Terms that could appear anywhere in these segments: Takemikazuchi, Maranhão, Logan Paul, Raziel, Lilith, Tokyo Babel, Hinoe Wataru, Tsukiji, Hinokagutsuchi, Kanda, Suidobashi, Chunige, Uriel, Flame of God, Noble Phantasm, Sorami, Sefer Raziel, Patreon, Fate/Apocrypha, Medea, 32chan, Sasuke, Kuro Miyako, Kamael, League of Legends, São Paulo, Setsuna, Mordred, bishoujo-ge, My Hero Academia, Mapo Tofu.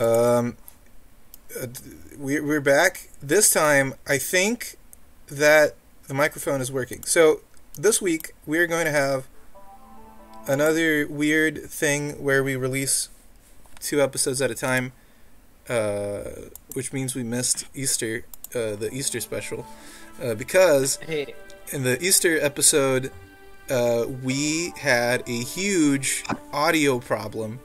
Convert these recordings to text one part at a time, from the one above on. We're back. This time, I think that the microphone is working. So this week, we're going to have another weird thing where we release 2 episodes at a time, which means we missed Easter, the Easter special, because in the Easter episode, we had a huge audio problem,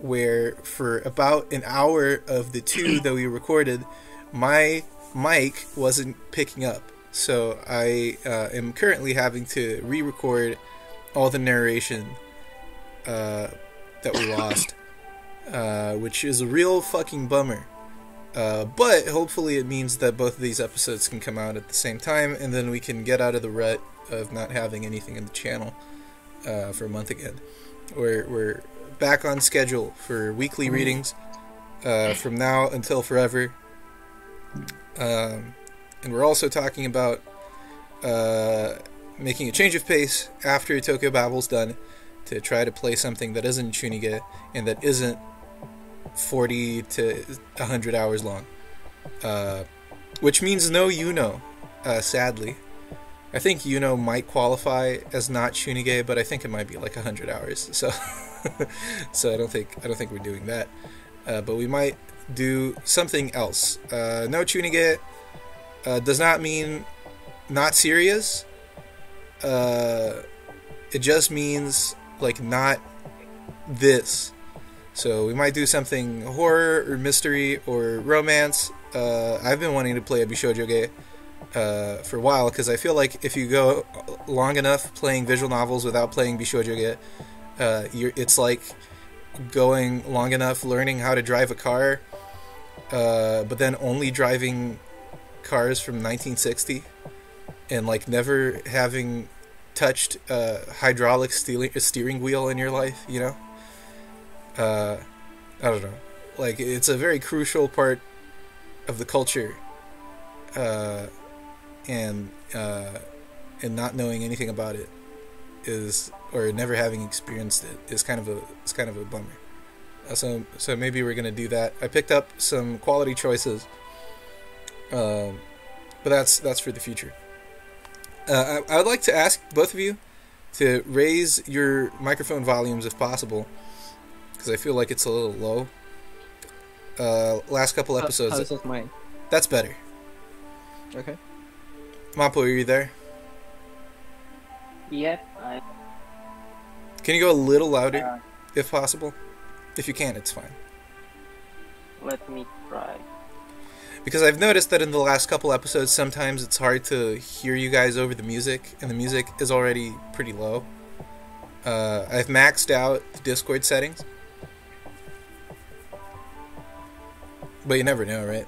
where for about an hour of the 2 that we recorded, my mic wasn't picking up. So I am currently having to re-record all the narration that we lost, which is a real fucking bummer. But hopefully it means that both of these episodes can come out at the same time, and then we can get out of the rut of not having anything in the channel for a month again. We're back on schedule for weekly readings from now until forever, and we're also talking about making a change of pace after Tokyo Babel's done to try to play something that isn't Chunige and that isn't 40 to 100 hours long, which means no Yuno, sadly. I think Yuno might qualify as not Chunige, but I think it might be like 100 hours, so so I don't think we're doing that, but we might do something else. No Chunige does not mean not serious. It just means like not this. So we might do something horror or mystery or romance. I've been wanting to play a bishoujo-ge for a while, because I feel like if you go long enough playing visual novels without playing bishoujo-ge, it's like going long enough learning how to drive a car, but then only driving cars from 1960 and like never having touched hydraulic steering wheel in your life, you know? I don't know. Like, it's a very crucial part of the culture, and not knowing anything about it is, or never having experienced it, is kind of a bummer. So maybe we're gonna do that. I picked up some quality choices, but that's for the future. I would like to ask both of you to raise your microphone volumes if possible, because I feel like it's a little low. Last couple episodes. How's with mine? That's better. Okay. Mapo, are you there? Yep. Can you go a little louder, if possible? If you can, it's fine. Let me try. Because I've noticed that in the last couple episodes, sometimes it's hard to hear you guys over the music, and the music is already pretty low. I've maxed out the Discord settings. But you never know, right?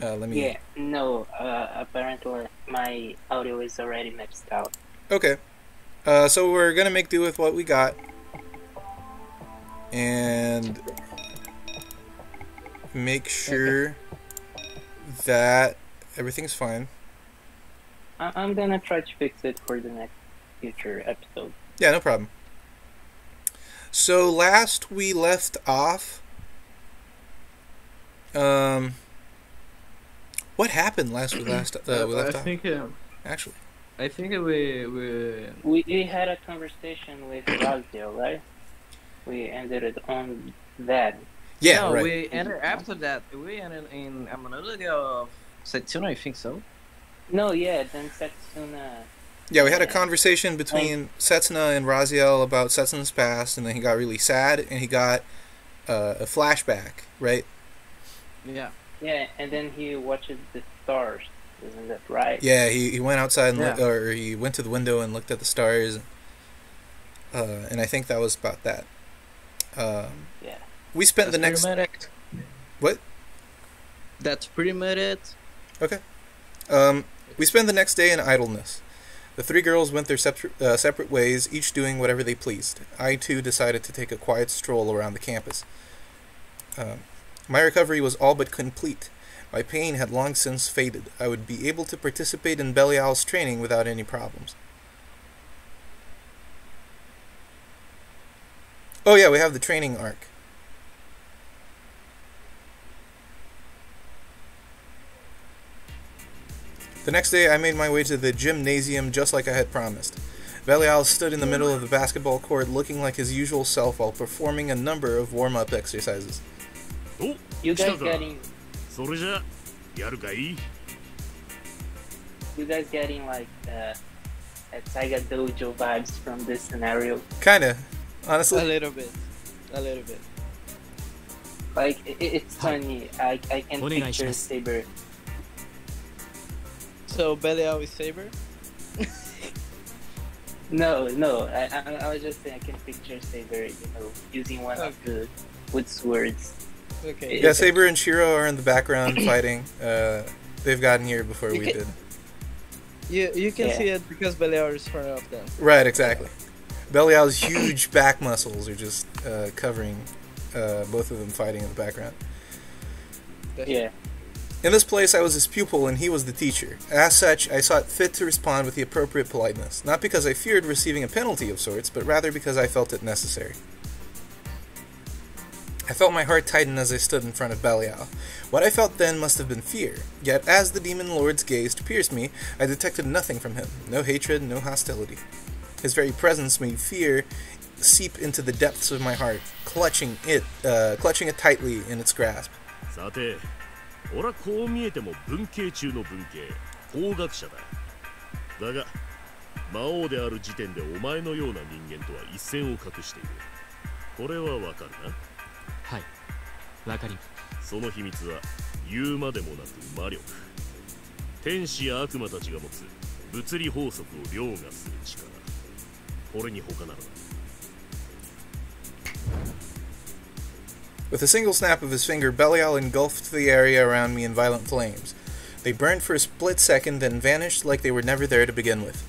Let me... Yeah, no, apparently my audio is already maxed out. Okay. So we're gonna make do with what we got, and make sure that everything's fine. I'm gonna try to fix it for the next future episode. Yeah, no problem. So last we left off, what happened last we left off? I think we had a conversation with Raziel, right? We ended it on that. Yeah, no, right. We ended after that. We ended in a monologue of Setsuna, I think so. No, yeah, then Setsuna. Yeah, we had a conversation between Setsuna and Raziel about Setsuna's past, and then he got really sad, and he got a flashback, right? Yeah. Yeah, and then he watches the stars. Isn't that right? Yeah, he went outside and looked, or he went to the window and looked at the stars, and I think that was about that. Yeah. We spent That's pretty much it. Okay. We spent the next day in idleness. The 3 girls went their separate ways, each doing whatever they pleased. I too decided to take a quiet stroll around the campus. My recovery was all but complete. My pain had long since faded. I would be able to participate in Belial's training without any problems. Oh yeah, we have the training arc. The next day, I made my way to the gymnasium just like I had promised. Belial stood in the middle of the basketball court looking like his usual self while performing a number of warm-up exercises. You guys getting like a Taiga Dojo vibes from this scenario? Kinda, honestly. A little bit. Like, it's funny, I can picture Saber. So Belial is Saber? No, I was just saying I can picture Saber, you know, using one of the wood swords. Okay. Yeah, Saber and Shiro are in the background fighting. They've gotten here before we did. You can see it because Belial is front of them. Right, exactly. Belial's huge back muscles are just covering both of them fighting in the background. Yeah. In this place, I was his pupil and he was the teacher. As such, I sought fit to respond with the appropriate politeness, not because I feared receiving a penalty of sorts, but rather because I felt it necessary. I felt my heart tighten as I stood in front of Belial. What I felt then must have been fear, yet as the demon lord's gaze pierced me, I detected nothing from him, no hatred, no hostility. His very presence made fear seep into the depths of my heart, clutching it tightly in its grasp. With a single snap of his finger, Belial engulfed the area around me in violent flames. They burned for a split second, then vanished like they were never there to begin with.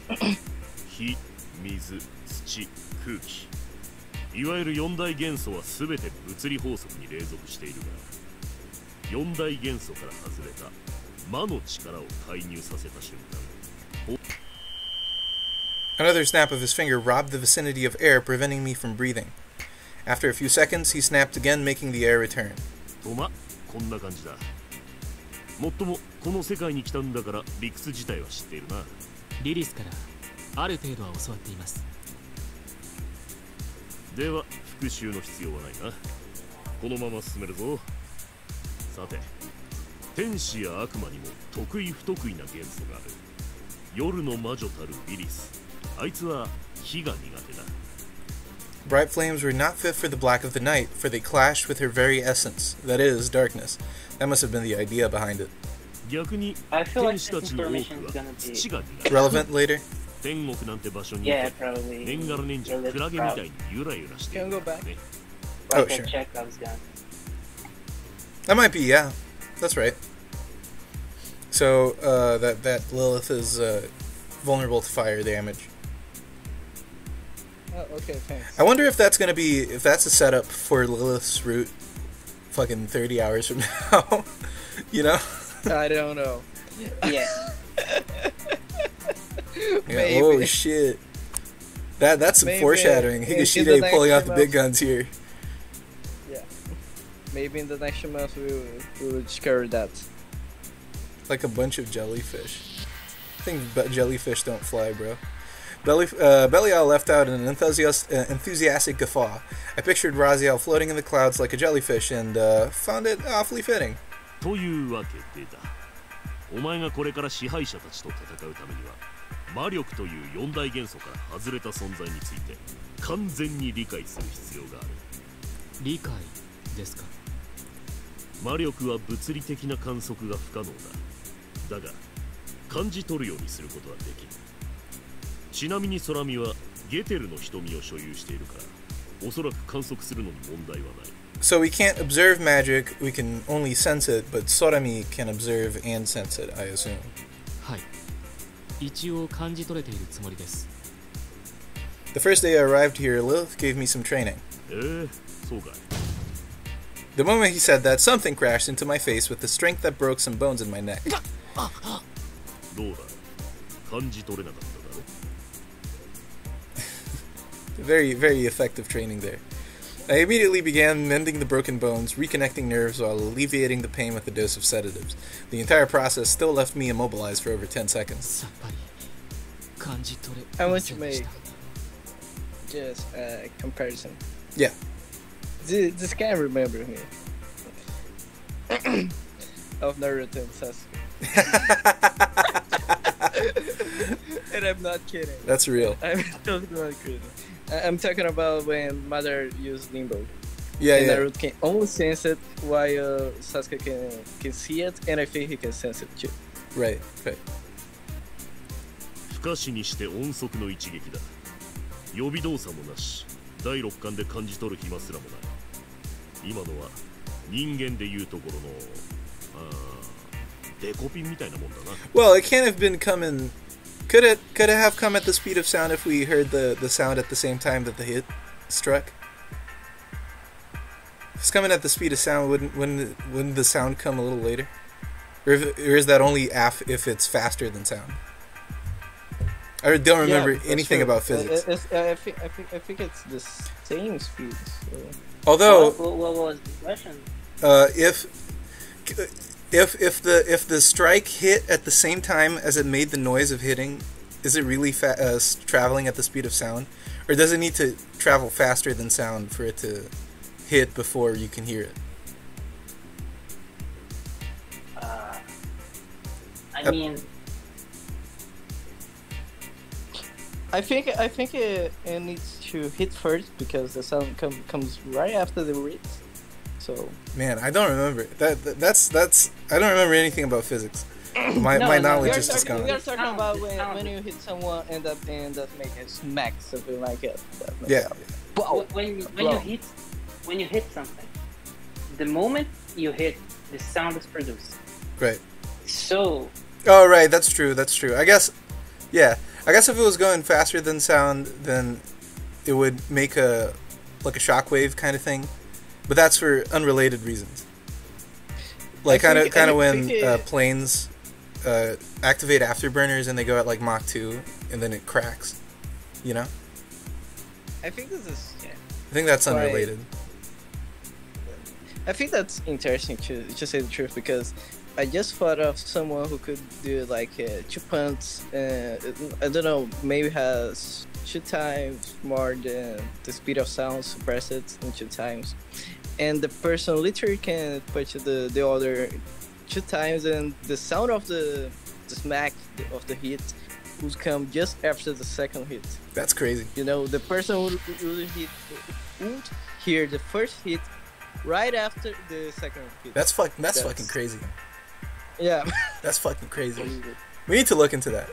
Another snap of his finger robbed the vicinity of air, preventing me from breathing. After a few seconds, he snapped again, making the air return. Bright flames were not fit for the black of the night, for they clashed with her very essence, that is, darkness. That must have been the idea behind it. I feel like this information is gonna be relevant later. Yeah, probably. Can we go back? Oh, sure. That might be, yeah. That's right. So, that Lilith is vulnerable to fire damage. Oh, okay, thanks. I wonder if that's gonna be a setup for Lilith's route fucking 30 hours from now. You know? I don't know. Yeah. Yeah, oh shit. That's some foreshadowing. Higashide pulling out the big guns here. Yeah. Maybe in the next few months we will discover that. Like a bunch of jellyfish. I think jellyfish don't fly, bro. Belial left out in an enthusiastic guffaw. I pictured Raziel floating in the clouds like a jellyfish and found it awfully fitting. So we can't observe magic, we can only sense it, but Sorami can observe and sense it, I assume. The first day I arrived here, Lilith gave me some training. The moment he said that, something crashed into my face with the strength that broke some bones in my neck. Very, very effective training there. I immediately began mending the broken bones, reconnecting nerves while alleviating the pain with a dose of sedatives. The entire process still left me immobilized for over 10 seconds. I want to make just a comparison. Yeah. This guy remembers me. Of Naruto and Sasuke. And I'm not kidding. That's real. I'm totally not kidding. I'm talking about when Mother used Nimble. Yeah, and yeah. Naruto can only sense it while Sasuke can see it, and I think he can sense it too. Right, right. Well, it can't have been coming. Could it have come at the speed of sound if we heard the sound at the same time that the hit struck? If it's coming at the speed of sound, wouldn't the sound come a little later? Or is that only if it's faster than sound? I don't remember anything about physics. I think it's the same speed. So. Although, what was the question? If the strike hit at the same time as it made the noise of hitting, is it really traveling at the speed of sound, or does it need to travel faster than sound for it to hit before you can hear it? I think it needs to hit first because the sound comes right after the reeds. So man, I don't remember that's I don't remember anything about physics. My knowledge is just gone. We are talking about when you hit someone and that make a smack, something like it. Yeah. When you hit something, the moment you hit, the sound is produced. Right. So. Oh right, that's true. That's true. I guess. Yeah. I guess if it was going faster than sound, then it would make like a shockwave kind of thing, but that's for unrelated reasons. Like kind of when planes activate afterburners and they go at like Mach 2 and then it cracks, you know. I think that's unrelated. I think that's interesting to say the truth, because I just thought of someone who could do like 2 punts. I don't know, maybe has 2 times more than the speed of sound, suppress it in 2 times, and the person literally can punch the other 2 times, and the sound of the smack of the hit would come just after the second hit. That's crazy. You know, the person would hear the first hit right after the second hit. That's fucking crazy. Yeah. That's fucking crazy. We need to look into that.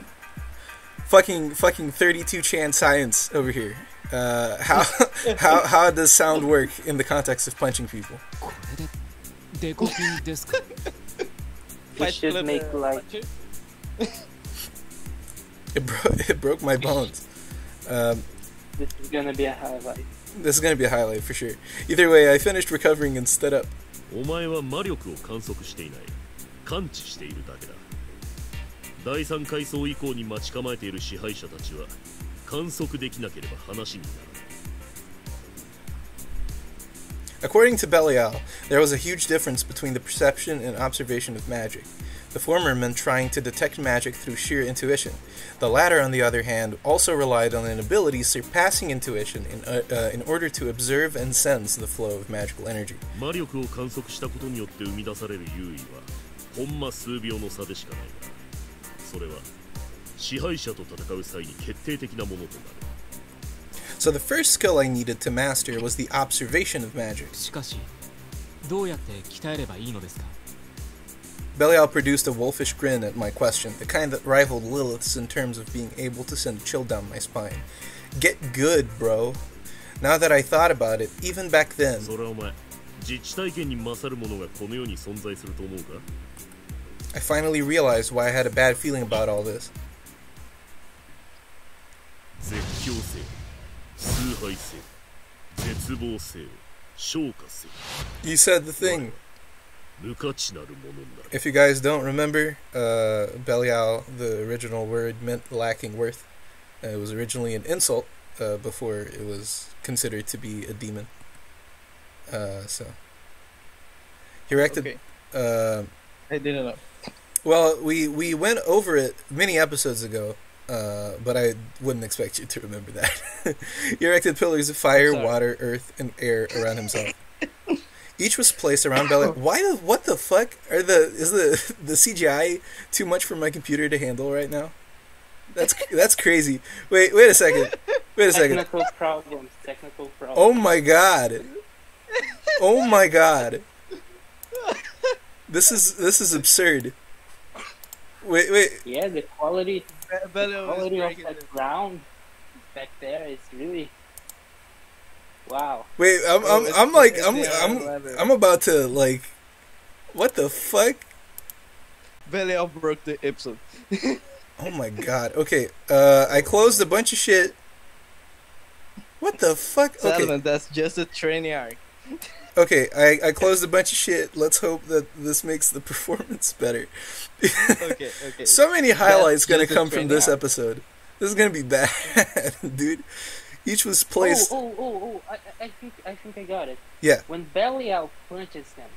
Fucking 32chan science over here. How does sound work in the context of punching people? We should make like... It broke my bones. This is gonna be a highlight. This is gonna be a highlight for sure. Either way, I finished recovering and stood up. According to Belial, there was a huge difference between the perception and observation of magic. The former meant trying to detect magic through sheer intuition. The latter, on the other hand, also relied on an ability surpassing intuition in order to observe and sense the flow of magical energy. So the first skill I needed to master was the observation of magic. Belial produced a wolfish grin at my question, the kind that rivaled Lilith's in terms of being able to send a chill down my spine. Get good, bro. Now that I thought about it, even back then... I finally realized why I had a bad feeling about all this. You said the thing. If you guys don't remember, Belial, the original word, meant lacking worth. It was originally an insult before it was considered to be a demon. So he reacted. Okay. I didn't know. Well, we went over it many episodes ago, but I wouldn't expect you to remember that. He erected pillars of fire, water, earth, and air around himself. Each was placed around Belial. What the fuck are is the CGI too much for my computer to handle right now? That's crazy. Wait a second. Wait a second. Technical problems. Oh my god. Oh my god. This is absurd. Wait. Yeah, the quality of the ground back there is really wow. Wait, I'm about to like, what the fuck? Belial broke the episode. Oh my god. Okay, I closed a bunch of shit. What the fuck? Okay, that's just a training arc. Okay, I closed a bunch of shit. Let's hope that this makes the performance better. Okay. So many highlights going to come from this episode. This is going to be bad, dude. Each was placed... Oh, I think I got it. Yeah. When Belial punches him,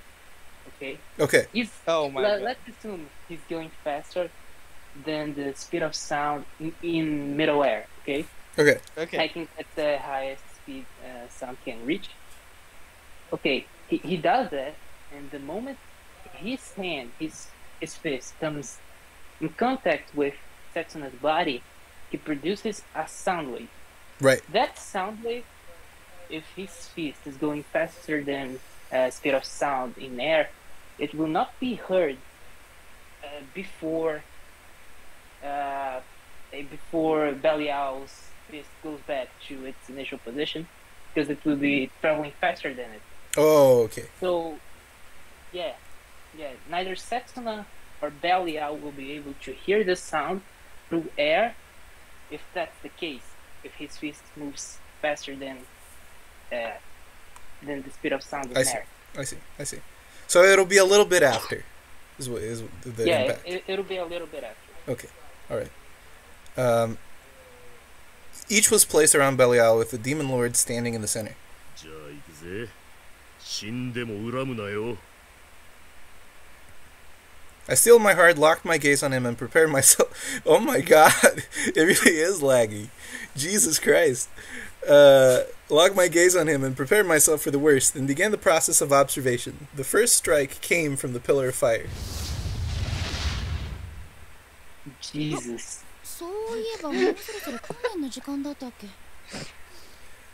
okay. Oh my god. Let's assume he's going faster than the speed of sound in middle air, okay? I think that's the highest speed sound can reach. Okay, he does that, and the moment his hand, his fist, comes in contact with Setsuna's body, he produces a sound wave. Right. That sound wave, if his fist is going faster than speed of sound in air, it will not be heard before Belial's fist goes back to its initial position, because it will be traveling faster than it. Oh, okay. So, yeah. Neither Setsuna or Belial will be able to hear the sound through air, if that's the case. If his fist moves faster than the speed of sound in air. I see. So it'll be a little bit after. Is the impact. It'll be a little bit after. Okay. All right. Each was placed around Belial, with the demon lord standing in the center. I sealed my heart, locked my gaze on him, and prepared myself. Oh my god, it really is laggy. Jesus Christ. Locked my gaze on him and prepared myself for the worst, then began the process of observation. The first strike came from the pillar of fire. Jesus.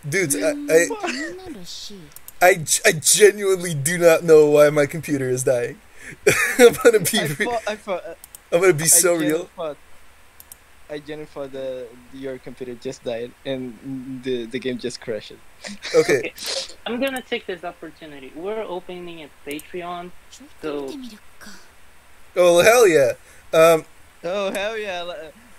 Dudes, I genuinely do not know why my computer is dying. I'm gonna be so real. I genuinely thought your computer just died and the game just crashed. Okay. I'm gonna take this opportunity. We're opening a Patreon, so. Oh hell yeah!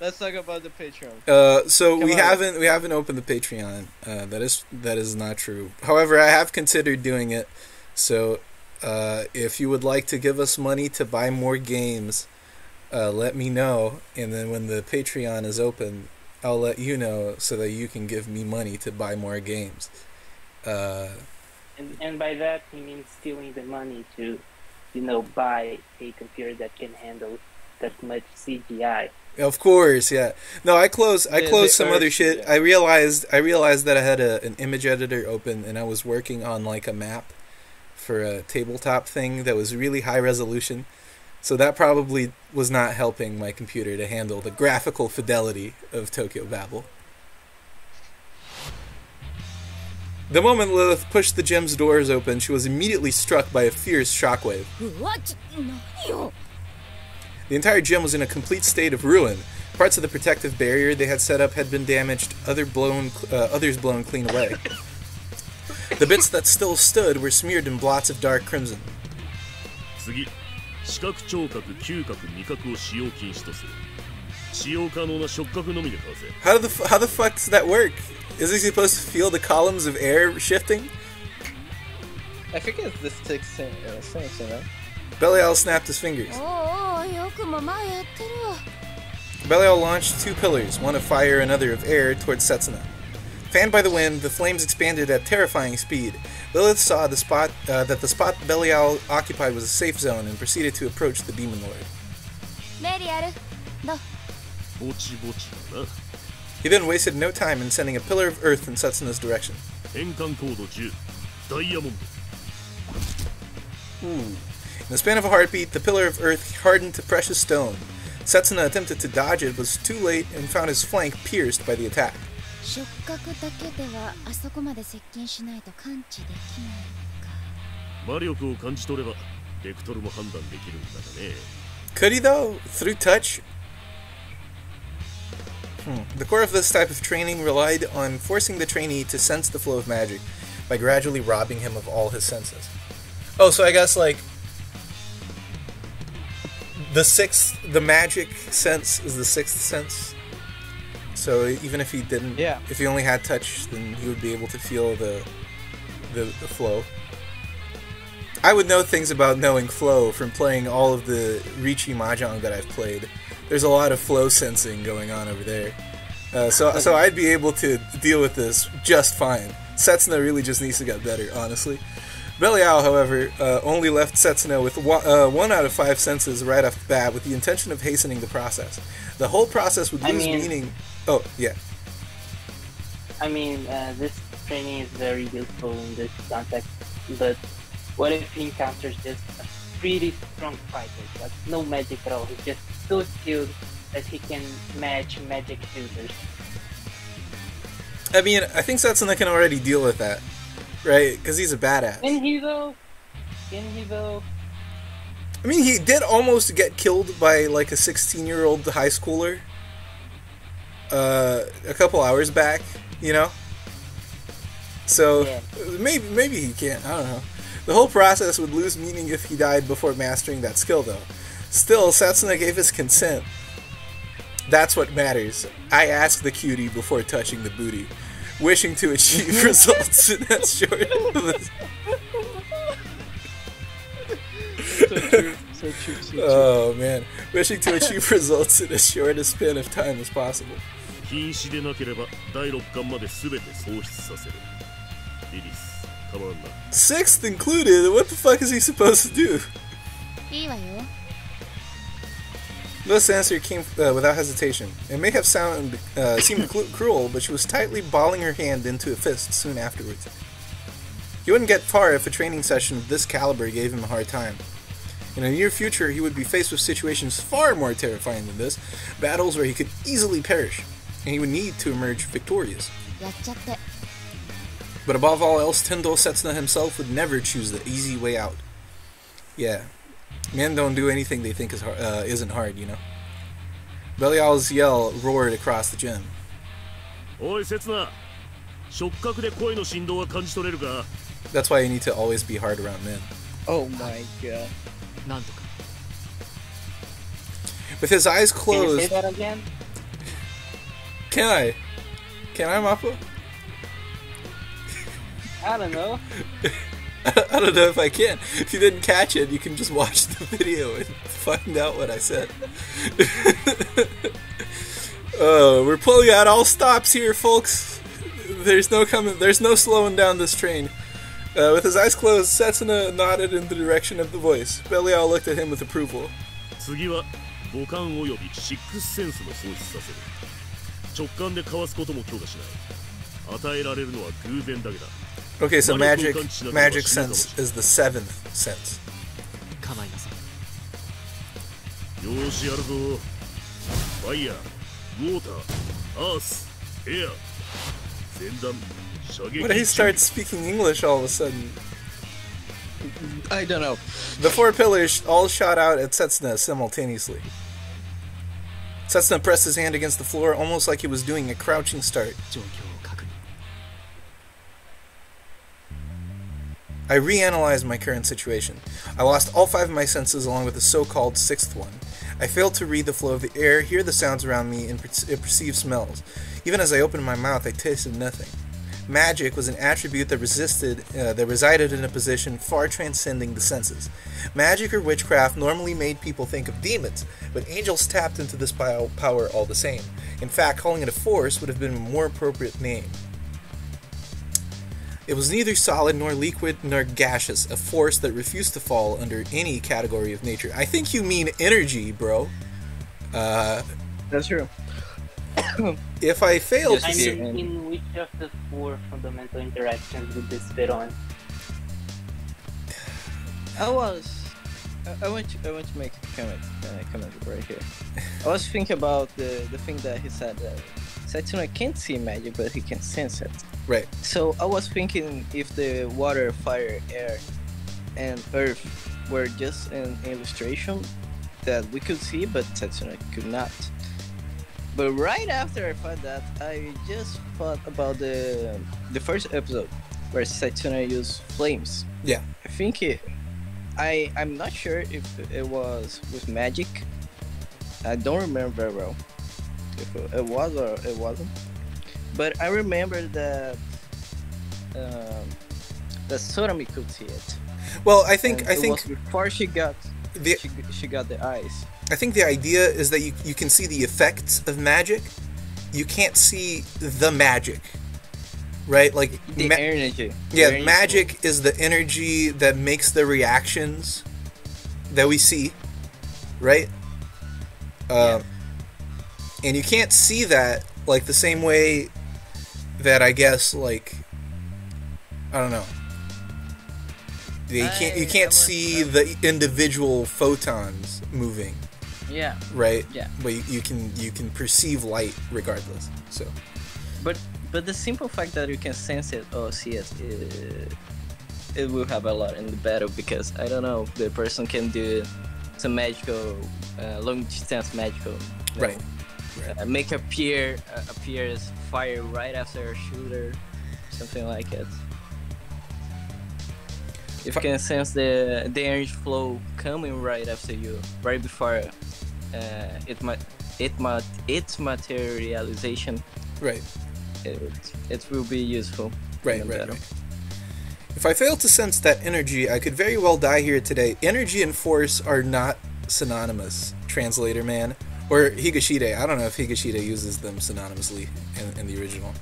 Let's talk about the Patreon. So we haven't opened the Patreon. That is not true. However, I have considered doing it. So, if you would like to give us money to buy more games, let me know. And then when the Patreon is open, I'll let you know so that you can give me money to buy more games. And by that he means stealing the money to, buy a computer that can handle that much CGI. Of course, yeah. No, I closed some other shit. Yeah. I realized that I had an image editor open, and I was working on like a map for a tabletop thing that was really high resolution. So that probably was not helping my computer to handle the graphical fidelity of Tokyo Babel. The moment Lilith pushed the gym's doors open, she was immediately struck by a fierce shockwave. What? The entire gym was in a complete state of ruin. Parts of the protective barrier they had set up had been damaged, others blown clean away. The bits that still stood were smeared in blots of dark crimson. How the fuck does that work? Is he supposed to feel the columns of air shifting? I think it's the sixth sense, you know? Belial snapped his fingers. Belial launched two pillars, one of fire and another of air, towards Setsuna. Fanned by the wind, the flames expanded at terrifying speed. Lilith saw the spot, that the spot Belial occupied was a safe zone and proceeded to approach the demon lord. He then wasted no time in sending a pillar of earth in Setsuna's direction. In the span of a heartbeat, the pillar of earth hardened to precious stone. Setsuna attempted to dodge it, was too late, and found his flank pierced by the attack. Could he though? Through touch? The core of this type of training relied on forcing the trainee to sense the flow of magic by gradually robbing him of all his senses. Oh, so I guess like the magic sense is the sixth sense. So even if he didn't, if he only had touch, then he would be able to feel the flow. I would know things about knowing flow from playing all of the Ricci Mahjong that I've played. There's a lot of flow sensing going on over there. So I'd be able to deal with this just fine. Setsuna really just needs to get better, honestly. Belial, however, only left Setsuna with one out of five senses right off the bat with the intention of hastening the process. The whole process would lose meaning... Oh, yeah. I mean, this training is very useful in this context, but what if he encounters just a really strong fighter, like no magic at all, he's just so skilled that he can match magic users? I mean, I think Setsuna can already deal with that, right? Because he's a badass. Can he though? Can he though? I mean, he did almost get killed by like a 16-year-old high schooler a couple hours back, you know? So, yeah. maybe he can, I don't know. The whole process would lose meaning if he died before mastering that skill, though. Still, Setsuna gave his consent. That's what matters. I asked the cutie before touching the booty, wishing to achieve results in that short. So true. Oh man, wishing to achieve results in as short a span of time as possible. Sixth included? What the fuck is he supposed to do? This answer came without hesitation. It may have seemed cruel, but she was tightly balling her hand into a fist soon afterwards. He wouldn't get far if a training session of this caliber gave him a hard time. In the near future, he would be faced with situations far more terrifying than this, battles where he could easily perish, and he would need to emerge victorious. But above all else, Tendo Setsuna himself would never choose the easy way out. Yeah, men don't do anything they think is hard, isn't hard, you know. Belial's yell roared across the gym. Oi, Setsuna! That's why you need to always be hard around men. Oh my god. With his eyes closed... Can you say that again? Can I? Can I, Mappa? I don't know. I don't know if I can. If you didn't catch it, you can just watch the video and find out what I said. We're pulling out all stops here, folks. There's no slowing down this train. With his eyes closed, Setsuna nodded in the direction of the voice. Belial looked at him with approval. Okay, so magic sense is the seventh sense. What if he starts speaking English all of a sudden? I don't know. The four pillars all shot out at Setsuna simultaneously. Setsuna pressed his hand against the floor almost like he was doing a crouching start. I reanalyzed my current situation. I lost all five of my senses along with the so-called sixth one. I failed to read the flow of the air, hear the sounds around me, and perceive smells. Even as I opened my mouth, I tasted nothing. Magic was an attribute that resided in a position far transcending the senses. Magic or witchcraft normally made people think of demons, but angels tapped into this power all the same. In fact, calling it a force would have been a more appropriate name. It was neither solid nor liquid nor gaseous, a force that refused to fall under any category of nature. I think you mean energy, bro. That's true. If I fail to see... in which of the four fundamental interactions would this fit on? I want to make a comment right here. I was thinking about the thing that he said, Setsuna can't see magic, but he can sense it. Right. So I was thinking if the water, fire, air, and earth were just an illustration that we could see, but Setsuna could not. But right after I thought that, I just thought about the first episode where Setsuna used flames. Yeah. I think I'm not sure if it was with magic. I don't remember very well if it was or it wasn't. But I remember that the Sorami could see it. Well, I think before she got the eyes. I think the idea is that you can see the effects of magic. You can't see the magic, right? Like the energy. Yeah, the energy. Magic is the energy that makes the reactions that we see, right? Yeah. And you can't see that like the same way that I guess like I don't know. You can't see the individual photons moving. Yeah. Right. Yeah. But you can perceive light regardless. So. But the simple fact that you can sense it or see it, it will have a lot in the battle because I don't know the person can do some magical long distance magical. You know, right. Make appears fire right after a shooter, something like it. If you can sense the energy flow coming right after you, right before its materialization. Right. It will be useful. Right. If I fail to sense that energy, I could very well die here today. Energy and force are not synonymous, translator man. Or higashide. I don't know if higashide uses them synonymously in the original.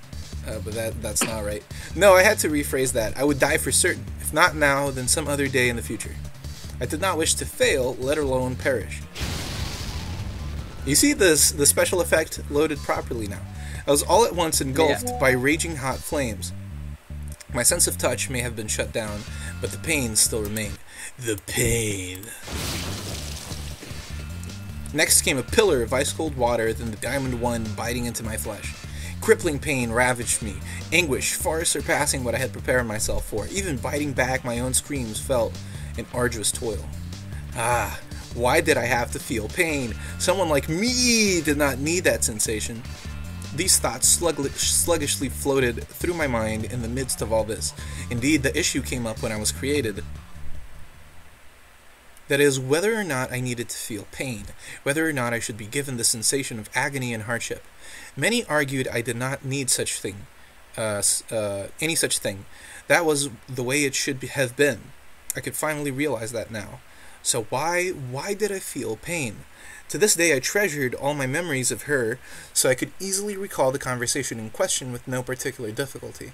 But that's not right. No, I had to rephrase that. I would die for certain. If not now, then some other day in the future. I did not wish to fail, let alone perish. You see this, the special effect loaded properly now. I was all at once engulfed by raging hot flames. My sense of touch may have been shut down, but the pain still remained. The pain. Next came a pillar of ice-cold water, then the diamond one biting into my flesh. Crippling pain ravaged me, anguish far surpassing what I had prepared myself for. Even biting back my own screams felt an arduous toil. Ah, why did I have to feel pain? Someone like me did not need that sensation. These thoughts sluggishly floated through my mind in the midst of all this. Indeed, the issue came up when I was created. That is, whether or not I needed to feel pain, whether or not I should be given the sensation of agony and hardship. Many argued I did not need such thing, any such thing. That was the way it should have been. I could finally realize that now. So why did I feel pain? To this day, I treasured all my memories of her, so I could easily recall the conversation in question with no particular difficulty.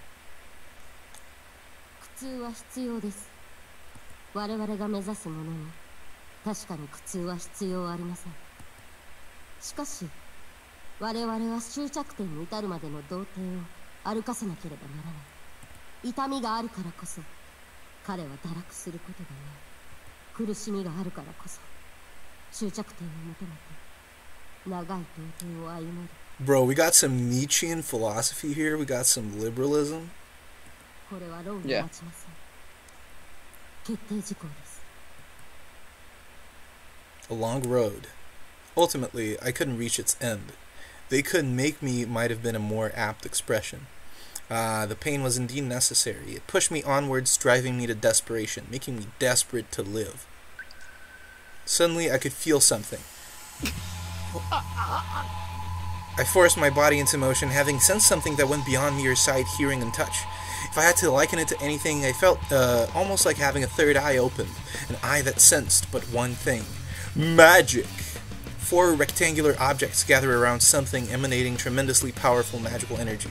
Bro, we got some Nietzschean philosophy here. We got some liberalism. Yeah. A long road. Ultimately, I couldn't reach its end. They couldn't make me might have been a more apt expression. The pain was indeed necessary. It pushed me onwards, driving me to desperation, making me desperate to live. Suddenly, I could feel something. I forced my body into motion, having sensed something that went beyond mere sight, hearing, and touch. If I had to liken it to anything, I felt almost like having a third eye opened, an eye that sensed but one thing. Magic! Four rectangular objects gather around something emanating tremendously powerful magical energy.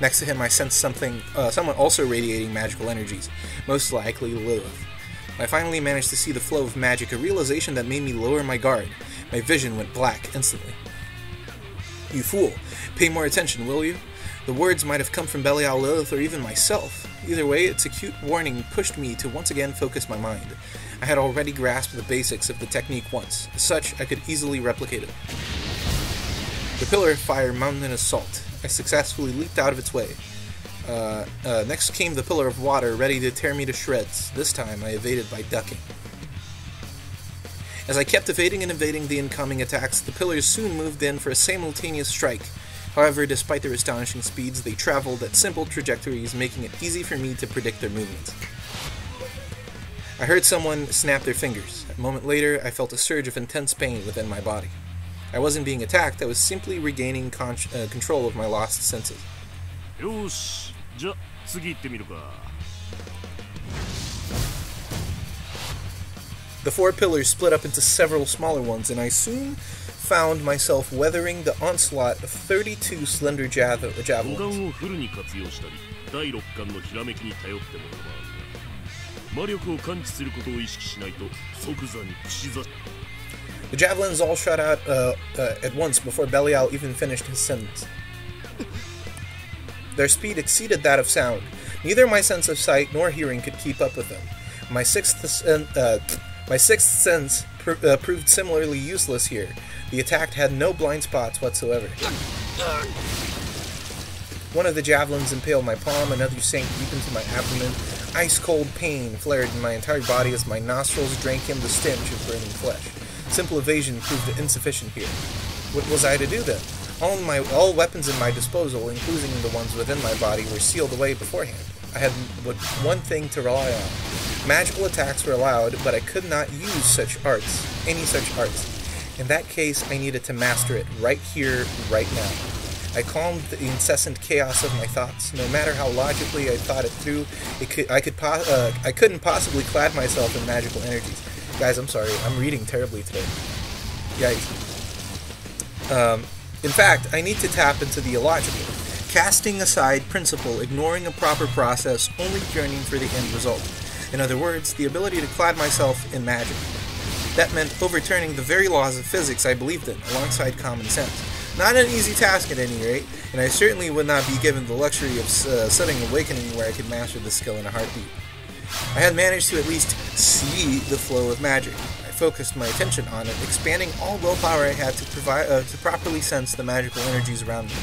Next to him, I sense someone also radiating magical energies, most likely Lilith. I finally managed to see the flow of magic, a realization that made me lower my guard. My vision went black instantly. You fool, pay more attention, will you? The words might have come from Belial, Lilith, or even myself. Either way, its acute warning pushed me to once again focus my mind. I had already grasped the basics of the technique once. As such, I could easily replicate it. The Pillar of Fire mounted an assault. I successfully leaped out of its way. Next came the Pillar of Water, ready to tear me to shreds. This time, I evaded by ducking. As I kept evading the incoming attacks, the pillars soon moved in for a simultaneous strike. However, despite their astonishing speeds, they traveled at simple trajectories, making it easy for me to predict their movements. I heard someone snap their fingers. A moment later, I felt a surge of intense pain within my body. I wasn't being attacked, I was simply regaining control of my lost senses. The four pillars split up into several smaller ones, and I soon found myself weathering the onslaught of 32 slender javelins. The javelins all shot out at once before Belial even finished his sentence. Their speed exceeded that of sound. Neither my sense of sight nor hearing could keep up with them. My sixth sense proved similarly useless here. The attack had no blind spots whatsoever. One of the javelins impaled my palm, another sank deep into my abdomen. Ice-cold pain flared in my entire body as my nostrils drank in the stench of burning flesh. Simple evasion proved insufficient here. What was I to do then? All weapons at my disposal, including the ones within my body, were sealed away beforehand. I had but one thing to rely on. Magical attacks were allowed, but I could not use any such arts. In that case, I needed to master it right here, right now. I calmed the incessant chaos of my thoughts. No matter how logically I thought it through, I couldn't possibly clad myself in magical energies. Guys, I'm sorry, I'm reading terribly today. Yikes. In fact, I need to tap into the illogical. Casting aside principle, ignoring a proper process, only yearning for the end result. In other words, the ability to clad myself in magic. That meant overturning the very laws of physics I believed in, alongside common sense. Not an easy task at any rate, and I certainly would not be given the luxury of sudden awakening where I could master the skill in a heartbeat. I had managed to at least see the flow of magic. I focused my attention on it, expanding all willpower I had to properly sense the magical energies around me.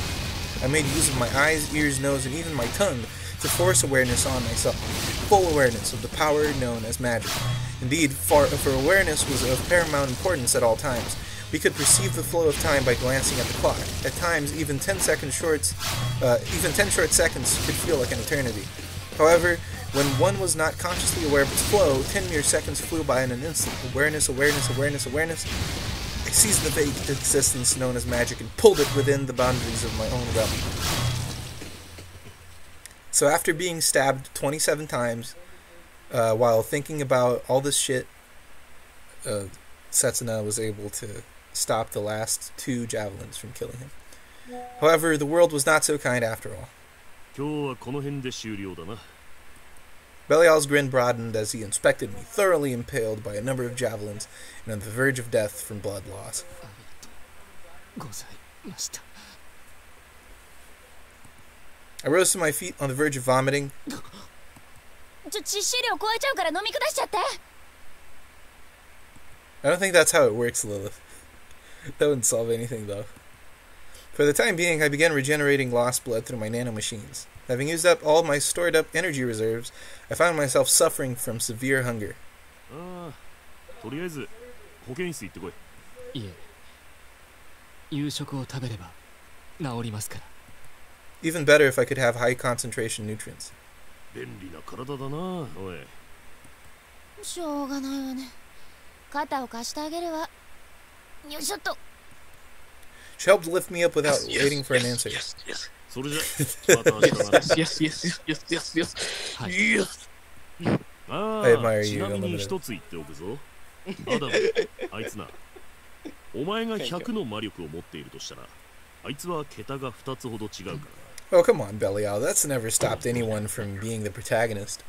I made use of my eyes, ears, nose, and even my tongue to force awareness on myself, full awareness of the power known as magic. Indeed, for awareness was of paramount importance at all times. We could perceive the flow of time by glancing at the clock. At times, even 10 short seconds could feel like an eternity. However, when one was not consciously aware of its flow, 10 mere seconds flew by in an instant. Awareness. I seized the vague existence known as magic and pulled it within the boundaries of my own realm. So after being stabbed 27 times, while thinking about all this shit, Setsuna was able to stop the last two javelins from killing him. However, the world was not so kind after all. Belial's grin broadened as he inspected me, thoroughly impaled by a number of javelins and on the verge of death from blood loss. I rose to my feet on the verge of vomiting. I don't think that's how it works, Lilith. That wouldn't solve anything, though. For the time being, I began regenerating lost blood through my nanomachines. Having used up all my stored-up energy reserves, I found myself suffering from severe hunger. Even better if I could have high-concentration nutrients. She helped lift me up without waiting for an answer. Yes. I admire you, Unlimited. Oh, come on, Belial. That's never stopped anyone from being the protagonist.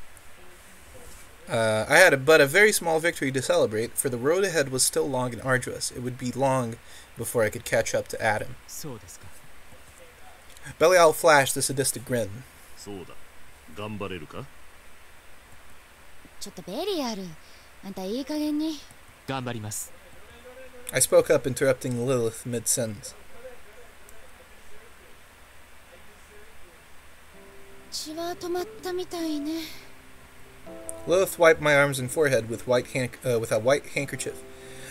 I had but a very small victory to celebrate, for the road ahead was still long and arduous. It would be long before I could catch up to Adam. Belial flashed a sadistic grin. I spoke up, interrupting Lilith mid-sentence. Lilith wiped my arms and forehead with a white handkerchief.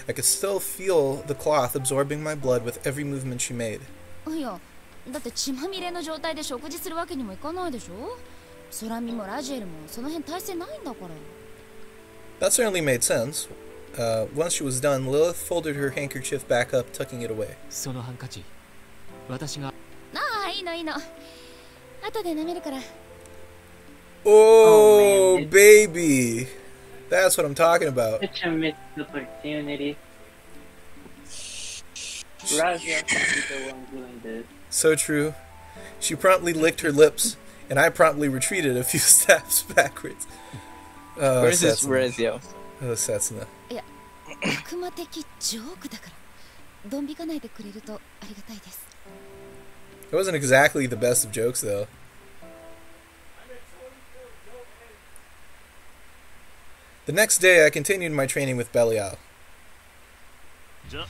I could still feel the cloth absorbing my blood with every movement she made. That certainly made sense. Once she was done, Lilith folded her handkerchief back up, tucking it away. Oh, man, baby! That's what I'm talking about. Such a missed opportunity. Raziel must be the one doing this. So true. She promptly licked her lips, and I promptly retreated a few steps backwards. Where's this Raziel? Oh, Setsuna. It wasn't exactly the best of jokes, though. The next day, I continued my training with Belial. Gotta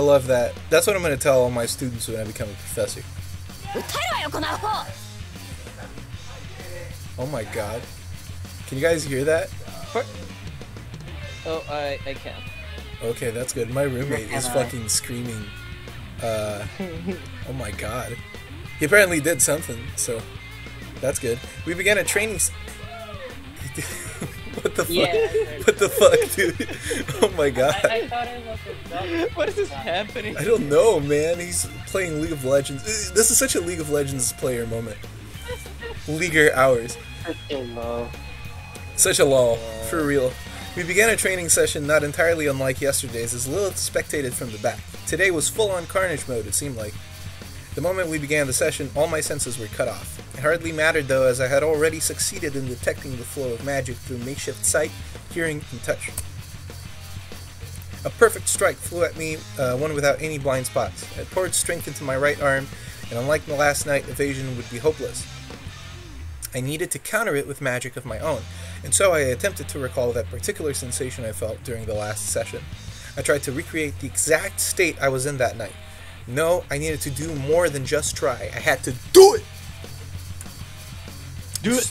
love that. That's what I'm gonna tell all my students when I become a professor. Oh my god. Can you guys hear that? Oh, I can. Okay, that's good. My roommate is fucking screaming. Oh my god. He apparently did something, so that's good. We began a training What the fuck? Yeah. What the fuck, dude? Oh my god. I thought it was a dog. What is this happening? I don't know, man. He's playing League of Legends. This is such a League of Legends player moment. Leaguer hours. Such a lol. For real. We began a training session not entirely unlike yesterday's, as Lilith spectated from the back. Today was full-on carnage mode, it seemed like. The moment we began the session, all my senses were cut off. It hardly mattered, though, as I had already succeeded in detecting the flow of magic through makeshift sight, hearing, and touch. A perfect strike flew at me, one without any blind spots. I poured strength into my right arm, and unlike the last night, evasion would be hopeless. I needed to counter it with magic of my own, and so I attempted to recall that particular sensation I felt during the last session. I tried to recreate the exact state I was in that night. No, I needed to do more than just try. I had to do it! Do it!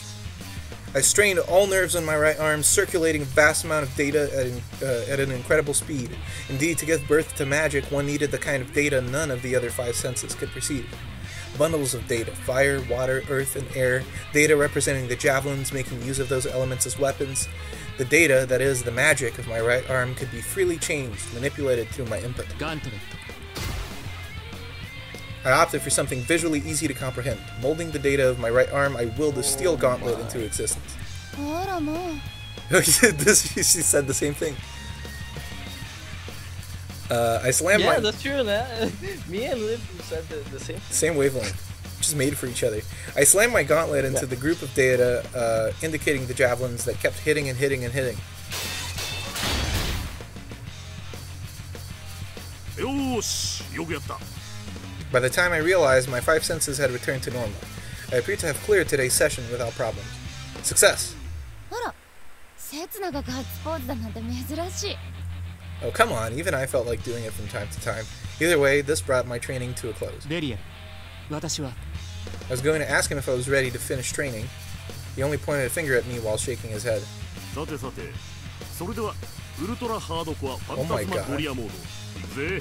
I strained all nerves on my right arm, circulating a vast amount of data at an incredible speed. Indeed, to give birth to magic, one needed the kind of data none of the other five senses could perceive. Bundles of data, fire, water, earth, and air, data representing the javelins, making use of those elements as weapons. The data, that is, the magic of my right arm, could be freely changed, manipulated through my input. I opted for something visually easy to comprehend. Molding the data of my right arm, I willed a steel gauntlet into existence. She said the same thing. I slammed my... Yeah, that's true, man. Me and Liv said the same thing. Same wavelength. Just made for each other. I slammed my gauntlet into the group of data, indicating the javelins that kept hitting and hitting and hitting. By the time I realized, my five senses had returned to normal. I appeared to have cleared today's session without problems. Success! Oh, come on, even I felt like doing it from time to time. Either way, this brought my training to a close. I was going to ask him if I was ready to finish training. He only pointed a finger at me while shaking his head. Oh my god.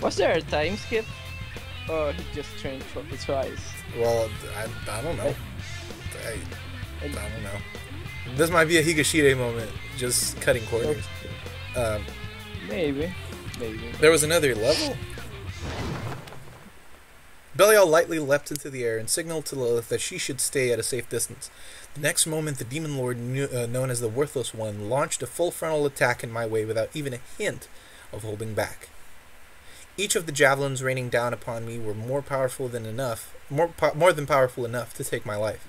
Was there a time skip? Or he just trained twice? Well, I don't know. I don't know. This might be a higashide moment, just cutting corners. Maybe. There was another level? Belial lightly leapt into the air and signaled to Lilith that she should stay at a safe distance. The next moment, the demon lord known as the Worthless One launched a full frontal attack in my way without even a hint of holding back. Each of the javelins raining down upon me were more than powerful enough to take my life.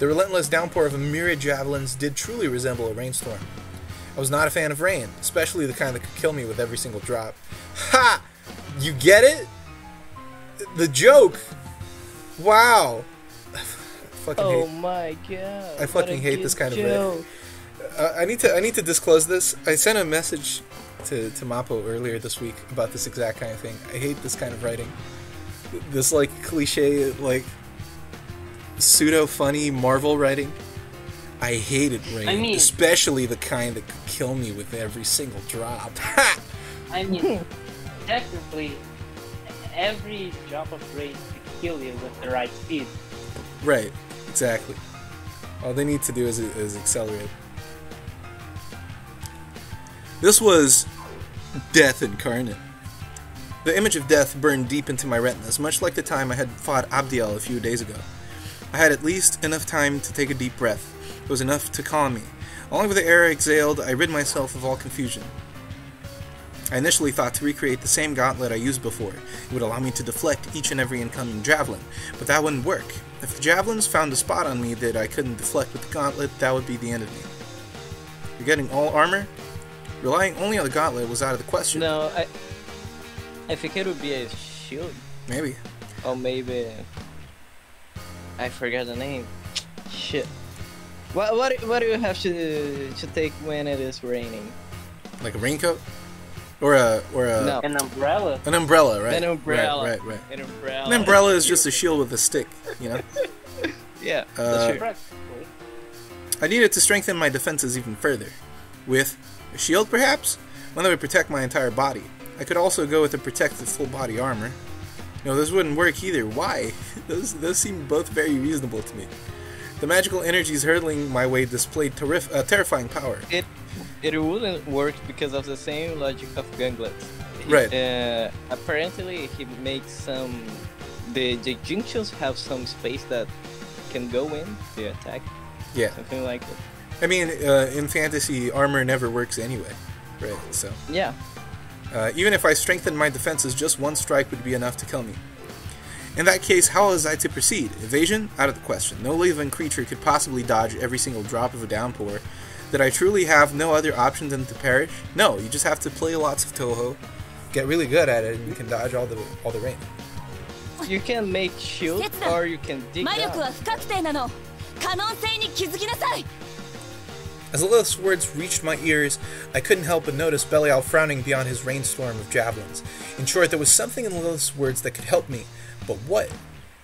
The relentless downpour of a myriad javelins did truly resemble a rainstorm. I was not a fan of rain, especially the kind that could kill me with every single drop. Ha! You get it? The joke? Wow! I fucking hate this kind of rain. I need to disclose this. I sent a message to Mappo earlier this week about this exact kind of thing. I hate this kind of writing. This like cliche like pseudo-funny Marvel writing. I hated rain, especially the kind that could kill me with every single drop. Ha! I mean, technically, every drop of rain could kill you with the right speed. Right, exactly. All they need to do is accelerate. This was death incarnate. The image of death burned deep into my retinas, much like the time I had fought Abdiel a few days ago. I had at least enough time to take a deep breath. It was enough to calm me. Along with the air I exhaled, I rid myself of all confusion. I initially thought to recreate the same gauntlet I used before. It would allow me to deflect each and every incoming javelin, but that wouldn't work. If the javelins found a spot on me that I couldn't deflect with the gauntlet, that would be the end of me. Regarding all armor, relying only on the gauntlet was out of the question. No, I think it would be a shield. Maybe. Or maybe... I forgot the name. Shit. What do you have to take when it is raining? Like a raincoat? Or a no. An umbrella. An umbrella, right? An umbrella. Right. An umbrella. An umbrella is just a shield with a stick, you know? Yeah, that's true. I needed to strengthen my defenses even further. With a shield, perhaps? One that would protect my entire body. I could also go with a protective full-body armor. No, those wouldn't work either. Why? Those seemed both very reasonable to me. The magical energies hurtling my way displayed terrifying power. It wouldn't work because of the same logic of Ganglet. Right. Apparently, he makes some... The junctions have some space that can go in the attack. Yeah. Something like that. I mean, in fantasy, armor never works anyway. Right, so... Yeah. Even if I strengthened my defenses, just one strike would be enough to kill me. In that case, how was I to proceed? Evasion? Out of the question. No living creature could possibly dodge every single drop of a downpour. Did I truly have no other option than to perish? No, you just have to play lots of Toho, get really good at it, and you can dodge all the rain. You can make shield, or you can dig down. As Lilith's words reached my ears, I couldn't help but notice Belial frowning beyond his rainstorm of javelins. In short, there was something in Lilith's words that could help me, but what?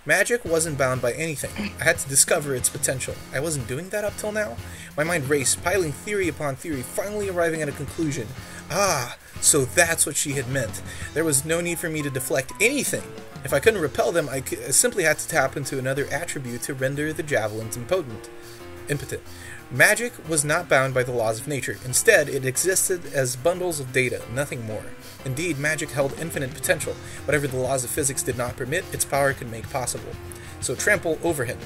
Magic wasn't bound by anything. I had to discover its potential. I wasn't doing that up till now. My mind raced, piling theory upon theory, finally arriving at a conclusion. Ah, so that's what she had meant. There was no need for me to deflect anything. If I couldn't repel them, I simply had to tap into another attribute to render the javelins impotent. Magic was not bound by the laws of nature. Instead, it existed as bundles of data, nothing more. Indeed, magic held infinite potential. Whatever the laws of physics did not permit, its power could make possible. So trample over him.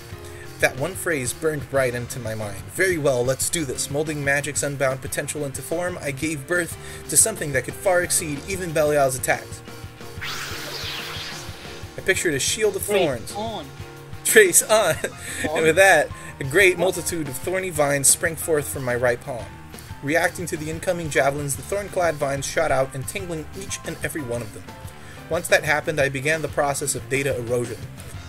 That one phrase burned bright into my mind. Very well, let's do this. Molding magic's unbound potential into form, I gave birth to something that could far exceed even Belial's attacks. I pictured a shield of thorns. Trace on. And with that, a great multitude of thorny vines sprang forth from my right palm. Reacting to the incoming javelins, the thorn-clad vines shot out, entangling each and every one of them. Once that happened, I began the process of data erosion.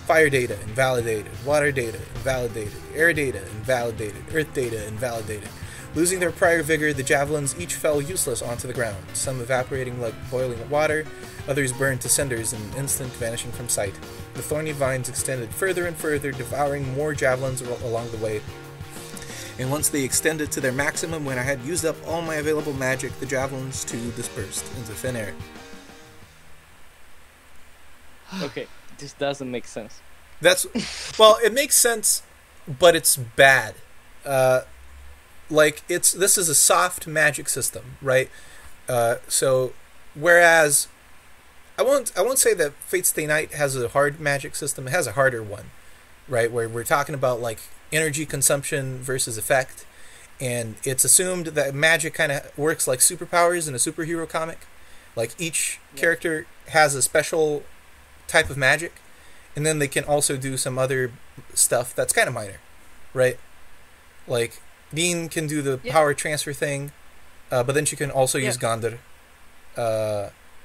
Fire data invalidated, water data invalidated, air data invalidated, earth data invalidated. Losing their prior vigor, the javelins each fell useless onto the ground, some evaporating like boiling water, others burned to cinders in an instant, vanishing from sight. The thorny vines extended further and further, devouring more javelins along the way. And once they extended to their maximum, when I had used up all my available magic, the javelins too dispersed into thin air. Okay, this doesn't make sense. Well, it makes sense, but it's bad. like, this is a soft magic system, right? So whereas I won't say that Fate/Stay Night has a hard magic system. It has a harder one, right? Where we're talking about like energy consumption versus effect, and it's assumed that magic kind of works like superpowers in a superhero comic. Like each character has a special type of magic, and then they can also do some other stuff that's kind of minor, right? Like Dean can do the power transfer thing, but then she can also use Gonder.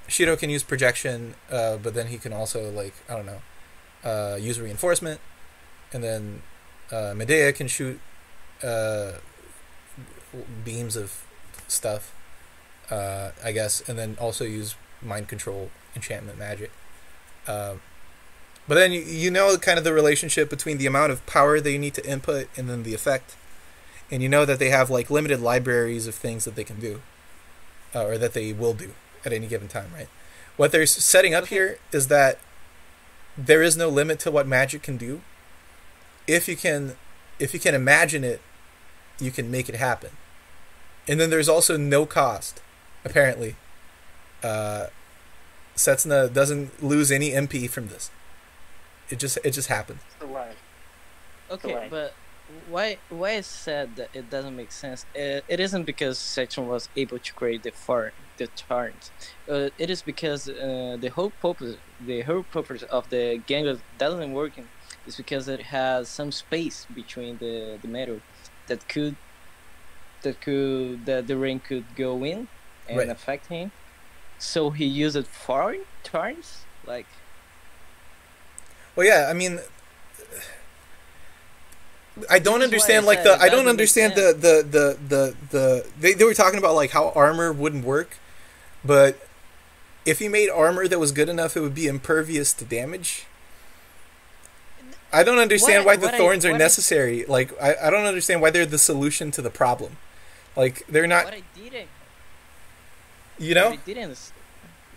Shiro can use projection, but then he can also, like, I don't know, use reinforcement. And then Medea can shoot beams of stuff, I guess, and then also use mind control, enchantment magic. But then you know kind of the relationship between the amount of power they need to input and then the effect. And you know that they have, like, limited libraries of things that they can do, or that they will do at any given time, right? What they're setting up here is that there is no limit to what magic can do. If you can imagine it, you can make it happen. And then there's also no cost, apparently. Setsuna doesn't lose any MP from this. It just happens. Okay, but why is said that it doesn't make sense? It isn't because Section was able to create the chart. It is because the whole purpose of the game that doesn't work is because it has some space between the metal that the rain could go in and affect him. So he used it 4 times, like. Well, yeah, I mean, I don't understand, like, I don't understand they were talking about, like, how armor wouldn't work, but if you made armor that was good enough, it would be impervious to damage. I don't understand why the thorns are necessary. Like, I don't understand why they're the solution to the problem. Like, they're not... What I didn't... You know?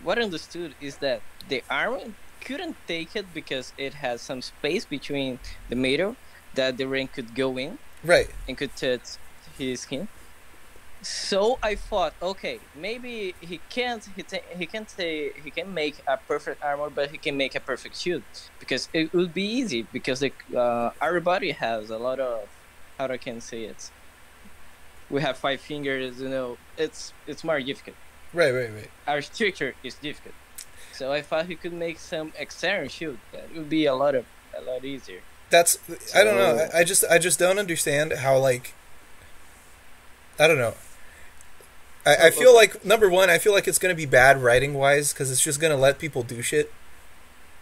What I understood is that the armor couldn't take it because it has some space between the metal that the rain could go in, right, and could touch his skin. So I thought, okay, maybe he can make a perfect armor, but he can make a perfect shield because it would be easy because our body has a lot of, how I can say it, we have 5 fingers, you know, it's more difficult. Right. Our structure is difficult. So I thought he could make some external shield. That would be a lot easier. That's so, I don't know. I just don't understand how, like, I don't know. I feel like, number one, I feel like it's going to be bad writing-wise because it's just going to let people do shit.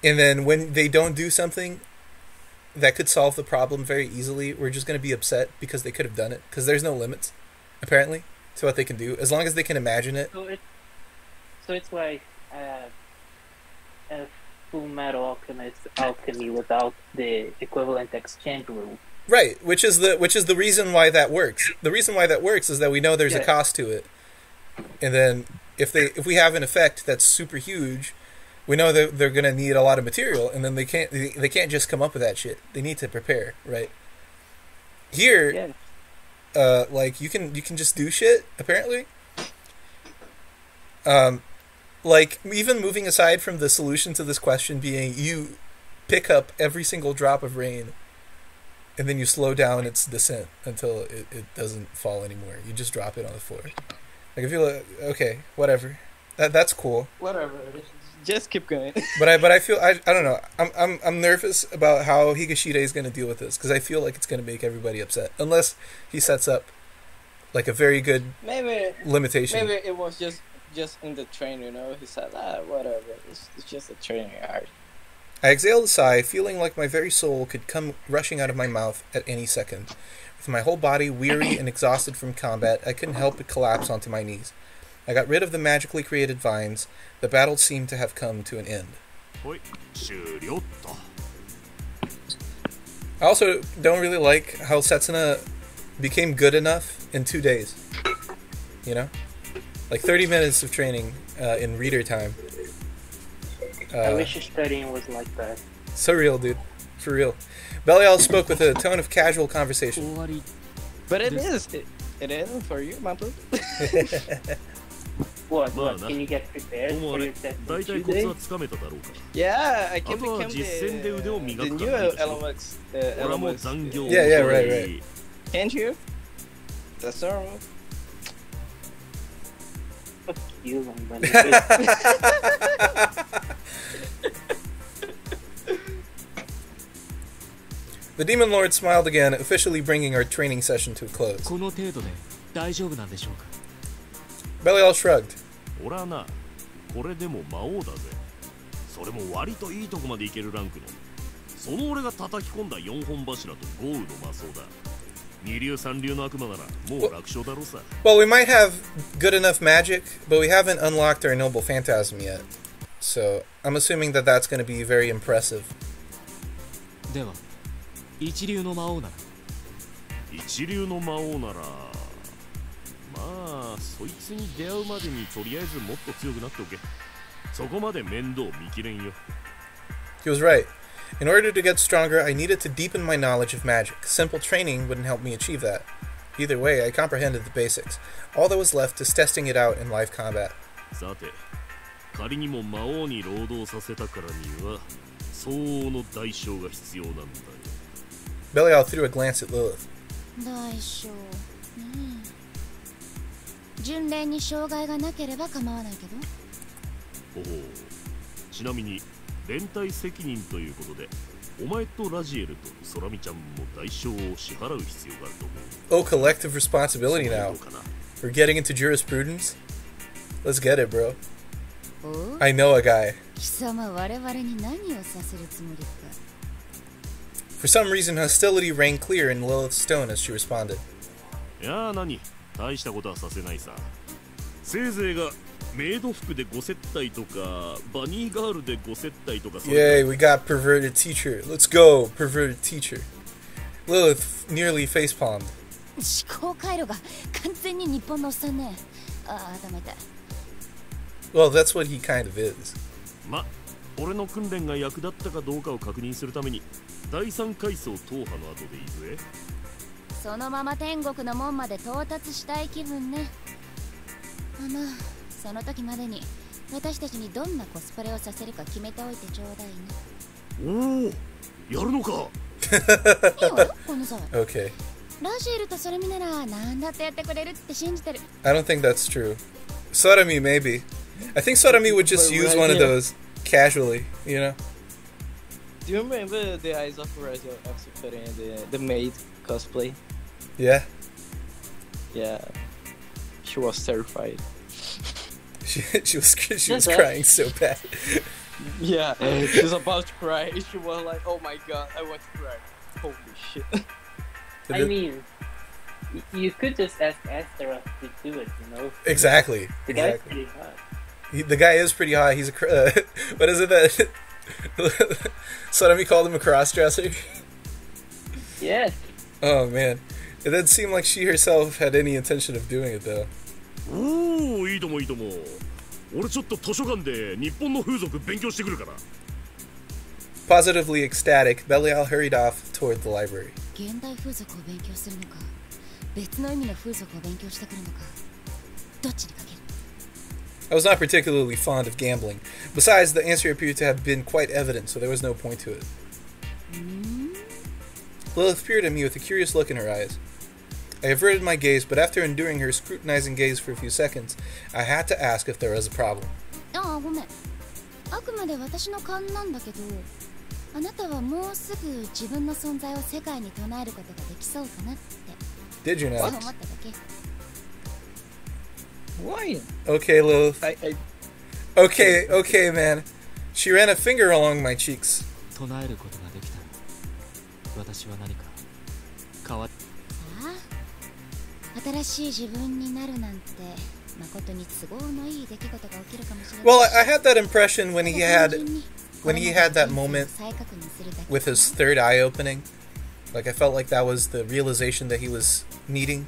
And then when they don't do something that could solve the problem very easily, we're just going to be upset because they could have done it. Because there's no limits, apparently, to what they can do, as long as they can imagine it. So it's like a Full Metal alchemy without the equivalent exchange rule. Right, which is the reason why that works. The reason why that works is that we know there's a cost to it, and then if we have an effect that's super huge, we know that they're gonna need a lot of material, and then they can't just come up with that shit. They need to prepare, right? Here, like you can just do shit apparently. Like, even moving aside from the solution to this question being you pick up every single drop of rain and then you slow down its descent until it doesn't fall anymore. You just drop it on the floor. Like, I feel like, okay, whatever. That's cool. Whatever. Just keep going. But I feel I don't know. I'm nervous about how Higashide is going to deal with this because I feel like it's going to make everybody upset unless he sets up like a very good limitation. Maybe it was just in the train, you know. He said, whatever. It's just a train yard. I exhaled a sigh, feeling like my very soul could come rushing out of my mouth at any second. With my whole body weary and exhausted from combat, I couldn't help but collapse onto my knees. I got rid of the magically created vines. The battle seemed to have come to an end. I also don't really like how Setsuna became good enough in 2 days. You know? Like 30 minutes of training in reader time. I wish his studying was like that. Surreal, dude. For real. Belial spoke with a tone of casual conversation. But it is. it in for you, Manto? What? Can you get prepared for your test in 2 days? Yeah, I can become the new LMX. Yeah, right. Can't you? That's normal. Fuck you, man. The Demon Lord smiled again, officially bringing our training session to a close. Belial shrugged. Well, we might have good enough magic, but we haven't unlocked our Noble Phantasm yet. So, I'm assuming that that's going to be very impressive. He was right. In order to get stronger, I needed to deepen my knowledge of magic. Simple training wouldn't help me achieve that. Either way, I comprehended the basics. All that was left is testing it out in live combat. Belial threw a glance at Lilith. Oh, collective responsibility now. We're getting into jurisprudence? Let's get it, bro. I know a guy. For some reason, hostility rang clear in Lilith's stone as she responded. Yay, we got perverted teacher. Let's go, perverted teacher. Lilith nearly facepalmed. Well, that's what he kind of is. Okay. I don't think that's true. Sorami, maybe. I think Sorami would just use one of those casually, you know? Do you remember the Eyes of Raziel and the maid cosplay? Yeah. Yeah. She was terrified. She was crying so bad. Yeah, she was about to cry. She was like, "Oh my god, I want to cry." Holy shit. I mean, you could just ask Astaroth to do it, you know? Exactly. The guy's pretty hot. The guy is pretty hot. He's a what is it that Sorami called him a crossdresser? Yes. Oh man, it didn't seem like she herself had any intention of doing it though. Positively ecstatic, Belial hurried off toward the library. I was not particularly fond of gambling. Besides, the answer appeared to have been quite evident, so there was no point to it. Lilith peered at me with a curious look in her eyes. I averted my gaze, but after enduring her scrutinizing gaze for a few seconds, I had to ask if there was a problem. Did you know? What? Why? Okay, Lilith. Okay, man. She ran a finger along my cheeks. Well, I had that impression when he had that moment with his third eye opening. Like, I felt like that was the realization that he was needing.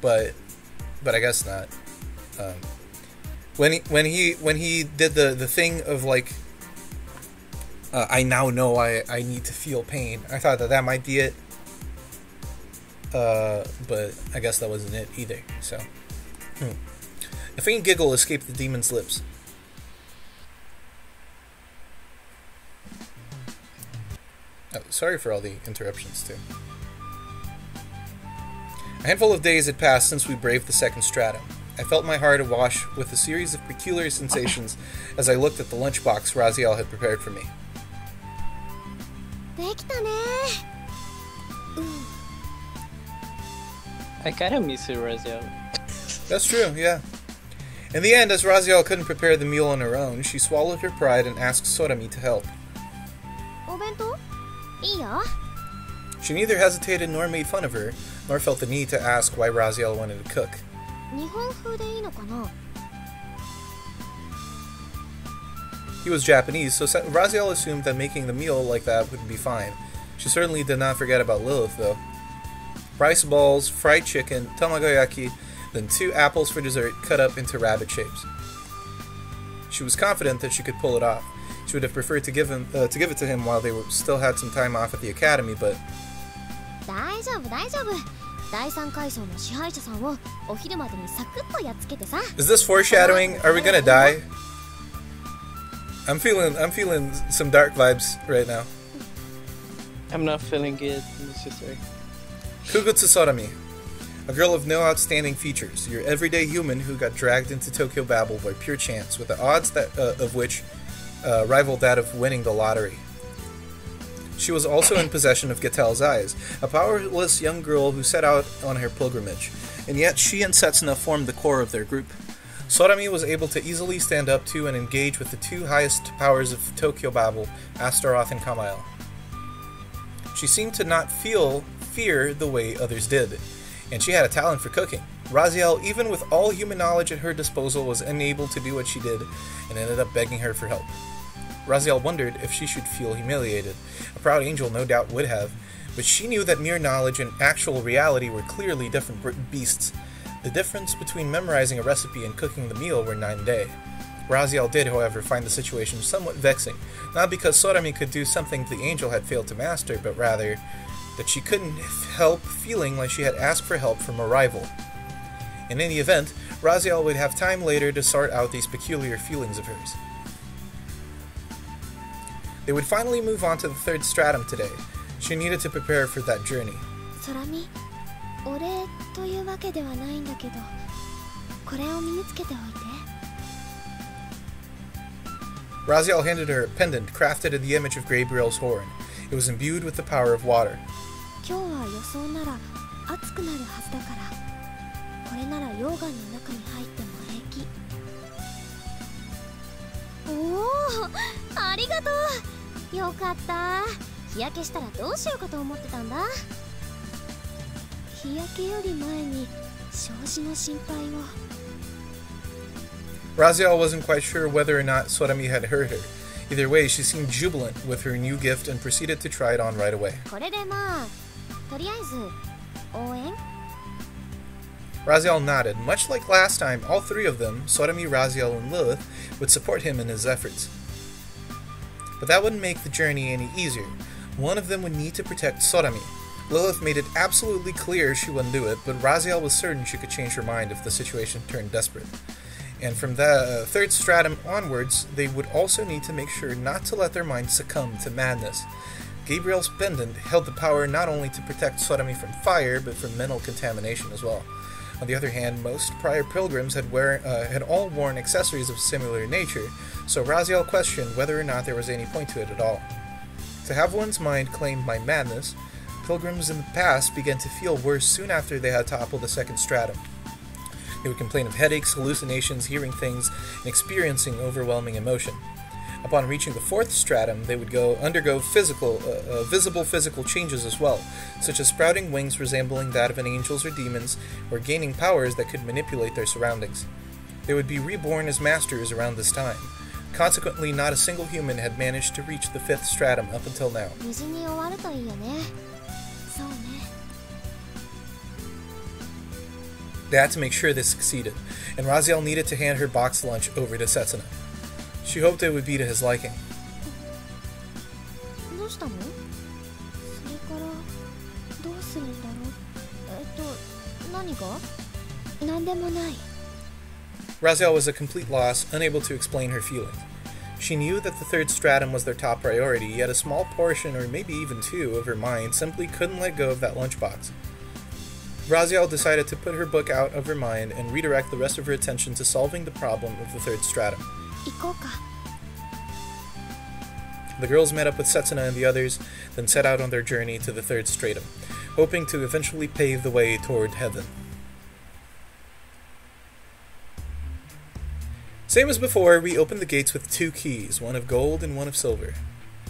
But I guess not. When he did the thing of like, I now know I need to feel pain. I thought that might be it. But I guess that wasn't it either, so. A faint giggle escaped the demon's lips. Oh, sorry for all the interruptions, too. A handful of days had passed since we braved the second stratum. I felt my heart awash with a series of peculiar sensations as I looked at the lunchbox Raziel had prepared for me. I kind of miss you, Raziel. That's true, yeah. In the end, as Raziel couldn't prepare the meal on her own, she swallowed her pride and asked Sorami to help. She neither hesitated nor made fun of her, nor felt the need to ask why Raziel wanted to cook. He was Japanese, so Raziel assumed that making the meal like that would be fine. She certainly did not forget about Lilith, though. Rice balls, fried chicken, tamagoyaki, then 2 apples for dessert cut up into rabbit shapes. She was confident that she could pull it off. She would have preferred to give it to him while they still had some time off at the academy, but... Is this foreshadowing? Are we gonna die? I'm feeling some dark vibes right now. I'm not feeling good, necessarily. Kugutsu Sorami, a girl of no outstanding features, your everyday human who got dragged into Tokyo Babel by pure chance, with the odds that of which rivaled that of winning the lottery. She was also in possession of Getel's eyes, a powerless young girl who set out on her pilgrimage, and yet she and Setsuna formed the core of their group. Sorami was able to easily stand up to and engage with the 2 highest powers of Tokyo Babel, Astaroth and Kamael. She seemed to not fear the way others did, and she had a talent for cooking. Raziel, even with all human knowledge at her disposal, was unable to do what she did and ended up begging her for help. Raziel wondered if she should feel humiliated. A proud angel no doubt would have, but she knew that mere knowledge and actual reality were clearly different beasts. The difference between memorizing a recipe and cooking the meal were night and day. Raziel did, however, find the situation somewhat vexing, not because Sorami could do something the angel had failed to master, but rather that she couldn't help feeling like she had asked for help from a rival. In any event, Raziel would have time later to sort out these peculiar feelings of hers. They would finally move on to the 3rd stratum today. She needed to prepare for that journey. Sorami, Raziel handed her a pendant crafted in the image of Gabriel's horn. It was imbued with the power of water. Raziel wasn't quite sure whether or not Sorami had heard her. Either way, she seemed jubilant with her new gift and proceeded to try it on right away. Raziel nodded. Much like last time, all 3 of them, Sorami, Raziel, and Lilith, would support him in his efforts. But that wouldn't make the journey any easier. One of them would need to protect Sorami. Lilith made it absolutely clear she wouldn't do it, but Raziel was certain she could change her mind if the situation turned desperate. And from the 3rd stratum onwards, they would also need to make sure not to let their minds succumb to madness. Gabriel's pendant held the power not only to protect Sorami from fire, but from mental contamination as well. On the other hand, most prior pilgrims had all worn accessories of similar nature, so Raziel questioned whether or not there was any point to it at all. To have one's mind claimed by madness, pilgrims in the past began to feel worse soon after they had toppled the 2nd stratum. They would complain of headaches, hallucinations, hearing things, and experiencing overwhelming emotion. Upon reaching the 4th stratum, they would undergo visible physical changes as well, such as sprouting wings resembling that of an angel's or demon's, or gaining powers that could manipulate their surroundings. They would be reborn as masters around this time. Consequently, not a single human had managed to reach the 5th stratum up until now. They had to make sure they succeeded, and Raziel needed to hand her box lunch over to Setsuna. She hoped it would be to his liking. Raziel was a complete loss, unable to explain her feelings. She knew that the third stratum was their top priority, yet a small portion, or maybe even two, of her mind simply couldn't let go of that lunchbox. Raziel decided to put her book out of her mind and redirect the rest of her attention to solving the problem of the third stratum. The girls met up with Setsuna and the others, then set out on their journey to the third stratum, hoping to eventually pave the way toward heaven. Same as before, we opened the gates with two keys, one of gold and one of silver.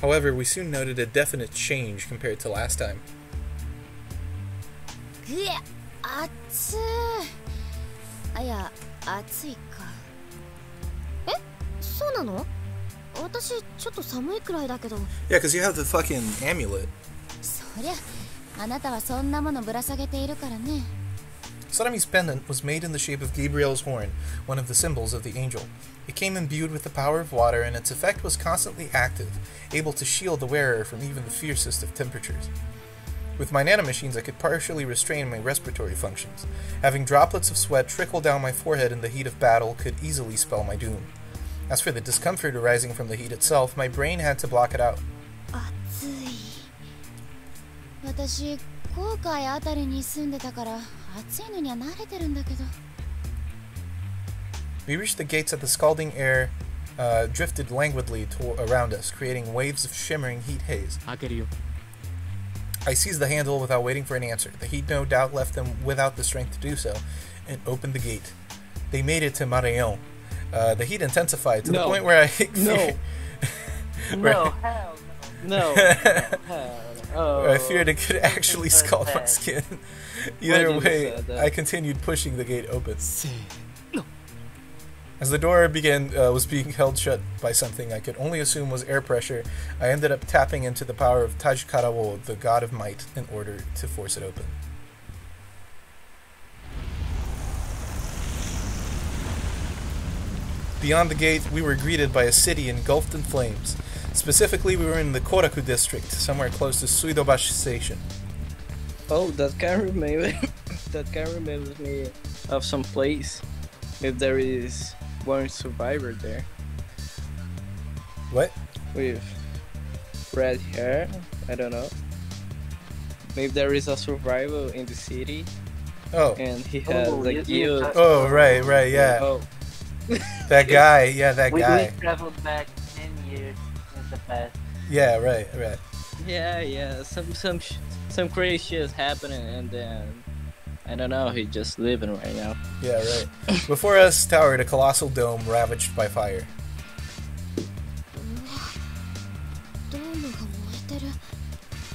However, we soon noted a definite change compared to last time. Yeah, because you have the fucking amulet. Sorami's pendant was made in the shape of Gabriel's horn, one of the symbols of the angel. It came imbued with the power of water, and its effect was constantly active, able to shield the wearer from even the fiercest of temperatures. With my nanomachines, I could partially restrain my respiratory functions. Having droplets of sweat trickle down my forehead in the heat of battle could easily spell my doom. As for the discomfort arising from the heat itself, my brain had to block it out. We reached the gates, at the scalding air drifted languidly around us, creating waves of shimmering heat haze. I seized the handle without waiting for an answer. The heat no doubt left them without the strength to do so, and opened the gate. They made it to Marayon. The heat intensified to the point where I... I feared it could actually scald my skin. Either way, I continued pushing the gate open. As the door began, was being held shut by something I could only assume was air pressure, I ended up tapping into the power of Tajikarao, the god of might, in order to force it open. Beyond the gate, we were greeted by a city engulfed in flames. Specifically, we were in the Koraku district, somewhere close to Suidobashi station. Oh, that can remind me of some place, if there is one survivor there. What? With red hair, I don't know. Maybe there is a survivor in the city. Oh. And he has the guild. Oh, right, yeah. Oh. That guy, yeah, that guy. We traveled back 10 years in the past. Yeah, right. Yeah, some crazy shit is happening, and then I don't know, he's just living right now. Yeah, right. Before us towered a colossal dome ravaged by fire.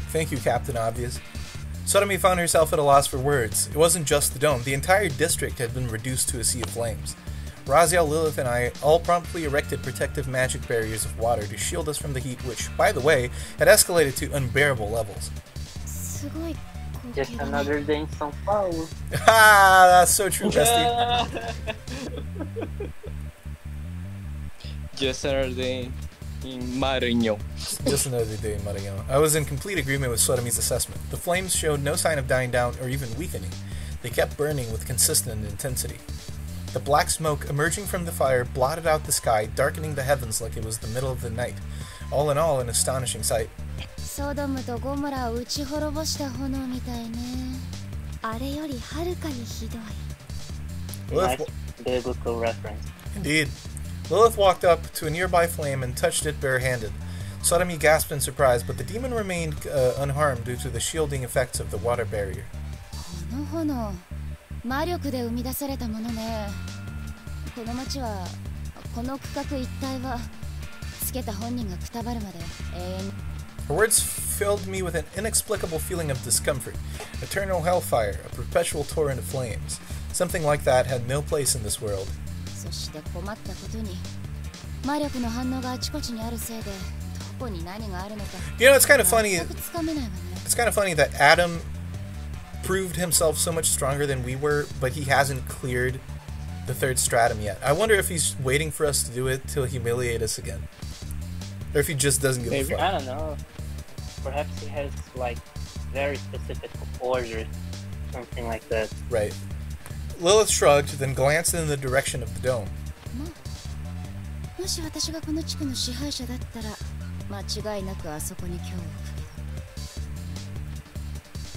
Thank you, Captain Obvious. Sorami found herself at a loss for words. It wasn't just the dome. The entire district had been reduced to a sea of flames. Raziel, Lilith, and I all promptly erected protective magic barriers of water to shield us from the heat, which, by the way, had escalated to unbearable levels. Just another day in São Paulo. Ah, that's so true, bestie. Just another day in Maranhão. Just another day in Maranhão. I was in complete agreement with Sorami's assessment. The flames showed no sign of dying down or even weakening. They kept burning with consistent intensity. The black smoke emerging from the fire blotted out the sky, darkening the heavens like it was the middle of the night. All in all, an astonishing sight. Nice biblical reference. Indeed. Lilith walked up to a nearby flame and touched it barehanded. Sorami gasped in surprise, but the demon remained unharmed due to the shielding effects of the water barrier. Her words filled me with an inexplicable feeling of discomfort. Eternal hellfire, a perpetual torrent of flames. Something like that had no place in this world. You know, it's kind of funny. It's kind of funny that Adam proved himself so much stronger than we were, but he hasn't cleared the third stratum yet. I wonder if he's waiting for us to do it till humiliate us again. Or if he just doesn't give a fuck. I don't know. Perhaps he has, like, very specific orders something like that. Right. Lilith shrugged, then glanced in the direction of the dome.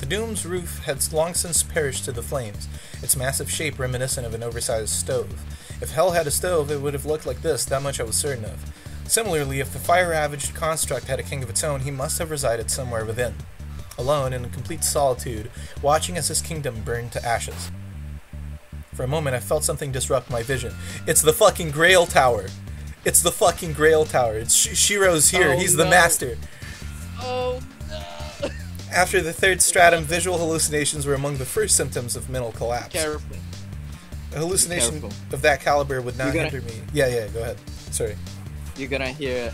The dome's roof had long since perished to the flames, its massive shape reminiscent of an oversized stove. If hell had a stove, it would have looked like this, that much I was certain of. Similarly, if the fire-ravaged construct had a king of its own, he must have resided somewhere within, alone in complete solitude, watching as his kingdom burned to ashes. For a moment, I felt something disrupt my vision. It's the fucking Grail Tower! It's the fucking Grail Tower! It's Shiro's here! Oh, he's the master! Oh no! After the third stratum, visual hallucinations were among the first symptoms of mental collapse. Terrible. A hallucination of that caliber would not hinder me. Yeah, go ahead. Sorry. You're gonna hear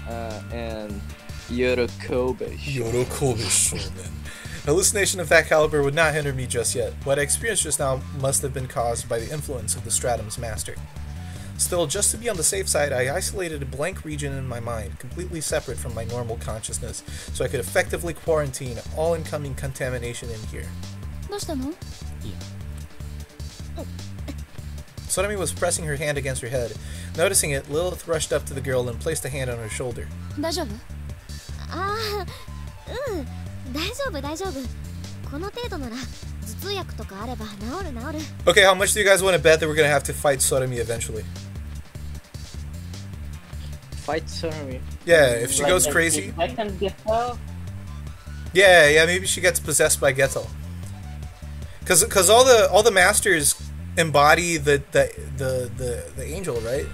an Yorokobe shonen. Hallucination of that caliber would not hinder me just yet. What I experienced just now must have been caused by the influence of the stratum's master. Still, just to be on the safe side, I isolated a blank region in my mind, completely separate from my normal consciousness, so I could effectively quarantine all incoming contamination in here. Oh. Sorami was pressing her hand against her head. Noticing it, Lilith rushed up to the girl and placed a hand on her shoulder. Okay, how much do you guys want to bet that we're gonna have to fight Sorami eventually? Fight Sorami? Yeah, if she goes crazy. Yeah, maybe she gets possessed by Getel. Cause all the masters embody the angel, right?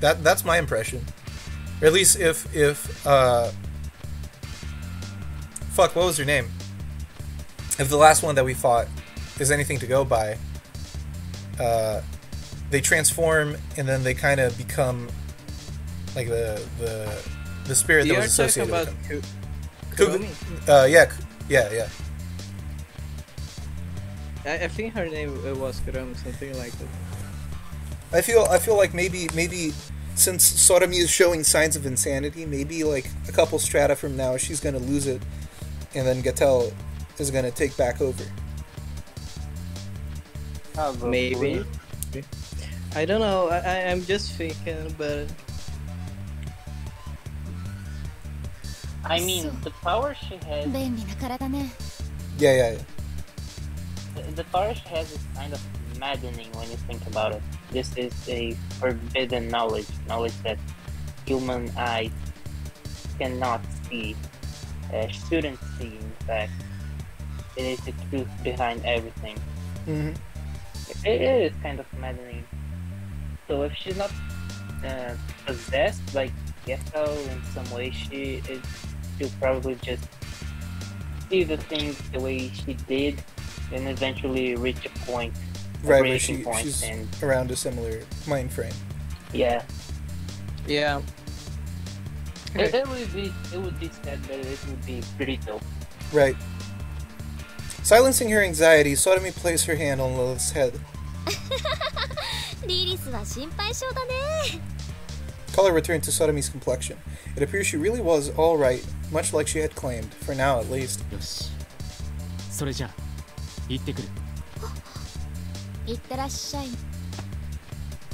That's my impression. Or at least if fuck, what was her name? If the last one that we fought is anything to go by, they transform and then they kind of become like the spirit that was associated with them. Yeah. I think her name was Kuromi, something like that. I feel like maybe since Sorami is showing signs of insanity, maybe like a couple strata from now she's gonna lose it, and then Getel is gonna take back over. Maybe. I don't know. I'm just thinking, but I mean the power she has. Yeah. The power she has is kind of maddening when you think about it. This is a forbidden knowledge that human eyes cannot see, shouldn't see. In fact, it is the truth behind everything. Mm-hmm. It is kind of maddening. So if she's not possessed by Geto in some way, she'll probably just see the things the way she did and eventually reach a point. Right, where she's and around a similar mind frame. Yeah. Okay. It would be sad, but it would be pretty dope. Right. Silencing her anxiety, Sorami placed her hand on Lilith's head. Color returned to Sorami's complexion. It appears she really was all right, much like she had claimed, for now at least. Yes.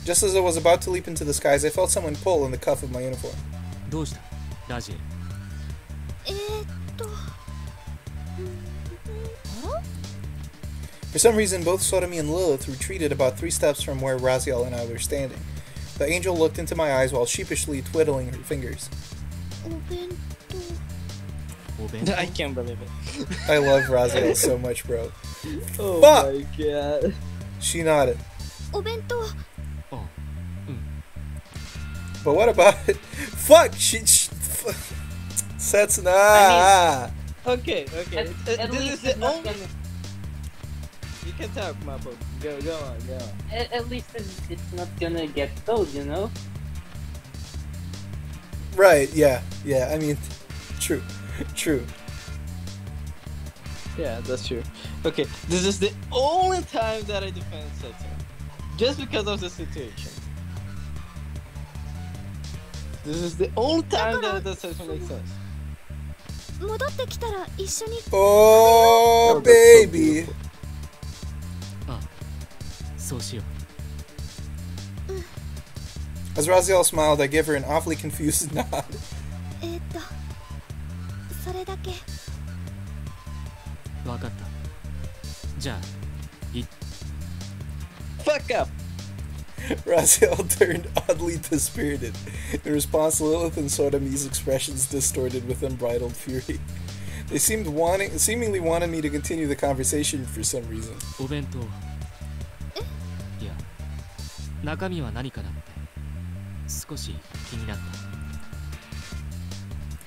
Just as I was about to leap into the skies, I felt someone pull on the cuff of my uniform. For some reason, both Sorami and Lilith retreated about 3 steps from where Raziel and I were standing. The angel looked into my eyes while sheepishly twiddling her fingers. I can't believe it. I love Raziel so much, bro. Oh my god. She nodded. But what about it? Fuck! Setsuna! I mean, okay. At least you can talk, Mapo. Go on. At least it's not gonna get told, you know? Right, yeah, I mean, true. Yeah, that's true. Okay, this is the only time that I defend Setsuna, just because of the situation. This is the only time that it doesn't make sense. Oh, baby. As Raziel smiled, I gave her an awfully confused nod. Fuck up! Raziel turned oddly dispirited. In response, Lilith and Sorami's expressions distorted with unbridled fury. They seemingly wanted me to continue the conversation for some reason.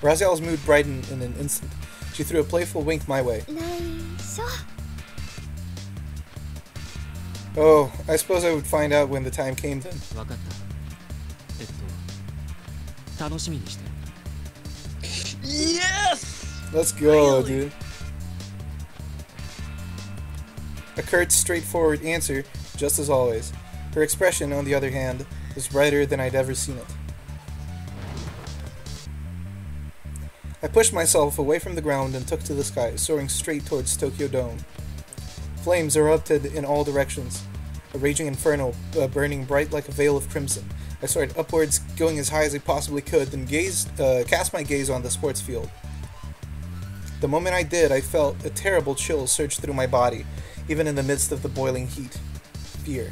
Raziel's mood brightened in an instant. She threw a playful wink my way. Oh, I suppose I would find out when the time came then. Yes! Let's go, really? Dude. A curt, straightforward answer, just as always. Her expression, on the other hand, was brighter than I'd ever seen it. I pushed myself away from the ground and took to the sky, soaring straight towards Tokyo Dome. Flames erupted in all directions, a raging inferno burning bright like a veil of crimson. I soared upwards, going as high as I possibly could, then cast my gaze on the sports field. The moment I did, I felt a terrible chill surge through my body, even in the midst of the boiling heat. Fear.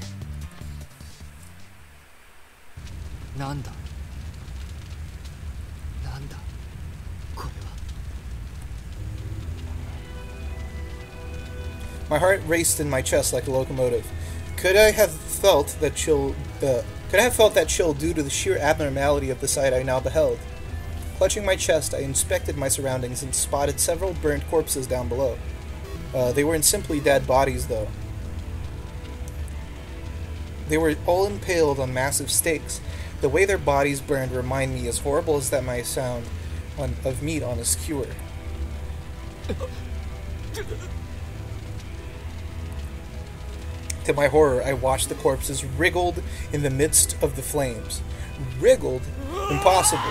My heart raced in my chest like a locomotive. Could I have felt that chill? Due to the sheer abnormality of the sight I now beheld? Clutching my chest, I inspected my surroundings and spotted several burnt corpses down below. They weren't simply dead bodies, though. They were all impaled on massive stakes. The way their bodies burned reminded me, as horrible as that might sound, of meat on a skewer. To my horror, I watched the corpses wriggled in the midst of the flames. Wriggled? Impossible.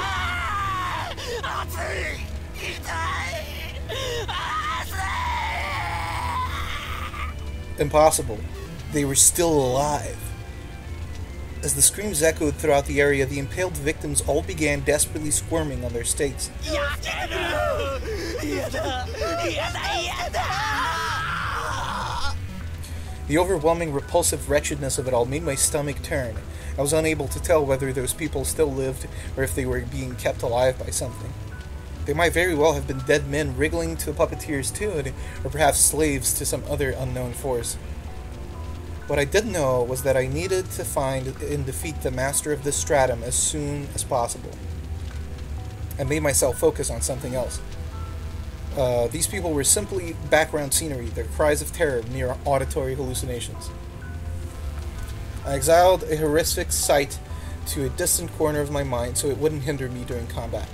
Impossible. They were still alive. As the screams echoed throughout the area, the impaled victims all began desperately squirming on their stakes. The overwhelming, repulsive wretchedness of it all made my stomach turn. I was unable to tell whether those people still lived or if they were being kept alive by something. They might very well have been dead men wriggling to a puppeteer's tune, or perhaps slaves to some other unknown force. What I did know was that I needed to find and defeat the master of this stratum as soon as possible. I made myself focus on something else. These people were simply background scenery, their cries of terror mere auditory hallucinations. I exiled a horrific sight to a distant corner of my mind so it wouldn't hinder me during combat.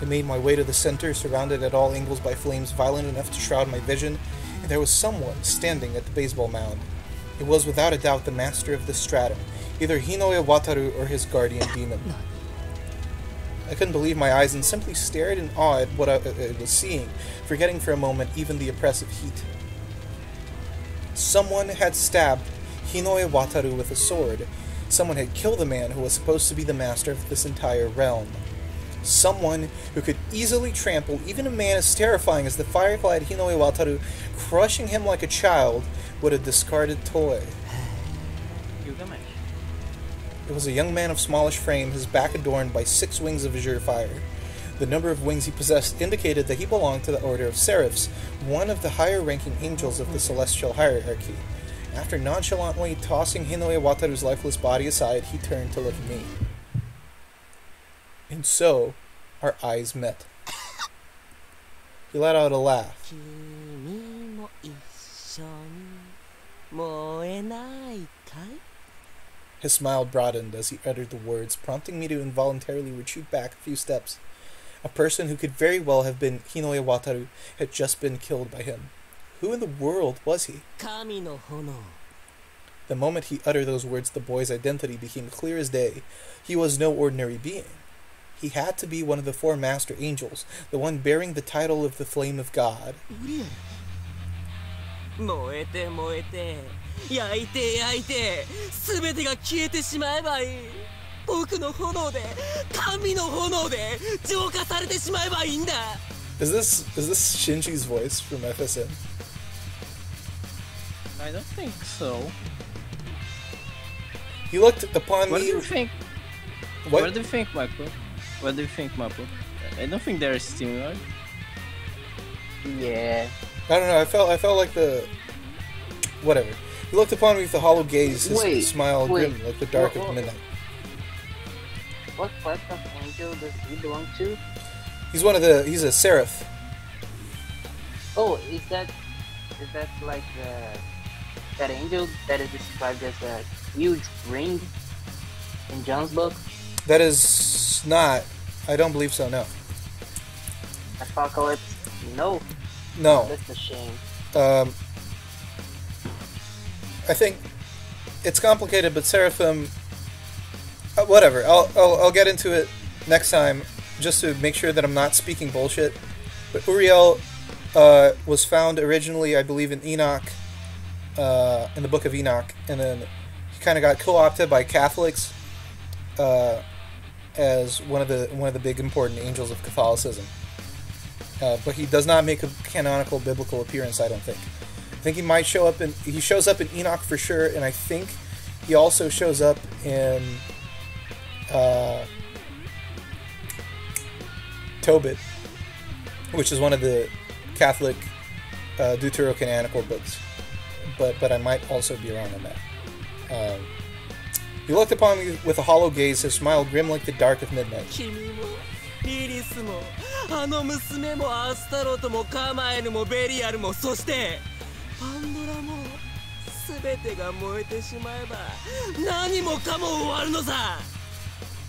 I made my way to the center, surrounded at all angles by flames violent enough to shroud my vision, and there was someone standing at the baseball mound. It was without a doubt the master of the stratum, either Hinoe Wataru or his guardian demon. I couldn't believe my eyes and simply stared in awe at what I was seeing, forgetting for a moment even the oppressive heat. Someone had stabbed Hinoe Wataru with a sword. Someone had killed the man who was supposed to be the master of this entire realm. Someone who could easily trample even a man as terrifying as the fire-clad Hinoe Wataru, crushing him like a child with a discarded toy. It was a young man of smallish frame, his back adorned by 6 wings of azure fire. The number of wings he possessed indicated that he belonged to the Order of Seraphs, one of the higher-ranking angels of the celestial hierarchy. After nonchalantly tossing Hinoe Wataru's lifeless body aside, he turned to look at me. And so, our eyes met. He let out a laugh. His smile broadened as he uttered the words, prompting me to involuntarily retreat back a few steps. A person who could very well have been Hinoe Wataru had just been killed by him. Who in the world was he? The moment he uttered those words, the boy's identity became clear as day. He was no ordinary being. He had to be one of the four master angels, the one bearing the title of the Flame of God. Is this Shinji's voice from FSM? I don't think so. He looked upon me. What do you think, Michael? I don't think they're similar. Yeah. I don't know. I felt like the whatever. He looked upon me with a hollow gaze, his smile grim like the dark of midnight. What class of angel does he belong to? He's a seraph. Oh, is that like that angel that is described as a huge ring in John's book? That is not. I don't believe so. No. Apocalypse. No. No. Oh, that's a shame. I think it's complicated, but Seraphim. Whatever. I'll get into it next time, just to make sure that I'm not speaking bullshit. But Uriel was found originally, I believe, in Enoch, in the Book of Enoch, and then he kind of got co-opted by Catholics as one of the big important angels of Catholicism. But he does not make a canonical biblical appearance, I don't think. I think he might show up in... He shows up in Enoch for sure, and I think he also shows up in... Tobit, which is one of the Catholic deuterocanonical books, but I might also be wrong on that. He looked upon me with a hollow gaze, his smile grim like the dark of midnight.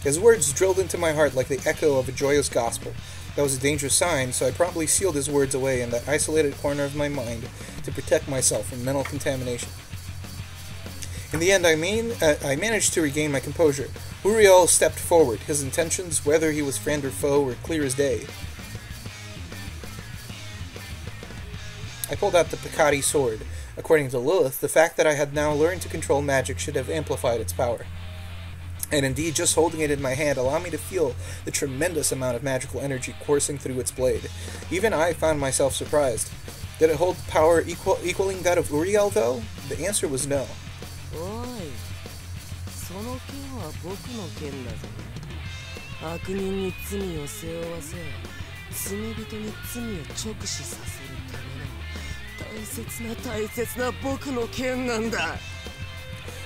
His words drilled into my heart like the echo of a joyous gospel. That was a dangerous sign, so I promptly sealed his words away in that isolated corner of my mind to protect myself from mental contamination. In the end, I managed to regain my composure. Uriel stepped forward. His intentions, whether he was friend or foe, were clear as day. I pulled out the Pikati sword. According to Lilith, the fact that I had now learned to control magic should have amplified its power. And indeed, just holding it in my hand allowed me to feel the tremendous amount of magical energy coursing through its blade. Even I found myself surprised. Did it hold power equaling that of Uriel, though? The answer was no.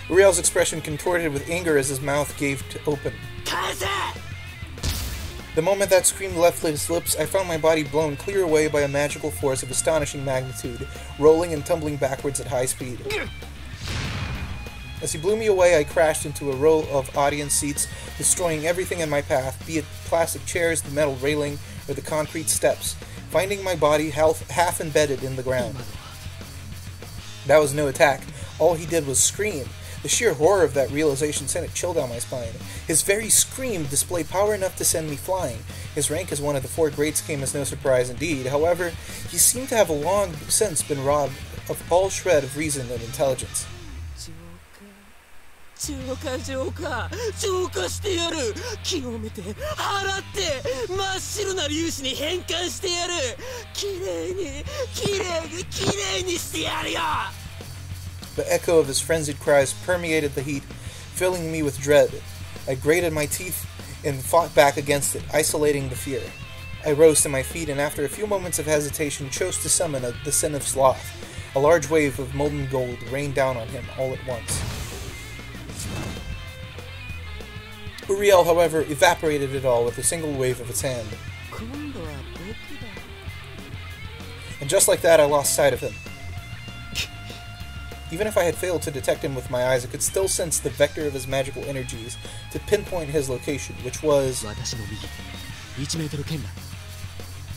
Uriel's expression contorted with anger as his mouth gave to open. The moment that scream left his lips, I found my body blown clear away by a magical force of astonishing magnitude, rolling and tumbling backwards at high speed. As he blew me away, I crashed into a row of audience seats, destroying everything in my path, be it plastic chairs, the metal railing, or the concrete steps, finding my body half embedded in the ground. That was no attack. All he did was scream. The sheer horror of that realization sent a chill down my spine. His very scream displayed power enough to send me flying. His rank as one of the four greats came as no surprise indeed. However, he seemed to have long since been robbed of all shred of reason and intelligence. The echo of his frenzied cries permeated the heat, filling me with dread. I grated my teeth and fought back against it, isolating the fear. I rose to my feet and after a few moments of hesitation chose to summon the Sin of Sloth. A large wave of molten gold rained down on him all at once. Uriel, however, evaporated it all with a single wave of its hand. And just like that, I lost sight of him. Even if I had failed to detect him with my eyes, I could still sense the vector of his magical energies to pinpoint his location, which was... I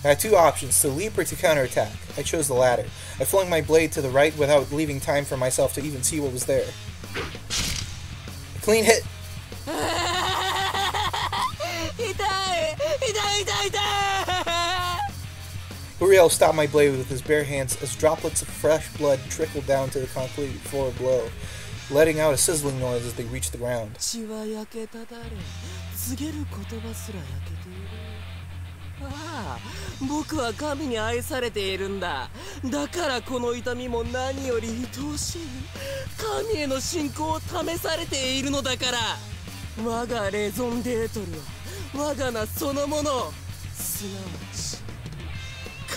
had two options, to leap or to counterattack. I chose the latter. I flung my blade to the right without leaving time for myself to even see what was there. A clean hit! Uriel stopped my blade with his bare hands as droplets of fresh blood trickled down to the concrete floor below, letting out a sizzling noise as they reached the ground.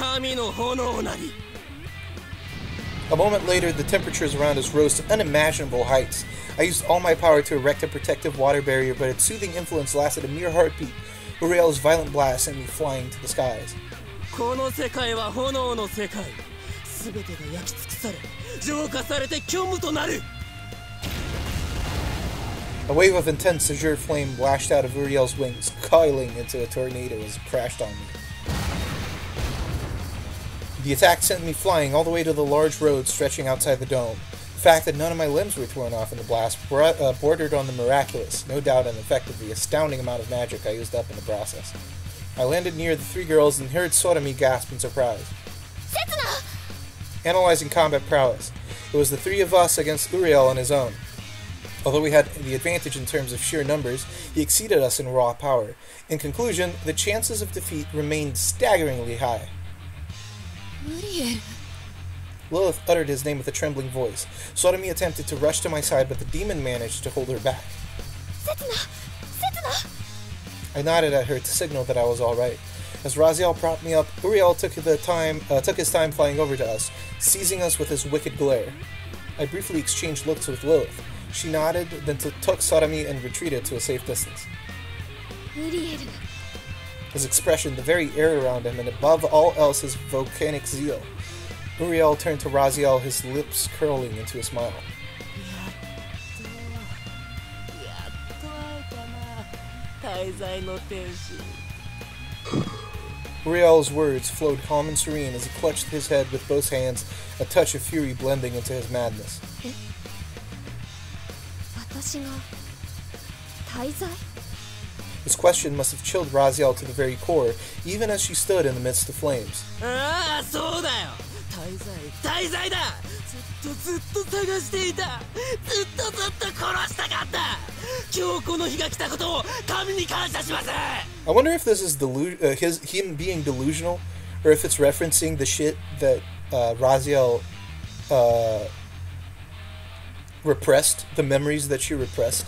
A moment later, the temperatures around us rose to unimaginable heights. I used all my power to erect a protective water barrier, but its soothing influence lasted a mere heartbeat. Uriel's violent blast sent me flying to the skies. A wave of intense azure flame lashed out of Uriel's wings, coiling into a tornado as it crashed on me. The attack sent me flying all the way to the large road stretching outside the dome. The fact that none of my limbs were torn off in the blast bordered on the miraculous, no doubt an effect of the astounding amount of magic I used up in the process. I landed near the three girls and heard Sorami gasp in surprise. Setsuna! Analyzing combat prowess, it was the three of us against Uriel on his own. Although we had the advantage in terms of sheer numbers, he exceeded us in raw power. In conclusion, the chances of defeat remained staggeringly high. Uriel. Lilith uttered his name with a trembling voice. Sorami attempted to rush to my side, but the demon managed to hold her back. Setsuna! Setsuna! I nodded at her to signal that I was alright. As Raziel propped me up, Uriel took his time flying over to us, seizing us with his wicked glare. I briefly exchanged looks with Lilith. She nodded, then took Sorami and retreated to a safe distance. Uriel. His expression, the very air around him, and above all else his volcanic zeal. Uriel turned to Raziel, his lips curling into a smile. Uriel's words flowed calm and serene as he clutched his head with both hands, a touch of fury blending into his madness. His question must have chilled Raziel to the very core, even as she stood in the midst of flames. I wonder if this is him being delusional, or if it's referencing the shit that Raziel repressed, the memories that she repressed,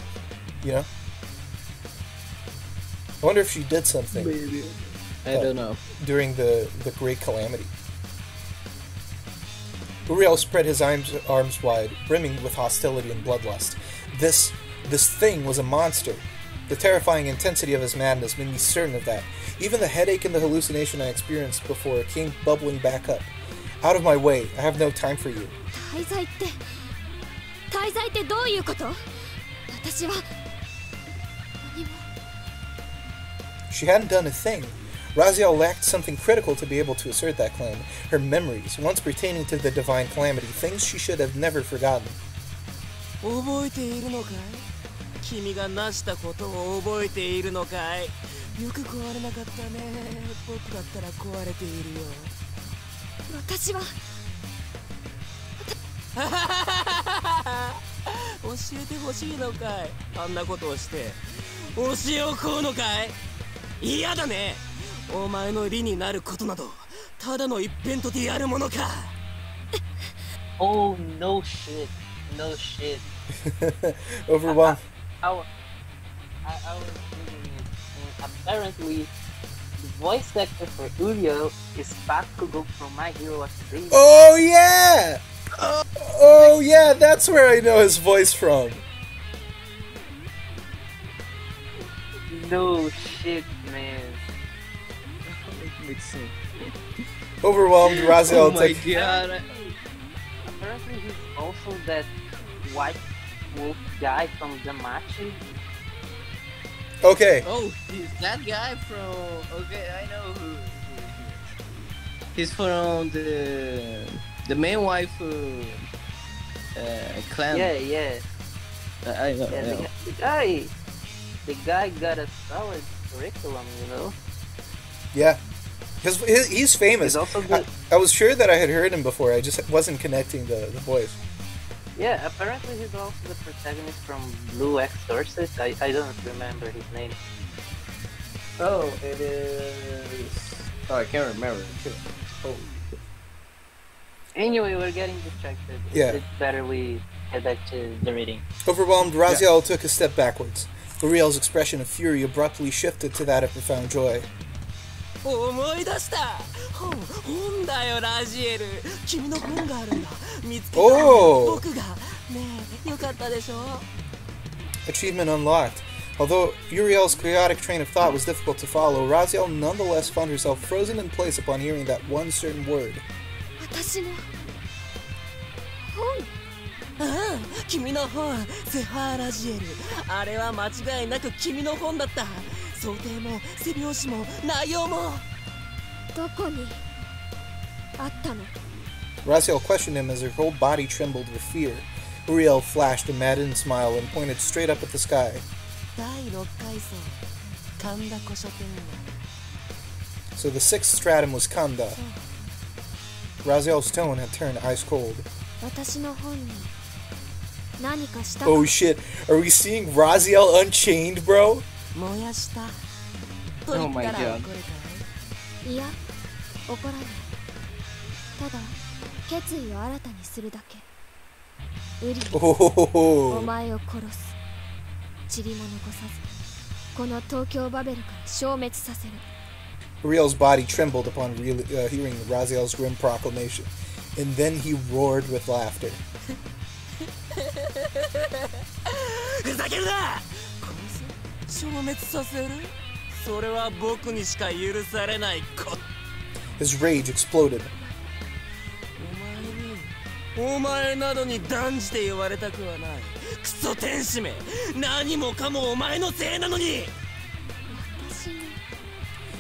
you know? I wonder if she did something. I don't know. During the Great Calamity. Uriel spread his arms wide, brimming with hostility and bloodlust. This thing was a monster. The terrifying intensity of his madness made me certain of that. Even the headache and the hallucination I experienced before came bubbling back up. Out of my way, I have no time for you. She hadn't done a thing. Raziel lacked something critical to be able to assert that claim. Her memories, once pertaining to the Divine Calamity, things she should have never forgotten. Oh, no shit. No shit. Overwhelmed. I was reading it, and apparently, the voice actor for Uriel is Bakugo from My Hero Academia. Oh, yeah! Oh, yeah, that's where I know his voice from. No shit, man. Overwhelmed, Raziel. Oh my god! Apparently, he's also that white wolf guy from Damachi. Okay. Oh, he's that guy from. Okay, I know who. He's from the main wife clan. Yeah, yeah. I know. Yeah, the guy got a solid curriculum, you know. Yeah. He's famous. He's also good. I was sure that I had heard him before. I just wasn't connecting the voice. Yeah, apparently he's also the protagonist from Blue Exorcist. I don't remember his name. Oh, it is... Oh, I can't remember. Oh. Anyway, we're getting distracted. Yeah. It's better we head back to the reading. Overwhelmed, Raziel took a step backwards. Uriel's expression of fury abruptly shifted to that of profound joy. Oh! Achievement unlocked. Although Uriel's chaotic train of thought was difficult to follow, Raziel nonetheless found herself frozen in place upon hearing that one certain word. Raziel questioned him as her whole body trembled with fear. Uriel flashed a maddened smile and pointed straight up at the sky. So the sixth stratum was Kanda. Raziel's tone had turned ice cold. Oh shit, are we seeing Raziel Unchained, bro? Oh my god. Oh. Uriel's body trembled upon hearing Raziel's grim proclamation, and then he roared with laughter. His rage exploded.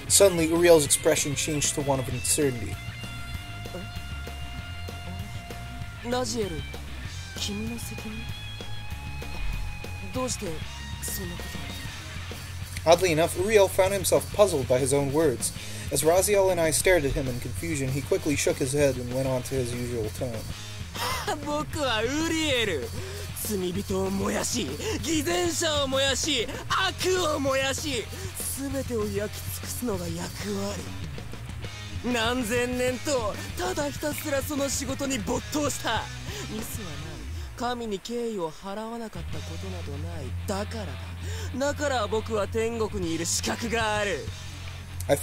Suddenly, Uriel's expression changed to one of uncertainty. Oddly enough, Uriel found himself puzzled by his own words. As Raziel and I stared at him in confusion, he quickly shook his head and went on to his usual tone. I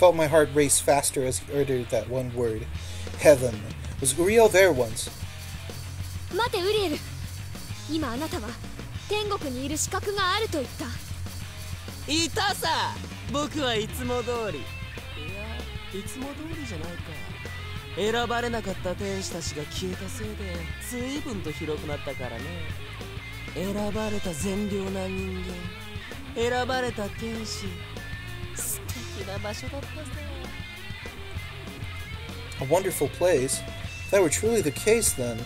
felt my heart race faster as he uttered that one word. Heaven. Was Uriel there once? A wonderful place. If that were truly the case, then.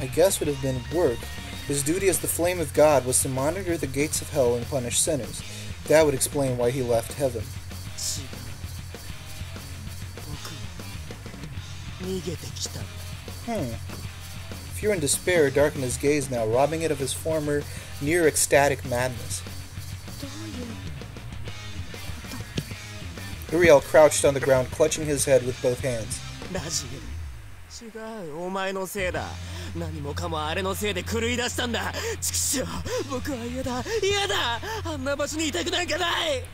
I guess would have been work. His duty as the flame of God was to monitor the gates of hell and punish sinners. That would explain why he left heaven. Fear and despair darkened his gaze now, robbing it of his former near-ecstatic madness. Uriel crouched on the ground, clutching his head with both hands.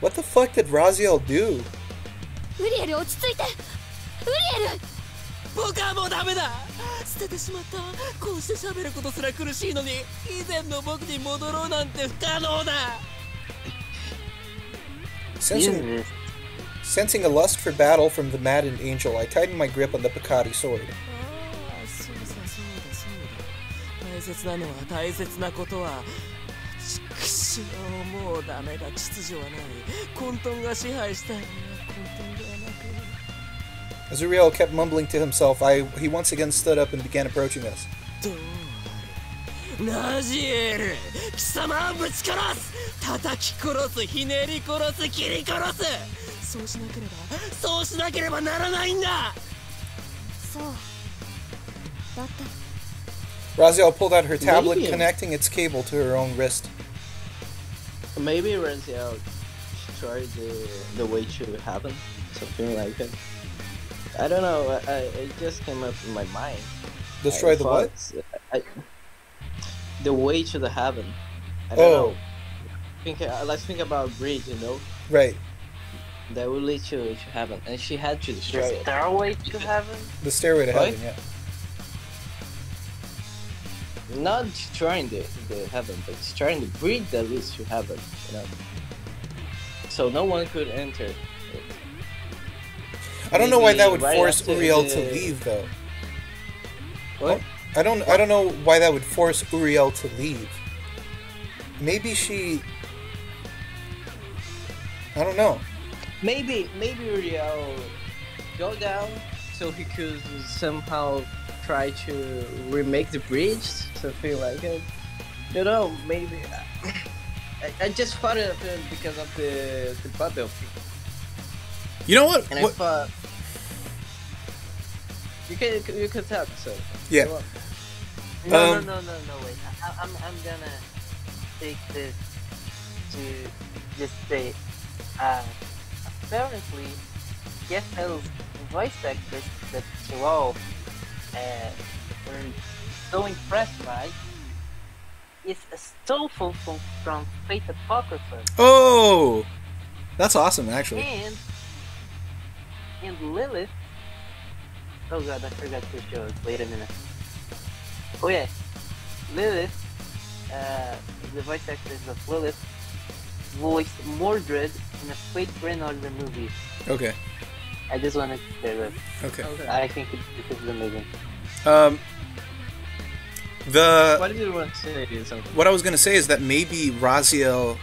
What the fuck did Raziel do? Uriel! Sensing a lust for battle from the maddened angel, I tightened my grip on the Pikati sword. As Uriel kept mumbling to himself, he once again stood up and began approaching us. 叩き殺す、ひねり殺す、切り殺す。そうしなければならないんだ。そう。だった。Raziel pulled out her tablet, connecting its cable to her own wrist. Maybe Raziel tried the way it should happen, something like that. I don't know. It just came up in my mind. Destroy the what? The way to the heaven. I don't know. Let's think about bridge, you know. Right. That will lead to heaven, and she had to destroy it. Stairway to heaven. The stairway to heaven. Yeah. Not destroying the heaven, but destroying the bridge that leads to heaven. You know. So no one could enter. I don't know why that would force Uriel to leave, though. What? I don't know why that would force Uriel to leave. Maybe she... I don't know. Maybe Uriel go down so he could somehow try to remake the bridge, something like it. You know, maybe... I just thought of it because of the bubble thing. You know what? And what? You can tell. So yeah. No, wait. I'm gonna take this to just say. Apparently, Getel's voice actress that you all were so impressed by is a stole from Fate/Apocrypha. Oh, that's awesome, actually. And Lilith. Oh god, I forgot who she was. Wait a minute. Oh yeah, Lilith, the voice actress of Lilith, voiced Mordred in a Fate/Grand Order movie. Okay. I just wanted to say that. Okay. I think it is amazing. What did you want to say? What I was gonna say is that maybe Raziel,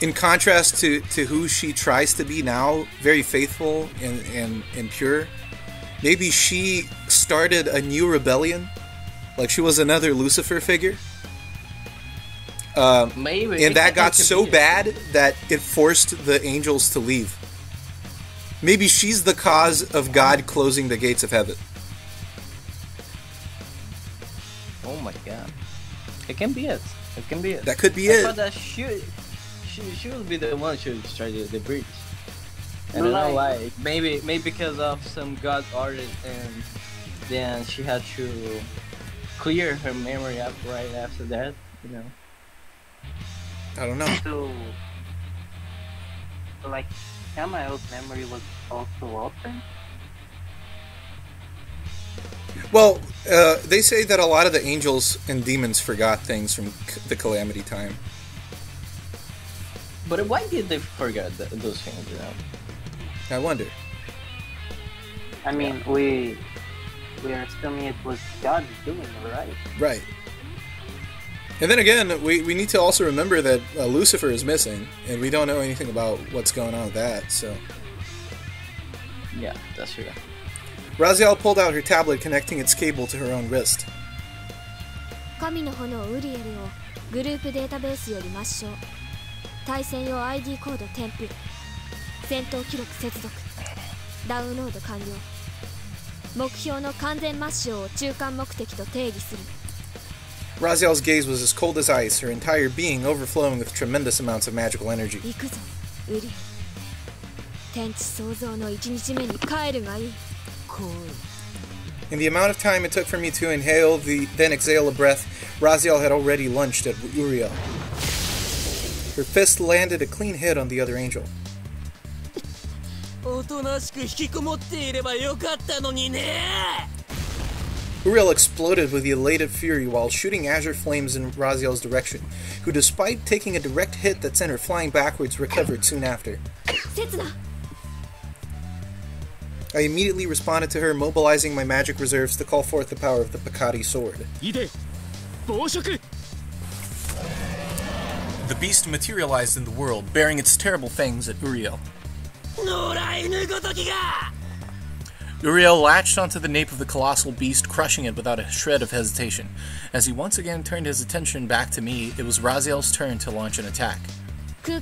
in contrast to who she tries to be now, very faithful and pure, maybe she started a new rebellion. Like she was another Lucifer figure. Maybe. And that got so bad that it forced the angels to leave. Maybe she's the cause of God closing the gates of heaven. Oh my god. It can be it. It can be it. That could be it. I thought that she will be the one who destroy the bridge. I don't know why. Maybe because of some god order, and then she had to clear her memory up right after that. You know. I don't know. So like, Kamael's memory was also open. Well, they say that a lot of the angels and demons forgot things from the Calamity time. But why did they forget those things, you know? I wonder. I mean, we are assuming it was God's doing, right? Right. And then again, we need to also remember that Lucifer is missing, and we don't know anything about what's going on with that, so... Yeah, that's true. Raziel pulled out her tablet, connecting its cable to her own wrist. 対戦用 ID コード添付戦闘記録接続ダウンロード完了目標の完全抹消を中間目的と定義する Raziel's gaze was as cold as ice, her entire being overflowing with tremendous amounts of magical energy. 行くぞ、ウリエル。天地創造の1日目に帰るがいい。こう。In the amount of time it took for me to inhale then exhale a breath, Raziel had already lunged at Uriel. Her fist landed a clean hit on the other angel. Uriel exploded with the elated fury while shooting azure flames in Raziel's direction, who, despite taking a direct hit that sent her flying backwards, recovered soon after. I immediately responded to her, mobilizing my magic reserves to call forth the power of the Pikati sword. The beast materialized in the world, bearing its terrible fangs at Uriel. Uriel latched onto the nape of the colossal beast, crushing it without a shred of hesitation. As he once again turned his attention back to me, it was Raziel's turn to launch an attack. The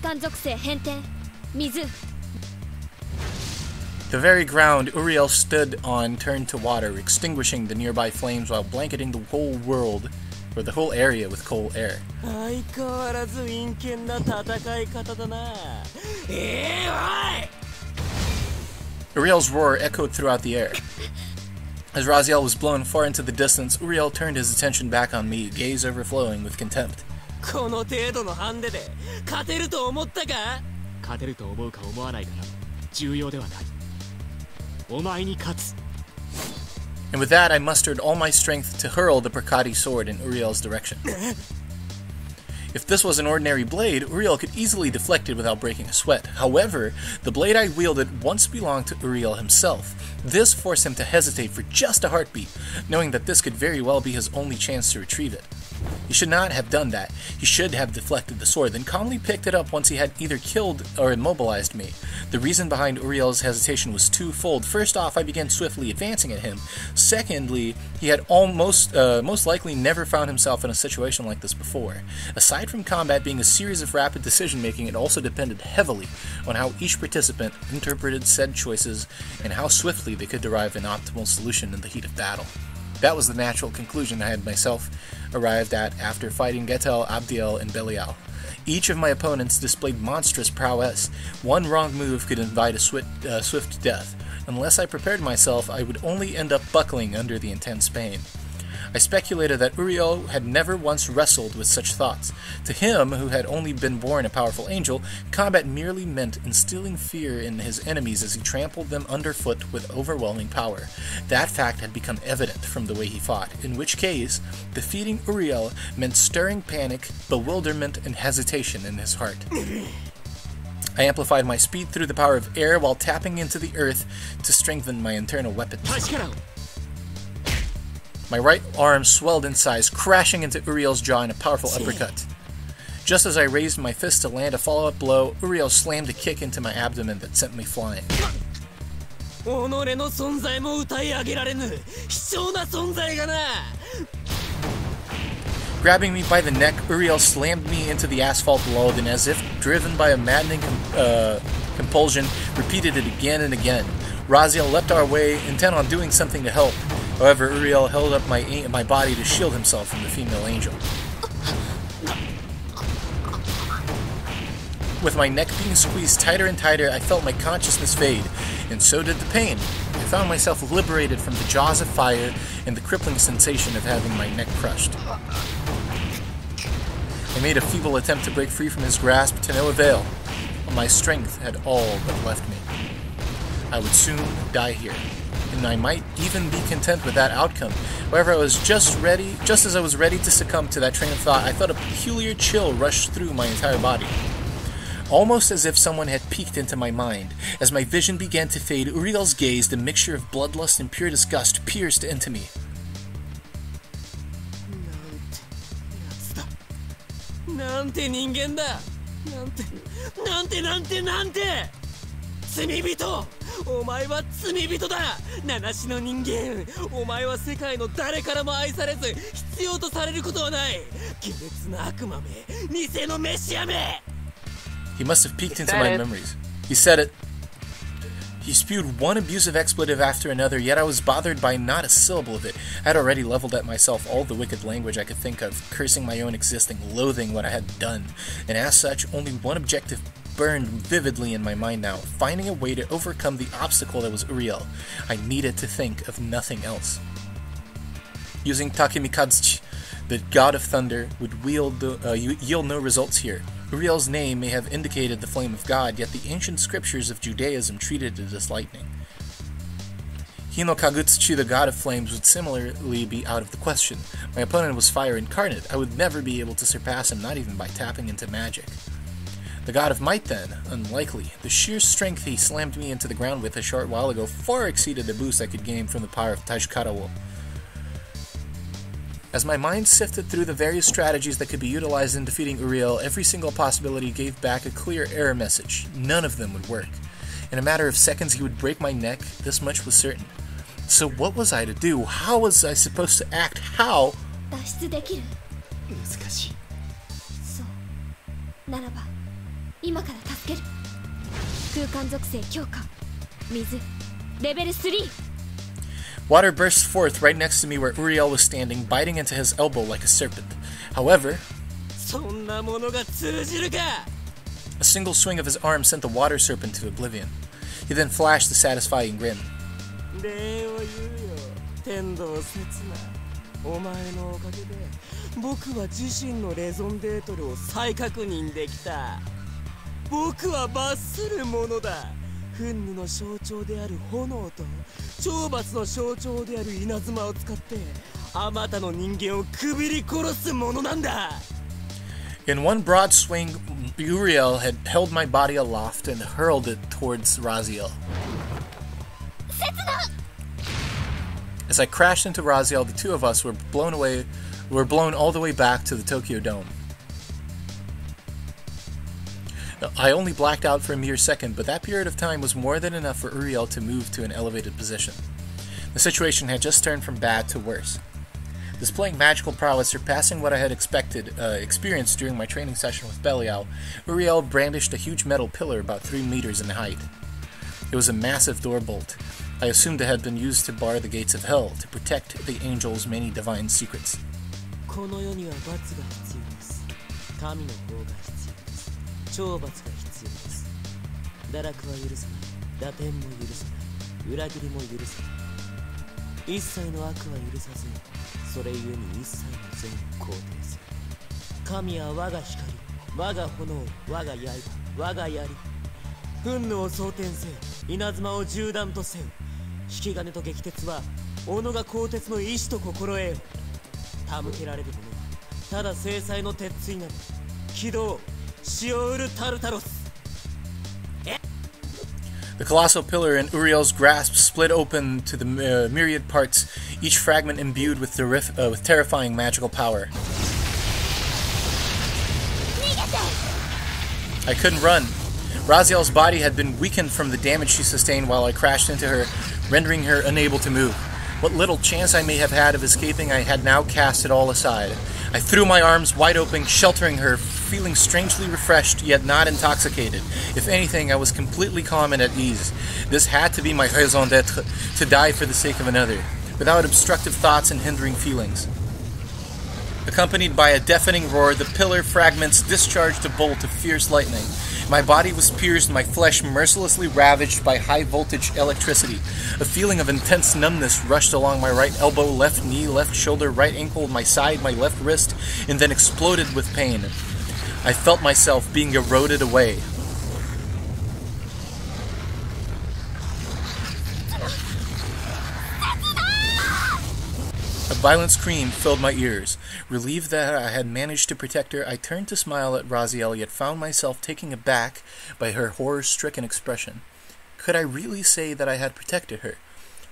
very ground Uriel stood on turned to water, extinguishing the nearby flames while blanketing the whole world, or the whole area, with cold air. Uriel's roar echoed throughout the air. As Raziel was blown far into the distance, Uriel turned his attention back on me, gaze overflowing with contempt. And with that, I mustered all my strength to hurl the Pikati sword in Uriel's direction. If this was an ordinary blade, Uriel could easily deflect it without breaking a sweat. However, the blade I wielded once belonged to Uriel himself. This forced him to hesitate for just a heartbeat, knowing that this could very well be his only chance to retrieve it. He should not have done that. He should have deflected the sword, then calmly picked it up once he had either killed or immobilized me. The reason behind Uriel's hesitation was twofold. First off, I began swiftly advancing at him. Secondly, he had most likely never found himself in a situation like this before. Aside from combat being a series of rapid decision-making, it also depended heavily on how each participant interpreted said choices and how swiftly they could derive an optimal solution in the heat of battle. That was the natural conclusion I had myself arrived at after fighting Getel, Abdiel, and Belial. Each of my opponents displayed monstrous prowess. One wrong move could invite a swift death. Unless I prepared myself, I would only end up buckling under the intense pain. I speculated that Uriel had never once wrestled with such thoughts. To him, who had only been born a powerful angel, combat merely meant instilling fear in his enemies as he trampled them underfoot with overwhelming power. That fact had become evident from the way he fought, in which case, defeating Uriel meant stirring panic, bewilderment, and hesitation in his heart. I amplified my speed through the power of air while tapping into the earth to strengthen my internal weapon. My right arm swelled in size, crashing into Uriel's jaw in a powerful uppercut. Just as I raised my fist to land a follow-up blow, Uriel slammed a kick into my abdomen that sent me flying. Grabbing me by the neck, Uriel slammed me into the asphalt below, then, as if driven by a maddening compulsion, repeated it again and again. Raziel leapt our way, intent on doing something to help. However, Uriel held up my body to shield himself from the female angel. With my neck being squeezed tighter and tighter, I felt my consciousness fade, and so did the pain. I found myself liberated from the jaws of fire and the crippling sensation of having my neck crushed. I made a feeble attempt to break free from his grasp, to no avail. My strength had all but left me. I would soon die here, and I might even be content with that outcome. However, I was just as I was ready to succumb to that train of thought, I felt a peculiar chill rush through my entire body, almost as if someone had peeked into my mind. As my vision began to fade, Uriel's gaze, the mixture of bloodlust and pure disgust, pierced into me. He must have peeked into my memories. He said it. He spewed one abusive expletive after another, yet I was bothered by not a syllable of it. I had already leveled at myself all the wicked language I could think of, cursing my own existing, loathing what I had done, and as such, only one objective burned vividly in my mind now, finding a way to overcome the obstacle that was Uriel. I needed to think of nothing else. Using Takemikazuchi, the god of thunder, would yield no results here. Uriel's name may have indicated the flame of God, yet the ancient scriptures of Judaism treated it as lightning. Hinokagutsuchi, the god of flames, would similarly be out of the question. My opponent was fire incarnate. I would never be able to surpass him, not even by tapping into magic. The god of might then? Unlikely. The sheer strength he slammed me into the ground with a short while ago far exceeded the boost I could gain from the power of Tajikarao. As my mind sifted through the various strategies that could be utilized in defeating Uriel, every single possibility gave back a clear error message. None of them would work. In a matter of seconds, he would break my neck. This much was certain. So what was I to do? How was I supposed to act? How? Water burst forth right next to me where Uriel was standing, biting into his elbow like a serpent. However, a single swing of his arm sent the water serpent to oblivion. He then flashed a satisfying grin. In one broad swing, Uriel had held my body aloft and hurled it towards Raziel. As I crashed into Raziel, the two of us were blown all the way back to the Tokyo Dome. I only blacked out for a mere second, but that period of time was more than enough for Uriel to move to an elevated position. The situation had just turned from bad to worse. Displaying magical prowess surpassing what I had experienced during my training session with Belial, Uriel brandished a huge metal pillar about 3 meters in height. It was a massive door bolt. I assumed it had been used to bar the gates of hell, to protect the angels' many divine secrets. The colossal pillar in Uriel's grasp split open to the myriad parts, each fragment imbued with terrifying magical power. I couldn't run. Raziel's body had been weakened from the damage she sustained while I crashed into her, rendering her unable to move. What little chance I may have had of escaping, I had now cast it all aside. I threw my arms wide open, sheltering her, feeling strangely refreshed, yet not intoxicated. If anything, I was completely calm and at ease. This had to be my raison d'etre, to die for the sake of another, without obstructive thoughts and hindering feelings. Accompanied by a deafening roar, the pillar fragments discharged a bolt of fierce lightning. My body was pierced, my flesh mercilessly ravaged by high-voltage electricity. A feeling of intense numbness rushed along my right elbow, left knee, left shoulder, right ankle, my side, my left wrist, and then exploded with pain. I felt myself being eroded away. A violent scream filled my ears. Relieved that I had managed to protect her, I turned to smile at Raziel, yet found myself taken aback by her horror-stricken expression. Could I really say that I had protected her?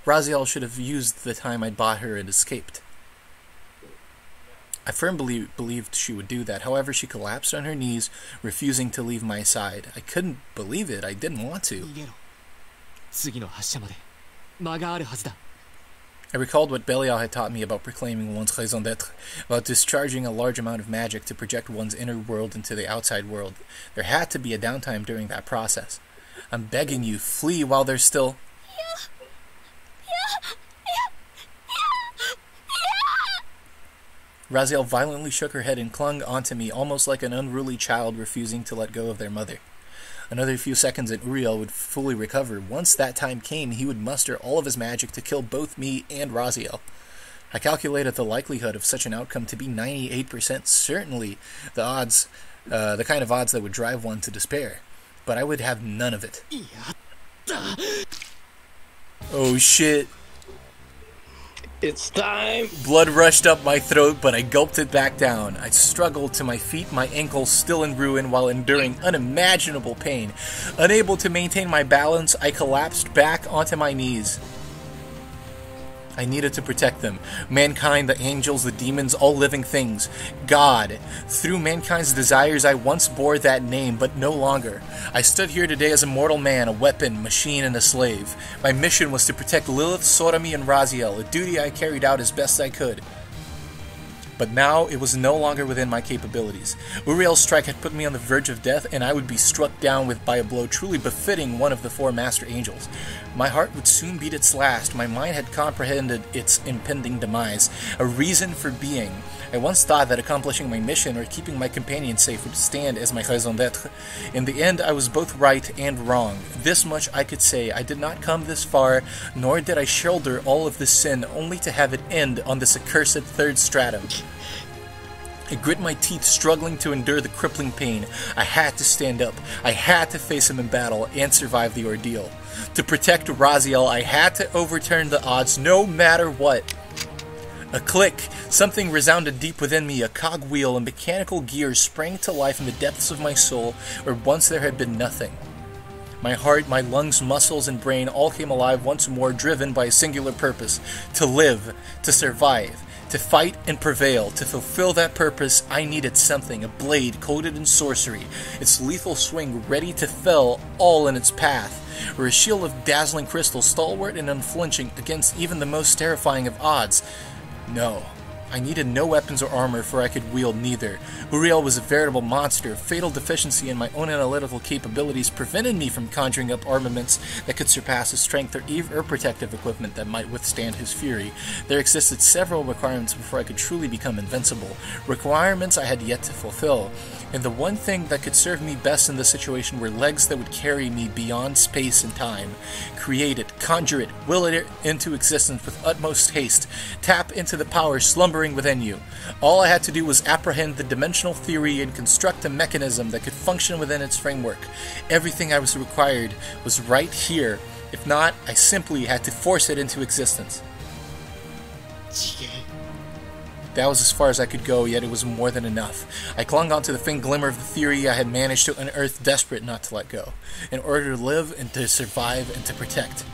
Raziel should have used the time I bought her and escaped. I firmly believed she would do that. However, she collapsed on her knees, refusing to leave my side. I couldn't believe it. I didn't want to. I recalled what Belial had taught me about proclaiming one's raison d'être, about discharging a large amount of magic to project one's inner world into the outside world. There had to be a downtime during that process. I'm begging you, flee while there's still... Raziel violently shook her head and clung onto me, almost like an unruly child refusing to let go of their mother. Another few seconds and Uriel would fully recover. Once that time came, he would muster all of his magic to kill both me and Raziel. I calculated the likelihood of such an outcome to be 98%, certainly the odds, the kind of odds that would drive one to despair. But I would have none of it. Oh shit. It's time! Blood rushed up my throat, but I gulped it back down. I struggled to my feet, my ankles still in ruin while enduring unimaginable pain. Unable to maintain my balance, I collapsed back onto my knees. I needed to protect them. Mankind, the angels, the demons, all living things. God. Through mankind's desires, I once bore that name, but no longer. I stood here today as a mortal man, a weapon, machine, and a slave. My mission was to protect Lilith, Sorami, and Raziel, a duty I carried out as best I could. But now, it was no longer within my capabilities. Uriel's strike had put me on the verge of death, and I would be struck down by a blow truly befitting one of the four master angels. My heart would soon beat its last. My mind had comprehended its impending demise, a reason for being. I once thought that accomplishing my mission or keeping my companion safe would stand as my raison d'etre. In the end, I was both right and wrong. This much I could say. I did not come this far, nor did I shoulder all of this sin, only to have it end on this accursed third stratum. I grit my teeth, struggling to endure the crippling pain. I had to stand up. I had to face him in battle and survive the ordeal. To protect Raziel, I had to overturn the odds no matter what. A click. Something resounded deep within me. A cogwheel and mechanical gears sprang to life in the depths of my soul where once there had been nothing. My heart, my lungs, muscles, and brain all came alive once more, driven by a singular purpose. To live. To survive. To fight and prevail. To fulfill that purpose, I needed something, a blade coated in sorcery, its lethal swing ready to fell all in its path, or a shield of dazzling crystal, stalwart and unflinching against even the most terrifying of odds. No, I needed no weapons or armor, for I could wield neither. Uriel was a veritable monster. A fatal deficiency in my own analytical capabilities prevented me from conjuring up armaments that could surpass his strength or protective equipment that might withstand his fury. There existed several requirements before I could truly become invincible, requirements I had yet to fulfill. And the one thing that could serve me best in this situation were legs that would carry me beyond space and time. Create it, conjure it, will it into existence with utmost haste. Tap into the power slumbering within you. All I had to do was apprehend the dimensional theory and construct a mechanism that could function within its framework. Everything I was required was right here. If not, I simply had to force it into existence. That was as far as I could go, yet it was more than enough. I clung onto the faint glimmer of the theory I had managed to unearth, desperate not to let go, in order to live and to survive and to protect.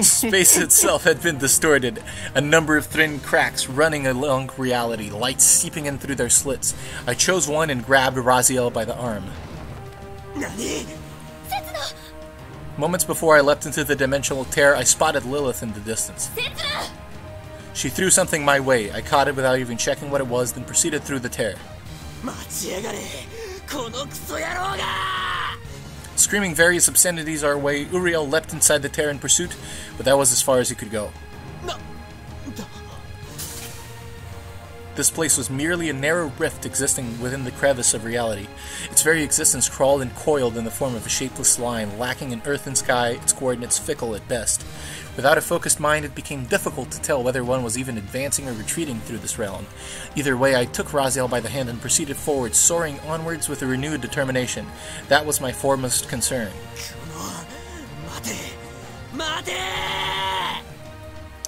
Space itself had been distorted, a number of thin cracks running along reality, light seeping in through their slits. I chose one and grabbed Raziel by the arm. Moments before I leapt into the dimensional tear, I spotted Lilith in the distance. She threw something my way. I caught it without even checking what it was, then proceeded through the tear. Screaming various obscenities our way, Uriel leapt inside the tear in pursuit, but that was as far as he could go. This place was merely a narrow rift existing within the crevice of reality. Its very existence crawled and coiled in the form of a shapeless line, lacking in earth and sky, its coordinates fickle at best. Without a focused mind, it became difficult to tell whether one was even advancing or retreating through this realm. Either way, I took Raziel by the hand and proceeded forward, soaring onwards with a renewed determination. That was my foremost concern.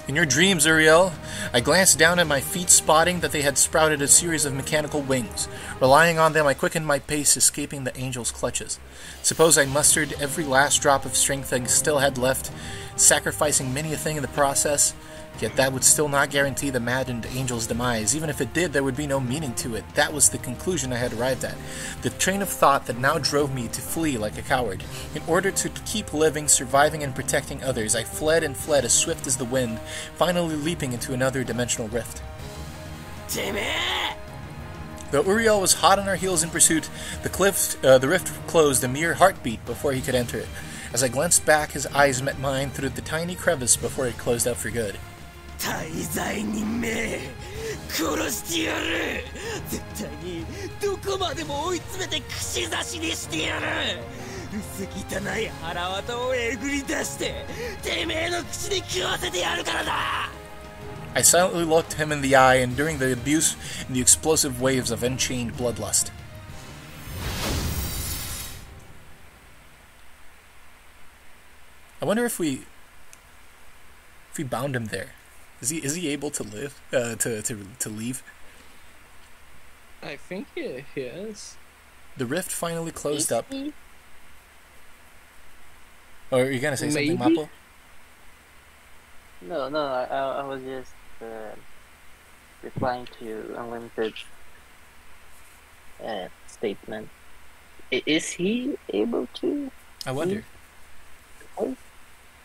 In your dreams, Uriel. I glanced down at my feet, spotting that they had sprouted a series of mechanical wings. Relying on them, I quickened my pace, escaping the angel's clutches. Suppose I mustered every last drop of strength I still had left, sacrificing many a thing in the process. Yet that would still not guarantee the maddened angel's demise. Even if it did, there would be no meaning to it. That was the conclusion I had arrived at. The train of thought that now drove me to flee like a coward. In order to keep living, surviving, and protecting others, I fled and fled as swift as the wind, finally leaping into another dimensional rift. Damn it! Though Uriel was hot on our heels in pursuit, the rift closed a mere heartbeat before he could enter it. As I glanced back, his eyes met mine through the tiny crevice before it closed out for good. I silently looked him in the eye, enduring the abuse and the explosive waves of unchained bloodlust. I wonder if we bound him there. Is he able to live? To leave? I think he is. The rift finally closed up. Oh, are you gonna say maybe? Something, Mappo? No, no, I was just replying to Unlimited's statement. Is he able to? I wonder.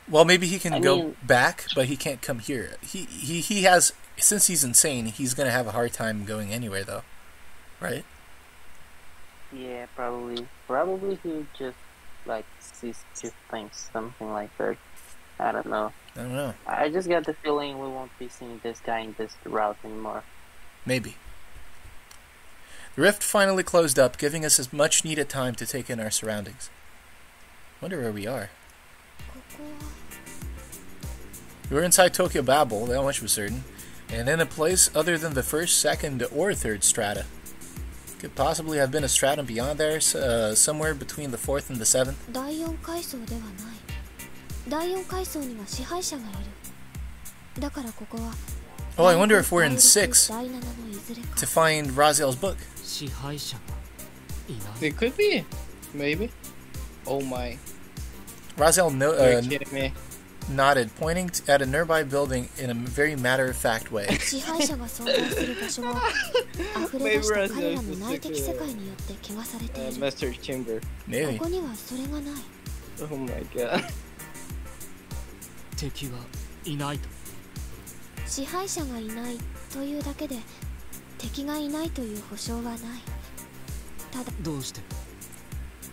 Well, maybe he can go back, but he can't come here. He has, since he's insane, he's gonna have a hard time going anywhere, though, right? Yeah, probably. Probably he just like ceased to think something like that. I don't know. I don't know. I just got the feeling we won't be seeing this guy in this route anymore. Maybe. The rift finally closed up, giving us as much needed time to take in our surroundings. Wonder where we are. We were inside Tokyo Babel, that much was certain, and in a place other than the first, second, or third strata. Could possibly have been a stratum beyond there, somewhere between the fourth and the seventh. Oh, I wonder if we're in 6 to find Raziel's book. It could be, maybe. Oh my. Raziel nodded, pointing at a nearby building in a very matter-of-fact way. Maybe Raziel is a master chamber. Maybe. Oh my god.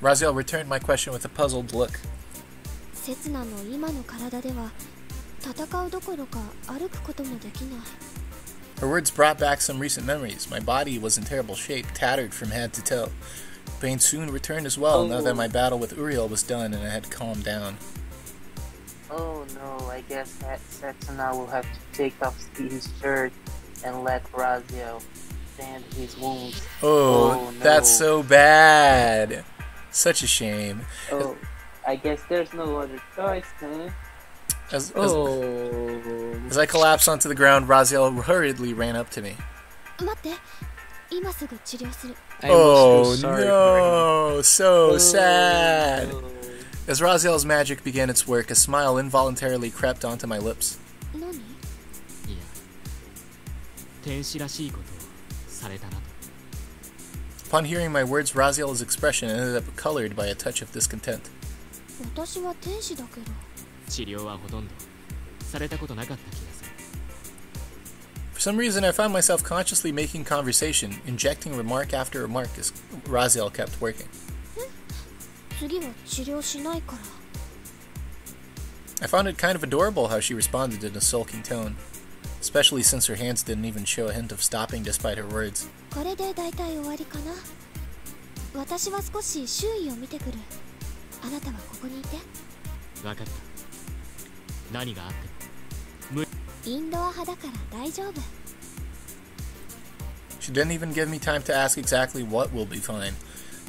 Raziel returned my question with a puzzled look. Her words brought back some recent memories. My body was in terrible shape, tattered from head to toe. Pain soon returned as well, now that my battle with Uriel was done and I had calmed down. Oh no, I guess that Setsuna will have to take off his shirt and let Raziel tend his wounds. Oh, no. That's so bad. Such a shame. Oh, I guess there's no other choice, huh? As I collapsed onto the ground, Raziel hurriedly ran up to me. Oh no, so sad. As Raziel's magic began its work, a smile involuntarily crept onto my lips. Upon hearing my words, Raziel's expression ended up colored by a touch of discontent. For some reason, I found myself consciously making conversation, injecting remark after remark as Raziel kept working. I found it kind of adorable how she responded in a sulking tone, especially since her hands didn't even show a hint of stopping despite her words. She didn't even give me time to ask exactly what will be fine.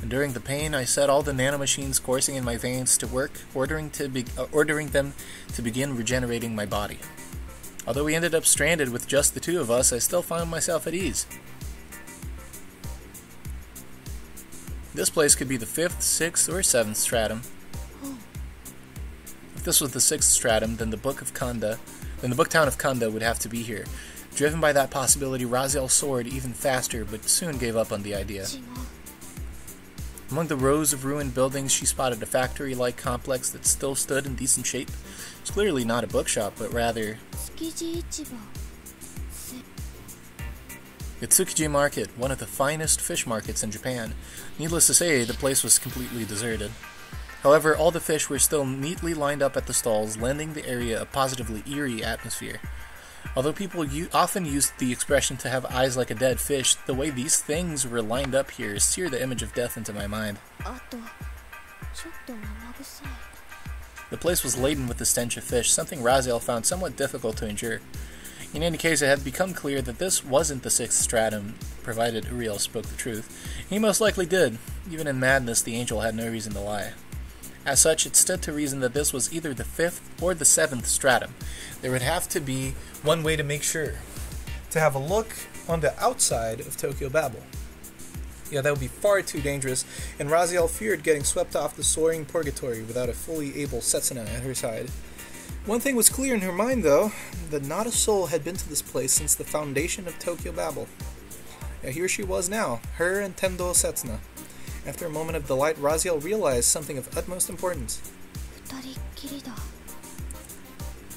Enduring the pain, I set all the nanomachines coursing in my veins to work, ordering them to begin regenerating my body. Although we ended up stranded with just the two of us, I still found myself at ease. This place could be the 5th, 6th, or 7th stratum. If this was the 6th stratum, then the booktown of Kanda would have to be here. Driven by that possibility, Raziel soared even faster, but soon gave up on the idea. Among the rows of ruined buildings, she spotted a factory-like complex that still stood in decent shape. It's clearly not a bookshop, but rather the Tsukiji Market, one of the finest fish markets in Japan. Needless to say, the place was completely deserted. However, all the fish were still neatly lined up at the stalls, lending the area a positively eerie atmosphere. Although people often used the expression to have eyes like a dead fish, the way these things were lined up here seared the image of death into my mind. The place was laden with the stench of fish, something Raziel found somewhat difficult to endure. In any case, it had become clear that this wasn't the 6th stratum, provided Uriel spoke the truth. He most likely did. Even in madness, the angel had no reason to lie. As such, it stood to reason that this was either the 5th or the 7th stratum. There would have to be one way to make sure. To have a look on the outside of Tokyo Babel. that would be far too dangerous, and Raziel feared getting swept off the soaring purgatory without a fully able Setsuna at her side. One thing was clear in her mind, though, that not a soul had been to this place since the foundation of Tokyo Babel. Now, here she was now, her and Tendo Setsuna. After a moment of delight, Raziel realized something of utmost importance.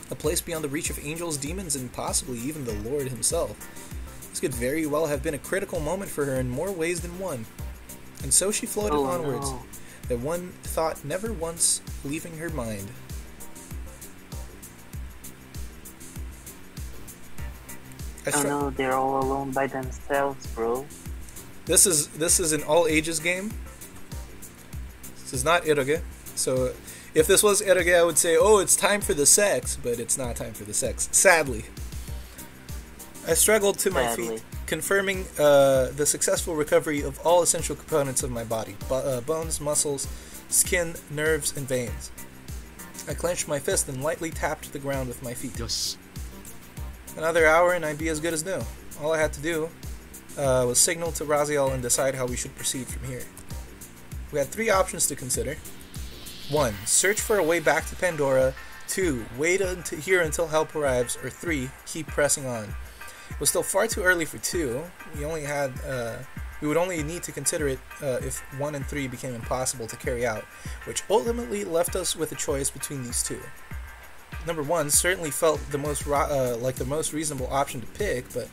A place beyond the reach of angels, demons, and possibly even the Lord himself. This could very well have been a critical moment for her in more ways than one. And so she floated onwards, that one thought never once leaving her mind. No, they're all alone by themselves, bro. This is an all ages game. This is not eroge. So if this was eroge, I would say, oh, it's time for the sex, but it's not time for the sex, sadly. I struggled to my feet, confirming the successful recovery of all essential components of my body: bones, muscles, skin, nerves, and veins. I clenched my fist and lightly tapped the ground with my feet. Yes. Another hour and I'd be as good as new. All I had to do was signal to Raziel and decide how we should proceed from here. We had three options to consider. 1. Search for a way back to Pandora. 2. Wait here until help arrives. Or 3. Keep pressing on. It was still far too early for 2. We only had, we would only need to consider it if 1 and 3 became impossible to carry out, which ultimately left us with a choice between these two. Number 1 certainly felt the most like the most reasonable option to pick, but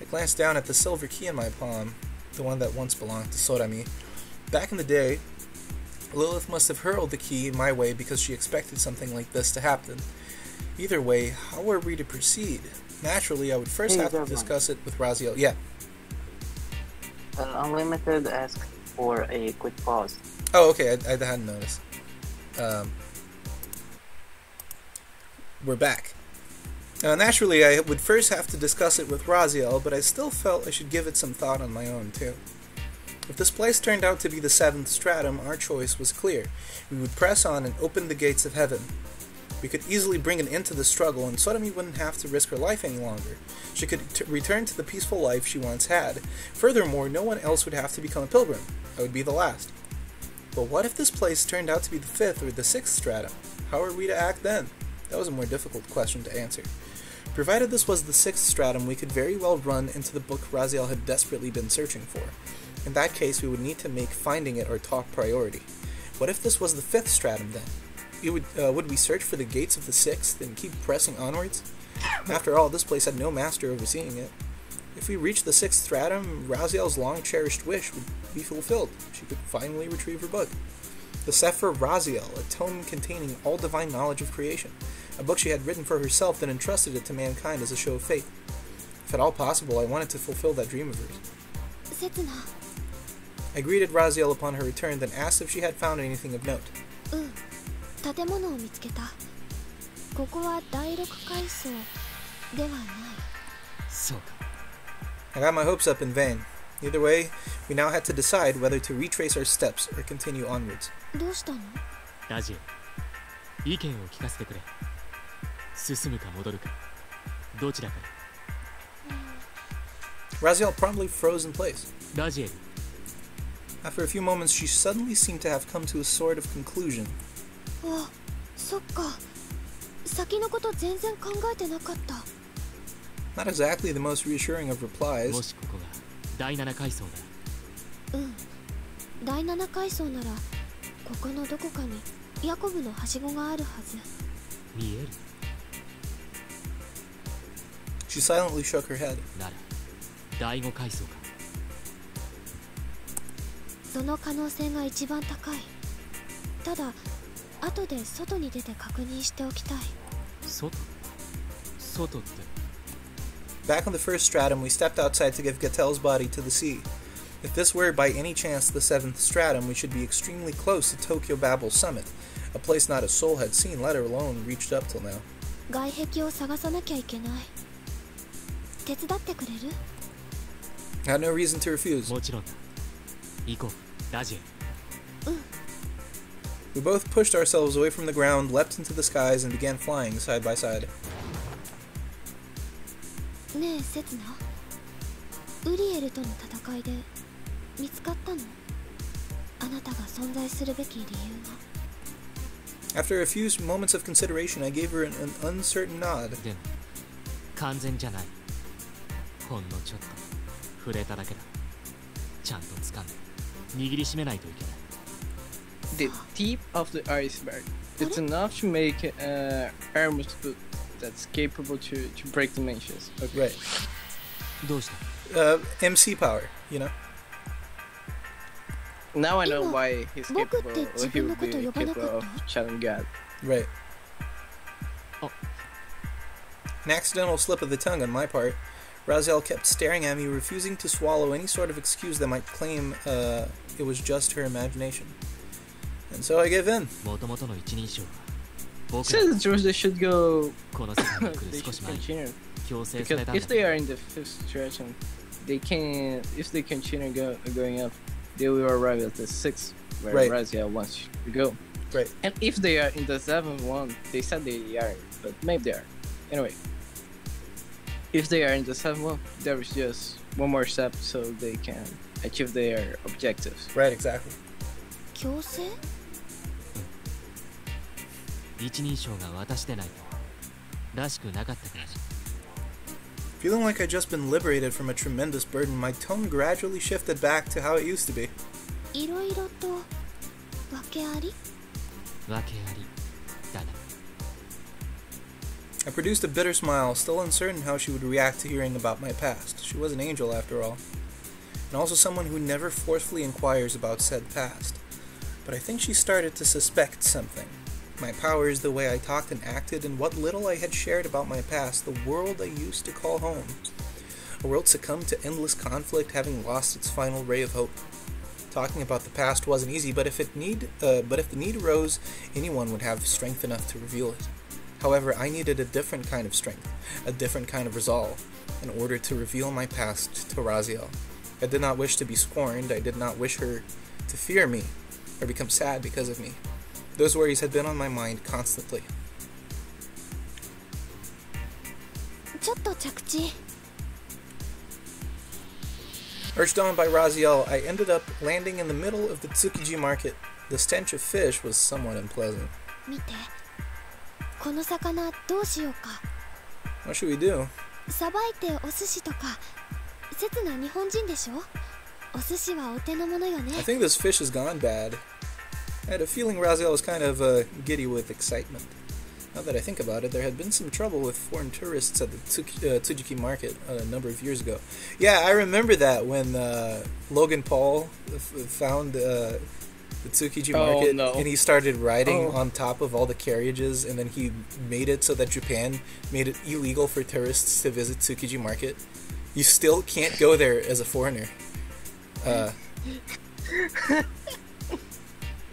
I glanced down at the silver key in my palm, the one that once belonged to Sorami. Back in the day, Lilith must have hurled the key my way because she expected something like this to happen. Either way, how were we to proceed? Naturally, I would first have to discuss it with Raziel. Yeah. Unlimited asked for a quick pause. Oh, okay. I hadn't noticed. We're back. Naturally, I would first have to discuss it with Raziel, but I still felt I should give it some thought on my own, too. If this place turned out to be the 7th stratum, our choice was clear. We would press on and open the gates of heaven. We could easily bring an end to the struggle, and Sorami wouldn't have to risk her life any longer. She could return to the peaceful life she once had. Furthermore, no one else would have to become a pilgrim. I would be the last. But what if this place turned out to be the 5th or the 6th stratum? How are we to act then? That was a more difficult question to answer. Provided this was the 6th stratum, we could very well run into the book Raziel had desperately been searching for. In that case, we would need to make finding it our top priority. What if this was the 5th stratum, then? Would we search for the gates of the 6th and keep pressing onwards? After all, this place had no master overseeing it. If we reached the 6th stratum, Raziel's long-cherished wish would be fulfilled. She could finally retrieve her book. The Sefer Raziel, a tome containing all divine knowledge of creation, a book she had written for herself, then entrusted it to mankind as a show of faith. If at all possible, I wanted to fulfill that dream of hers. I greeted Raziel upon her return, then asked if she had found anything of note. I got my hopes up in vain. Either way, we now had to decide whether to retrace our steps or continue onwards. Raziel promptly froze in place. After a few moments, she suddenly seemed to have come to a sort of conclusion. Not exactly the most reassuring of replies. She silently shook her head. Back on the 1st stratum, we stepped outside to give Getel's body to the sea. If this were by any chance the 7th stratum, we should be extremely close to Tokyo Babel's summit, a place not a soul had seen, let alone reached up till now. I had no reason to refuse. We both pushed ourselves away from the ground, leapt into the skies, and began flying side by side. 見つかったの。あなたが存在するべき理由は? After a few moments of consideration, I gave her an uncertain nod. The tip of the iceberg. It's enough to make an armor that's capable to break dimensions. Okay. Right. MC power, you know? Now I know why he's capable, or he would be capable of challenging God. Right. Oh. An accidental slip of the tongue on my part. Raziel kept staring at me, refusing to swallow any sort of excuse that might claim it was just her imagination. And so I gave in. Says the George they should go... they should continue. Because if they are in the fifth direction, they can... If they continue going up, they will arrive at the 6th, where right. Raziel wants to go. Right. And if they are in the 7th one, they said they are, but maybe they are. Anyway, if they are in the 7th one, there is just one more step so they can achieve their objectives. Right, exactly. Feeling like I'd just been liberated from a tremendous burden, my tone gradually shifted back to how it used to be. I produced a bitter smile, still uncertain how she would react to hearing about my past. She was an angel, after all, and also someone who never forcefully inquires about said past. But I think she started to suspect something. My powers, the way I talked and acted, and what little I had shared about my past, the world I used to call home. A world succumbed to endless conflict, having lost its final ray of hope. Talking about the past wasn't easy, but if the need arose, anyone would have strength enough to reveal it. However, I needed a different kind of strength, a different kind of resolve, in order to reveal my past to Raziel. I did not wish to be scorned, I did not wish her to fear me, or become sad because of me. Those worries had been on my mind constantly. Urged on by Raziel, I ended up landing in the middle of the Tsukiji market. The stench of fish was somewhat unpleasant. What should we do? I think this fish has gone bad. I had a feeling Raziel was kind of giddy with excitement. Now that I think about it, there had been some trouble with foreign tourists at the Tsukiji market a number of years ago. Yeah, I remember that when Logan Paul found the Tsukiji market, and he started riding on top of all the carriages, and then he made it so that Japan made it illegal for tourists to visit Tsukiji market. You still can't go there as a foreigner.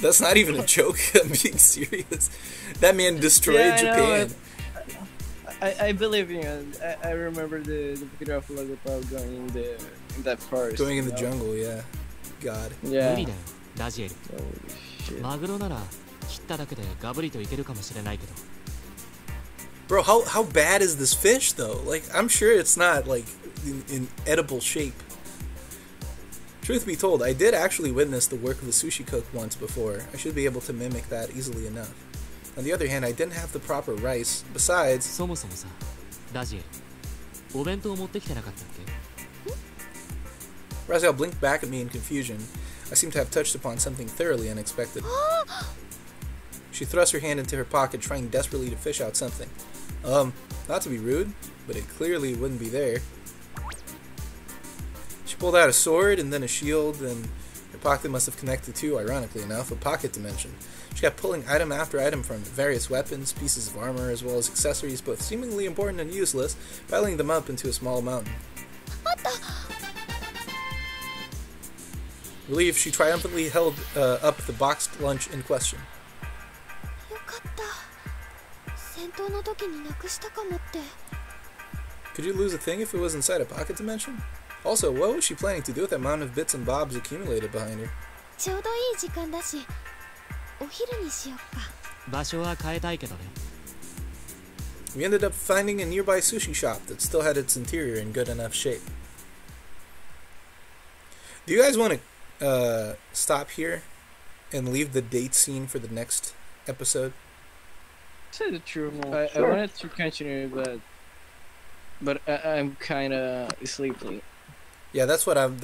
That's not even a joke. I'm being serious. That man destroyed Japan. I believe in you. I remember the picture of Logan Paul going in that forest. Going in the jungle, yeah. God. Yeah. Bro, how bad is this fish though? Like, I'm sure it's not like in edible shape. Truth be told, I did actually witness the work of a sushi cook once before. I should be able to mimic that easily enough. On the other hand, I didn't have the proper rice. Besides... Raziel blinked back at me in confusion. I seemed to have touched upon something thoroughly unexpected. She thrust her hand into her pocket, trying desperately to fish out something. Not to be rude, but it clearly wouldn't be there. She pulled out a sword and then a shield, and her pocket must have connected to, ironically enough, a pocket dimension. She kept pulling item after item from various weapons, pieces of armor, as well as accessories, both seemingly important and useless, piling them up into a small mountain. Relieved, she triumphantly held up the boxed lunch in question. Could you lose a thing if it was inside a pocket dimension? Also, what was she planning to do with the amount of bits and bobs accumulated behind her? We ended up finding a nearby sushi shop that still had its interior in good enough shape. Do you guys want to stop here and leave the date scene for the next episode? Say the truth. Sure. I wanted to continue, but I'm kind of sleepy. Yeah, that's what I'm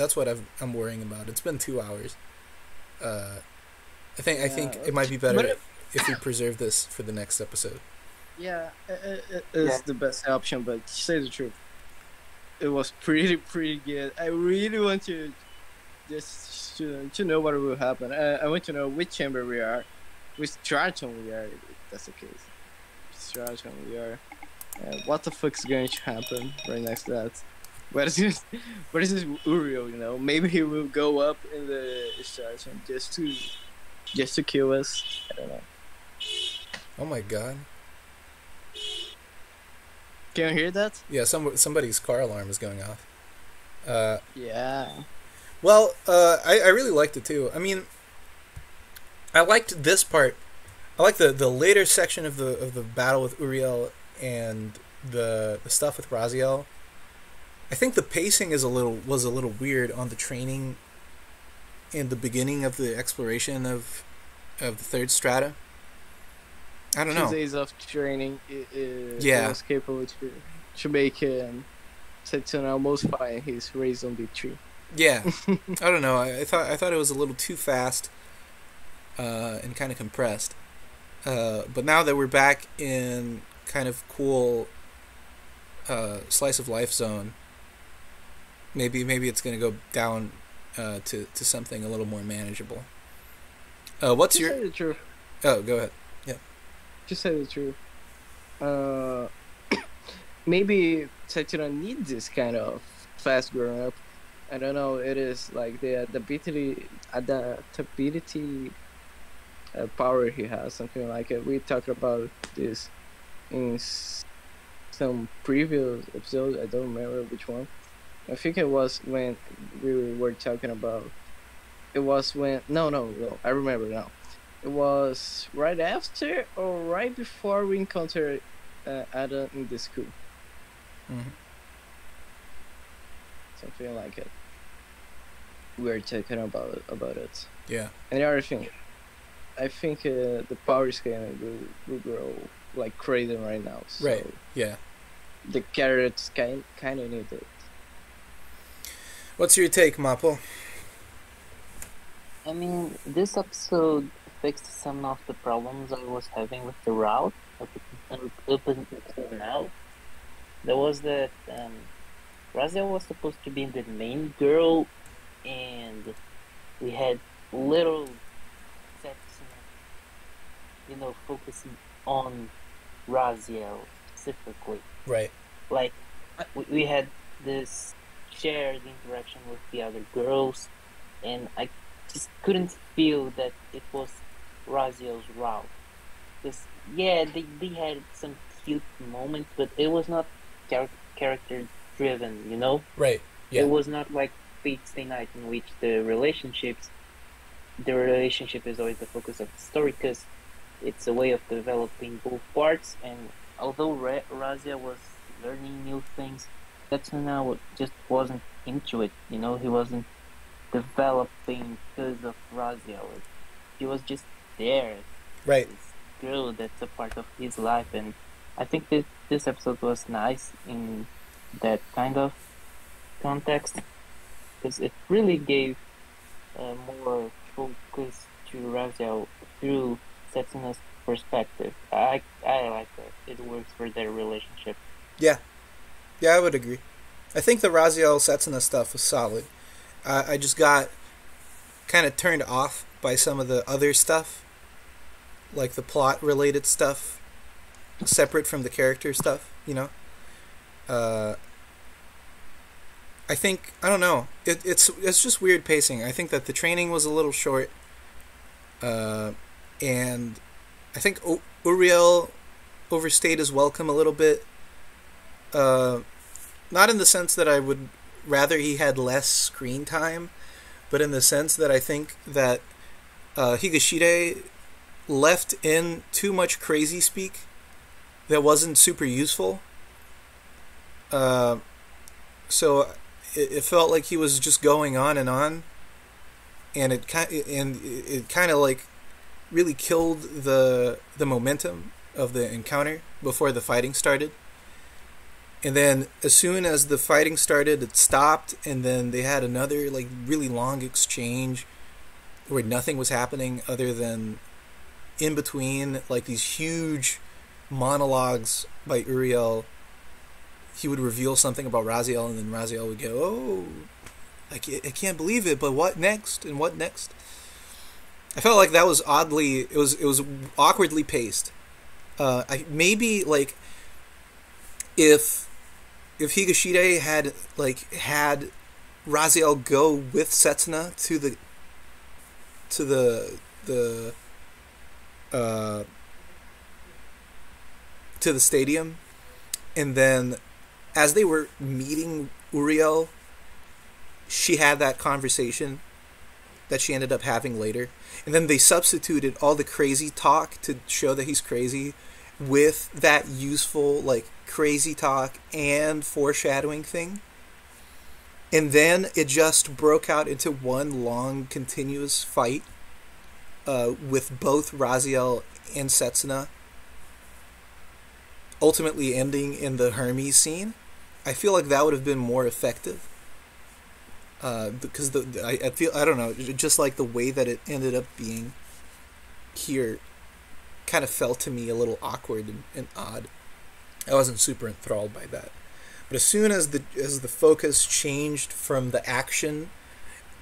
worrying about. It's been 2 hours. I think it might be better if we preserve this for the next episode. Yeah, it's the best option. But say the truth, it was pretty good. I really want to just to know what will happen. I want to know which chamber we are, which stratum we are. If that's the case. Stratum we are. What the fuck's going to happen right next to that? Where is this Uriel? You know, maybe he will go up in the stratum just to kill us. I don't know. Oh my god. Can you hear that? Yeah, somebody's car alarm is going off. Yeah. Well, I really liked it too. I mean, I liked this part. I liked the later section of the battle with Uriel and the stuff with Raziel. I think the pacing was a little weird on the training in the beginning of the exploration of the third strata. I don't know. 2 days of training was capable to make Setsuna almost fire his raised on the tree. Yeah. I don't know. I thought it was a little too fast and kind of compressed. But now that we're back in kind of cool slice of life zone, maybe it's going to go down to something a little more manageable. What's your... Say the truth. Oh, go ahead. Just say the truth. Maybe Setsuna needs this kind of fast growing up. I don't know. It is like the adaptability power he has, something like it. We talked about this in some previous episodes. I don't remember which one. I think it was when we were talking about. It was when no. I remember now. It was right after or right before we encountered Adam in the school. Mm-hmm. Something like it. We're talking about it. Yeah. And the other thing, I think the power scale will grow like crazy right now. So right. Yeah. The carrots kind of need it. What's your take, Mapo? I mean, this episode fixed some of the problems I was having with the route up until now. There was that Raziel was supposed to be the main girl, and we had little sets, you know, focusing on Raziel specifically. Right. Like we had this shared interaction with the other girls, and I just couldn't feel that it was Raziel's route. Because, yeah, they had some cute moments, but it was not character-driven, you know? Right, yeah. It was not like Fate/Stay Night, in which the relationship is always the focus of the story, because it's a way of developing both parts, and although Raziel was learning new things, Setsuna just wasn't into it, you know? He wasn't developing because of Raziel. He was just there. Right. This girl that's a part of his life, and I think this episode was nice in that kind of context, because it really gave more focus to Raziel through Setsuna's perspective. I like that. It works for their relationship. Yeah. Yeah, I would agree. I think the Raziel-Setsuna stuff was solid. I just got kind of turned off by some of the other stuff, like the plot-related stuff, separate from the character stuff, you know? I think, I don't know, it's just weird pacing. I think that the training was a little short, and I think Uriel overstayed his welcome a little bit. Not in the sense that I would rather he had less screen time, but in the sense that I think that Higashide left in too much crazy speak that wasn't super useful. So it felt like he was just going on and on and it kind of like really killed the momentum of the encounter before the fighting started. And then as soon as the fighting started, it stopped, and then they had another like really long exchange where nothing was happening other than in between like these huge monologues by Uriel. He would reveal something about Raziel, and then Raziel would go, "Oh, I can't believe it, but what next? And what next?" I felt like that was oddly, it was awkwardly paced. Maybe like if Higashide had like had Raziel go with Setsuna to the stadium, and then as they were meeting Uriel, she had that conversation that she ended up having later. And then they substituted all the crazy talk to show that he's crazy with that useful, like, crazy talk and foreshadowing thing. And then it just broke out into one long, continuous fight with both Raziel and Setsuna, ultimately ending in the Hermes scene. I feel like that would have been more effective. Because I feel, I don't know, just like the way that it ended up being here kind of felt to me a little awkward and odd. I wasn't super enthralled by that. But as soon as the focus changed from the action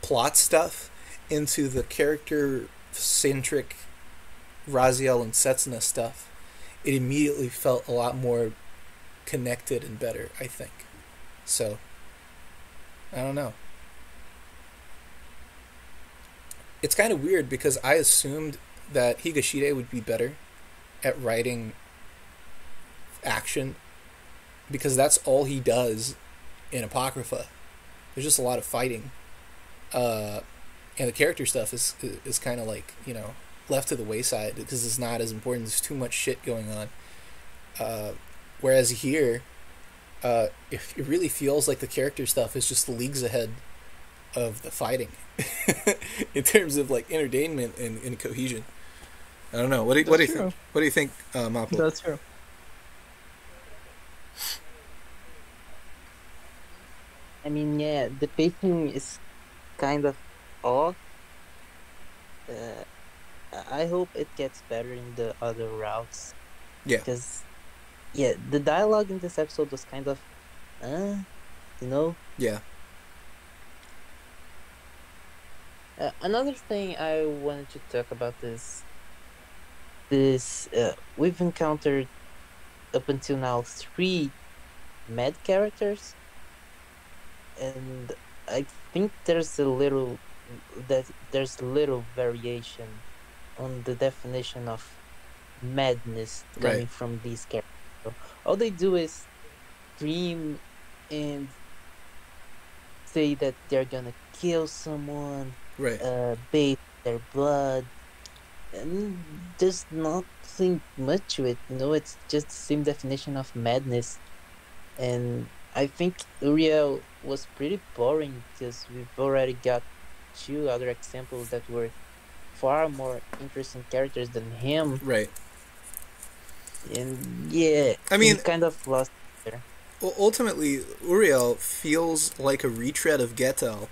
plot stuff into the character-centric Raziel and Setsuna stuff, it immediately felt a lot more connected and better, I think. So, I don't know. It's kind of weird because I assumed that Higashide would be better at writing action, because that's all he does in Apocrypha. There's just a lot of fighting. And the character stuff is kind of like, you know, left to the wayside because it's not as important. There's too much shit going on. Whereas here, it really feels like the character stuff is just leagues ahead of the fighting in terms of like entertainment and cohesion. I don't know. What do you think, Mapo? That's true. I mean, yeah, the pacing is kind of off. I hope it gets better in the other routes. Yeah. Because, yeah, the dialogue in this episode was kind of, you know? Yeah. Another thing I wanted to talk about is this, we've encountered up until now 3 mad characters, and I think there's little variation on the definition of madness coming right from these characters. All they do is scream and say that they're gonna kill someone, right, bathe their blood, and there's nothing much to it, you know. It's just the same definition of madness, and I think Uriel was pretty boring because we've already got 2 other examples that were far more interesting characters than him, right? And yeah, I mean, kind of lost there. Ultimately, Uriel feels like a retread of Getel,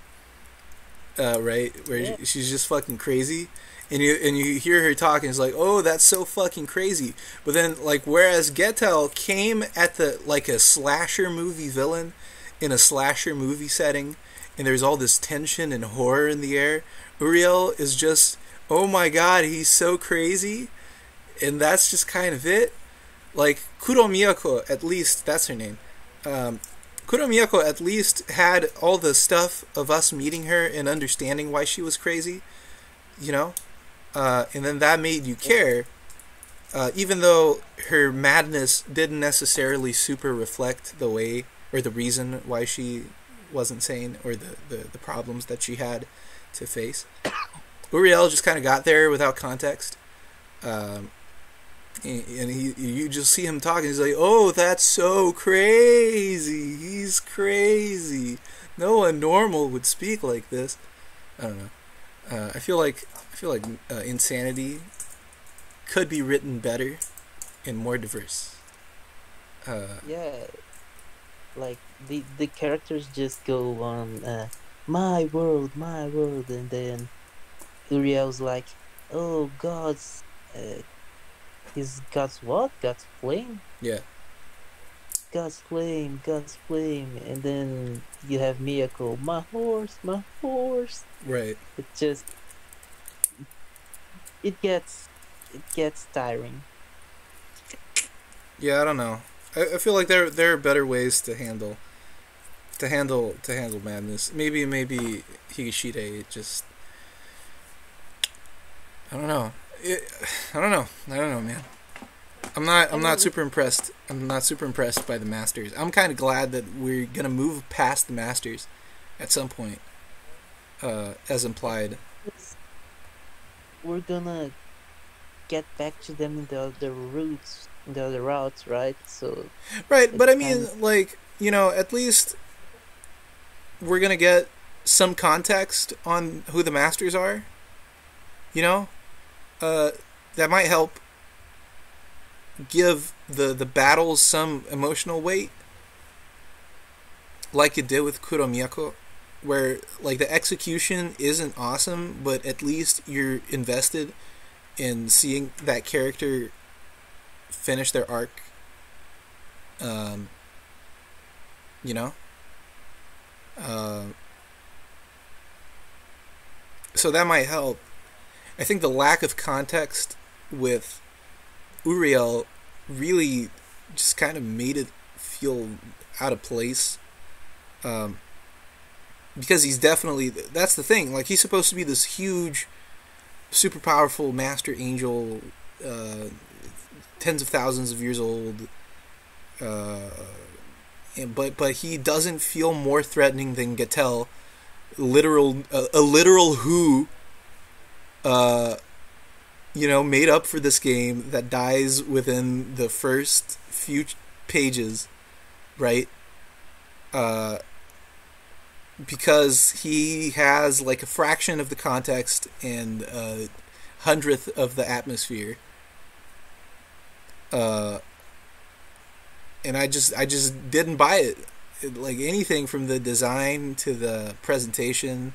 right? Where yeah, she's just fucking crazy, and you hear her talking, it's like, oh, that's so fucking crazy. But then, like, whereas Getel came at the like a slasher movie villain in a slasher movie setting, and there's all this tension and horror in the air, Uriel is just, oh my god, he's so crazy, and that's just kind of it. Like, Kuro Miyako, at least, that's her name, Kuro Miyako at least had all the stuff of us meeting her and understanding why she was crazy, you know? And then that made you care, even though her madness didn't necessarily super reflect the way, or the reason why she wasn't sane, or the problems that she had to face. Uriel just kind of got there without context. And you just see him talking. He's like, oh, that's so crazy. He's crazy. No one normal would speak like this. I don't know. I feel like insanity could be written better and more diverse. Yeah, like the characters just go on my world, and then Uriel's like, oh, God's, his God's what? God's flame? Yeah. God's flame, and then you have Miyako, my horse, right? It just, it gets tiring. Yeah, I don't know. I feel like there are better ways to handle madness. Maybe Higashide just, I don't know, man. I'm not super impressed. I'm not super impressed by the Masters. I'm kind of glad that we're gonna move past the Masters at some point, as implied. We're gonna get back to them in the other routes, right? So. Right, but I mean, like, you know, at least we're gonna get some context on who the Masters are. You know, that might help give the battles some emotional weight, like it did with Kuro Miyako, where like the execution isn't awesome, but at least you're invested in seeing that character finish their arc. You know? So that might help. I think the lack of context with Uriel really just kind of made it feel out of place, because he's definitely, that's the thing, like he's supposed to be this huge, super powerful master angel, tens of thousands of years old, but he doesn't feel more threatening than Getel, a literal who, you know, made up for this game that dies within the first few pages, right? Because he has like a fraction of the context and a 100th of the atmosphere. And I just didn't buy it. Like anything from the design to the presentation,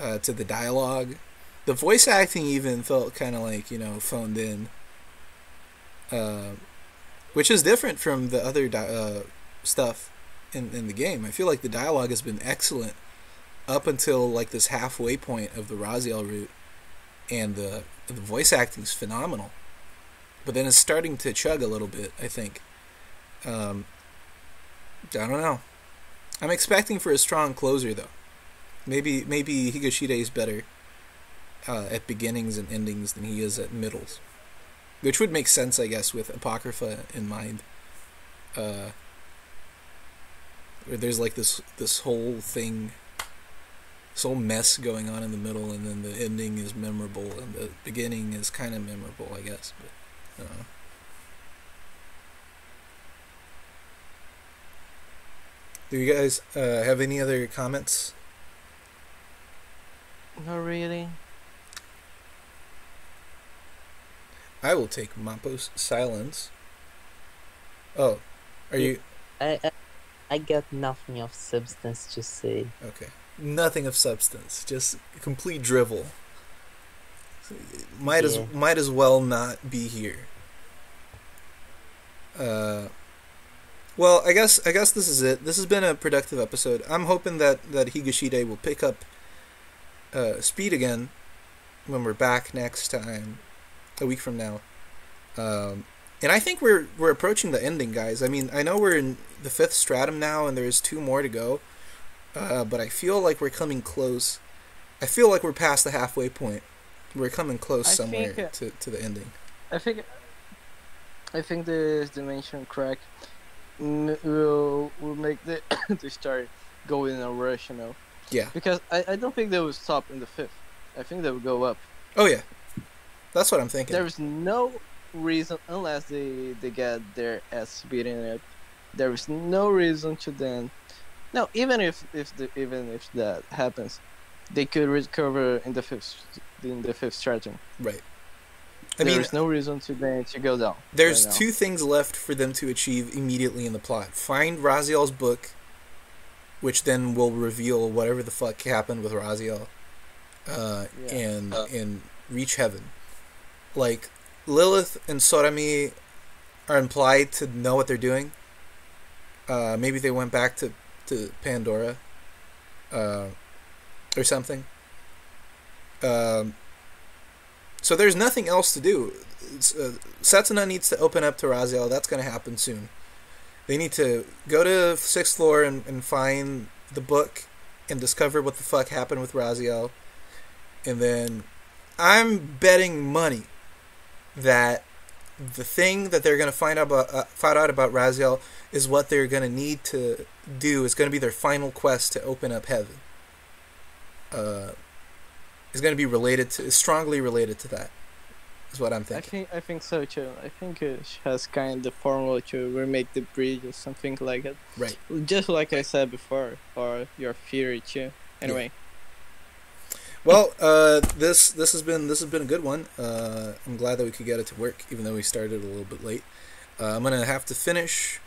to the dialogue. The voice acting even felt kind of like, you know, phoned in, which is different from the other stuff in the game. I feel like the dialogue has been excellent up until like this halfway point of the Raziel route, and the voice acting is phenomenal. But then it's starting to chug a little bit, I think. I don't know. I'm expecting for a strong closer though. Maybe Higashide is better at beginnings and endings than he is at middles, which would make sense, I guess, with Apocrypha in mind, where there's like this whole thing, this whole mess going on in the middle, and then the ending is memorable and the beginning is kind of memorable, I guess, but I don't know. Do you guys have any other comments? Not really. I will take Mappo's silence. Oh, are you? I got nothing of substance to say. Okay, nothing of substance, just complete drivel. Might as well not be here. Well, I guess this is it. This has been a productive episode. I'm hoping that Higashide will pick up speed again when we're back next time. A week from now, and I think we're approaching the ending, guys. I mean, I know we're in the 5th stratum now, and there's 2 more to go, but I feel like we're coming close. I feel like we're past the halfway point. We're coming close somewhere to the ending. I think this dimension crack will make the story go in a rush, you know. Yeah. Because I don't think they will stop in the 5th. I think they will go up. Oh yeah. That's what I'm thinking. There's no reason, unless they get their ass beating it. There is no reason to then. No, even if that happens, they could recover in the fifth stratum. Right. There's no reason to go down. There's two things left for them to achieve immediately in the plot. Find Raziel's book, which then will reveal whatever the fuck happened with Raziel, and reach heaven. Like, Lilith and Sorami are implied to know what they're doing. Maybe they went back to Pandora, or something. So there's nothing else to do. Setsuna needs to open up to Raziel. That's going to happen soon. They need to go to 6th floor and find the book and discover what the fuck happened with Raziel. And then I'm betting money that the thing that they're going to find out about Raziel is what they're going to need to do. It's going to be their final quest to open up heaven. Is going to be related to, strongly related to that, is what I'm thinking. I think so too. I think it has kind of the formula to remake the bridge or something like that. Right. Just like I said before, or your theory too. Anyway. Yeah. Well, this has been a good one. I'm glad that we could get it to work, even though we started a little bit late. I'm gonna have to finish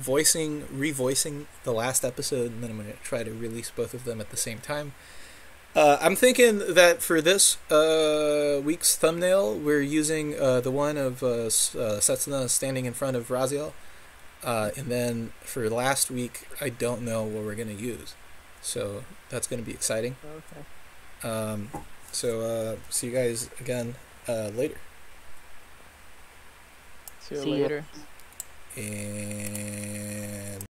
revoicing the last episode, and then I'm gonna try to release both of them at the same time. I'm thinking that for this week's thumbnail, we're using the one of Setsuna standing in front of Raziel. And then for last week, I don't know what we're going to use. So that's going to be exciting. Okay. See you guys again later. See you later. And...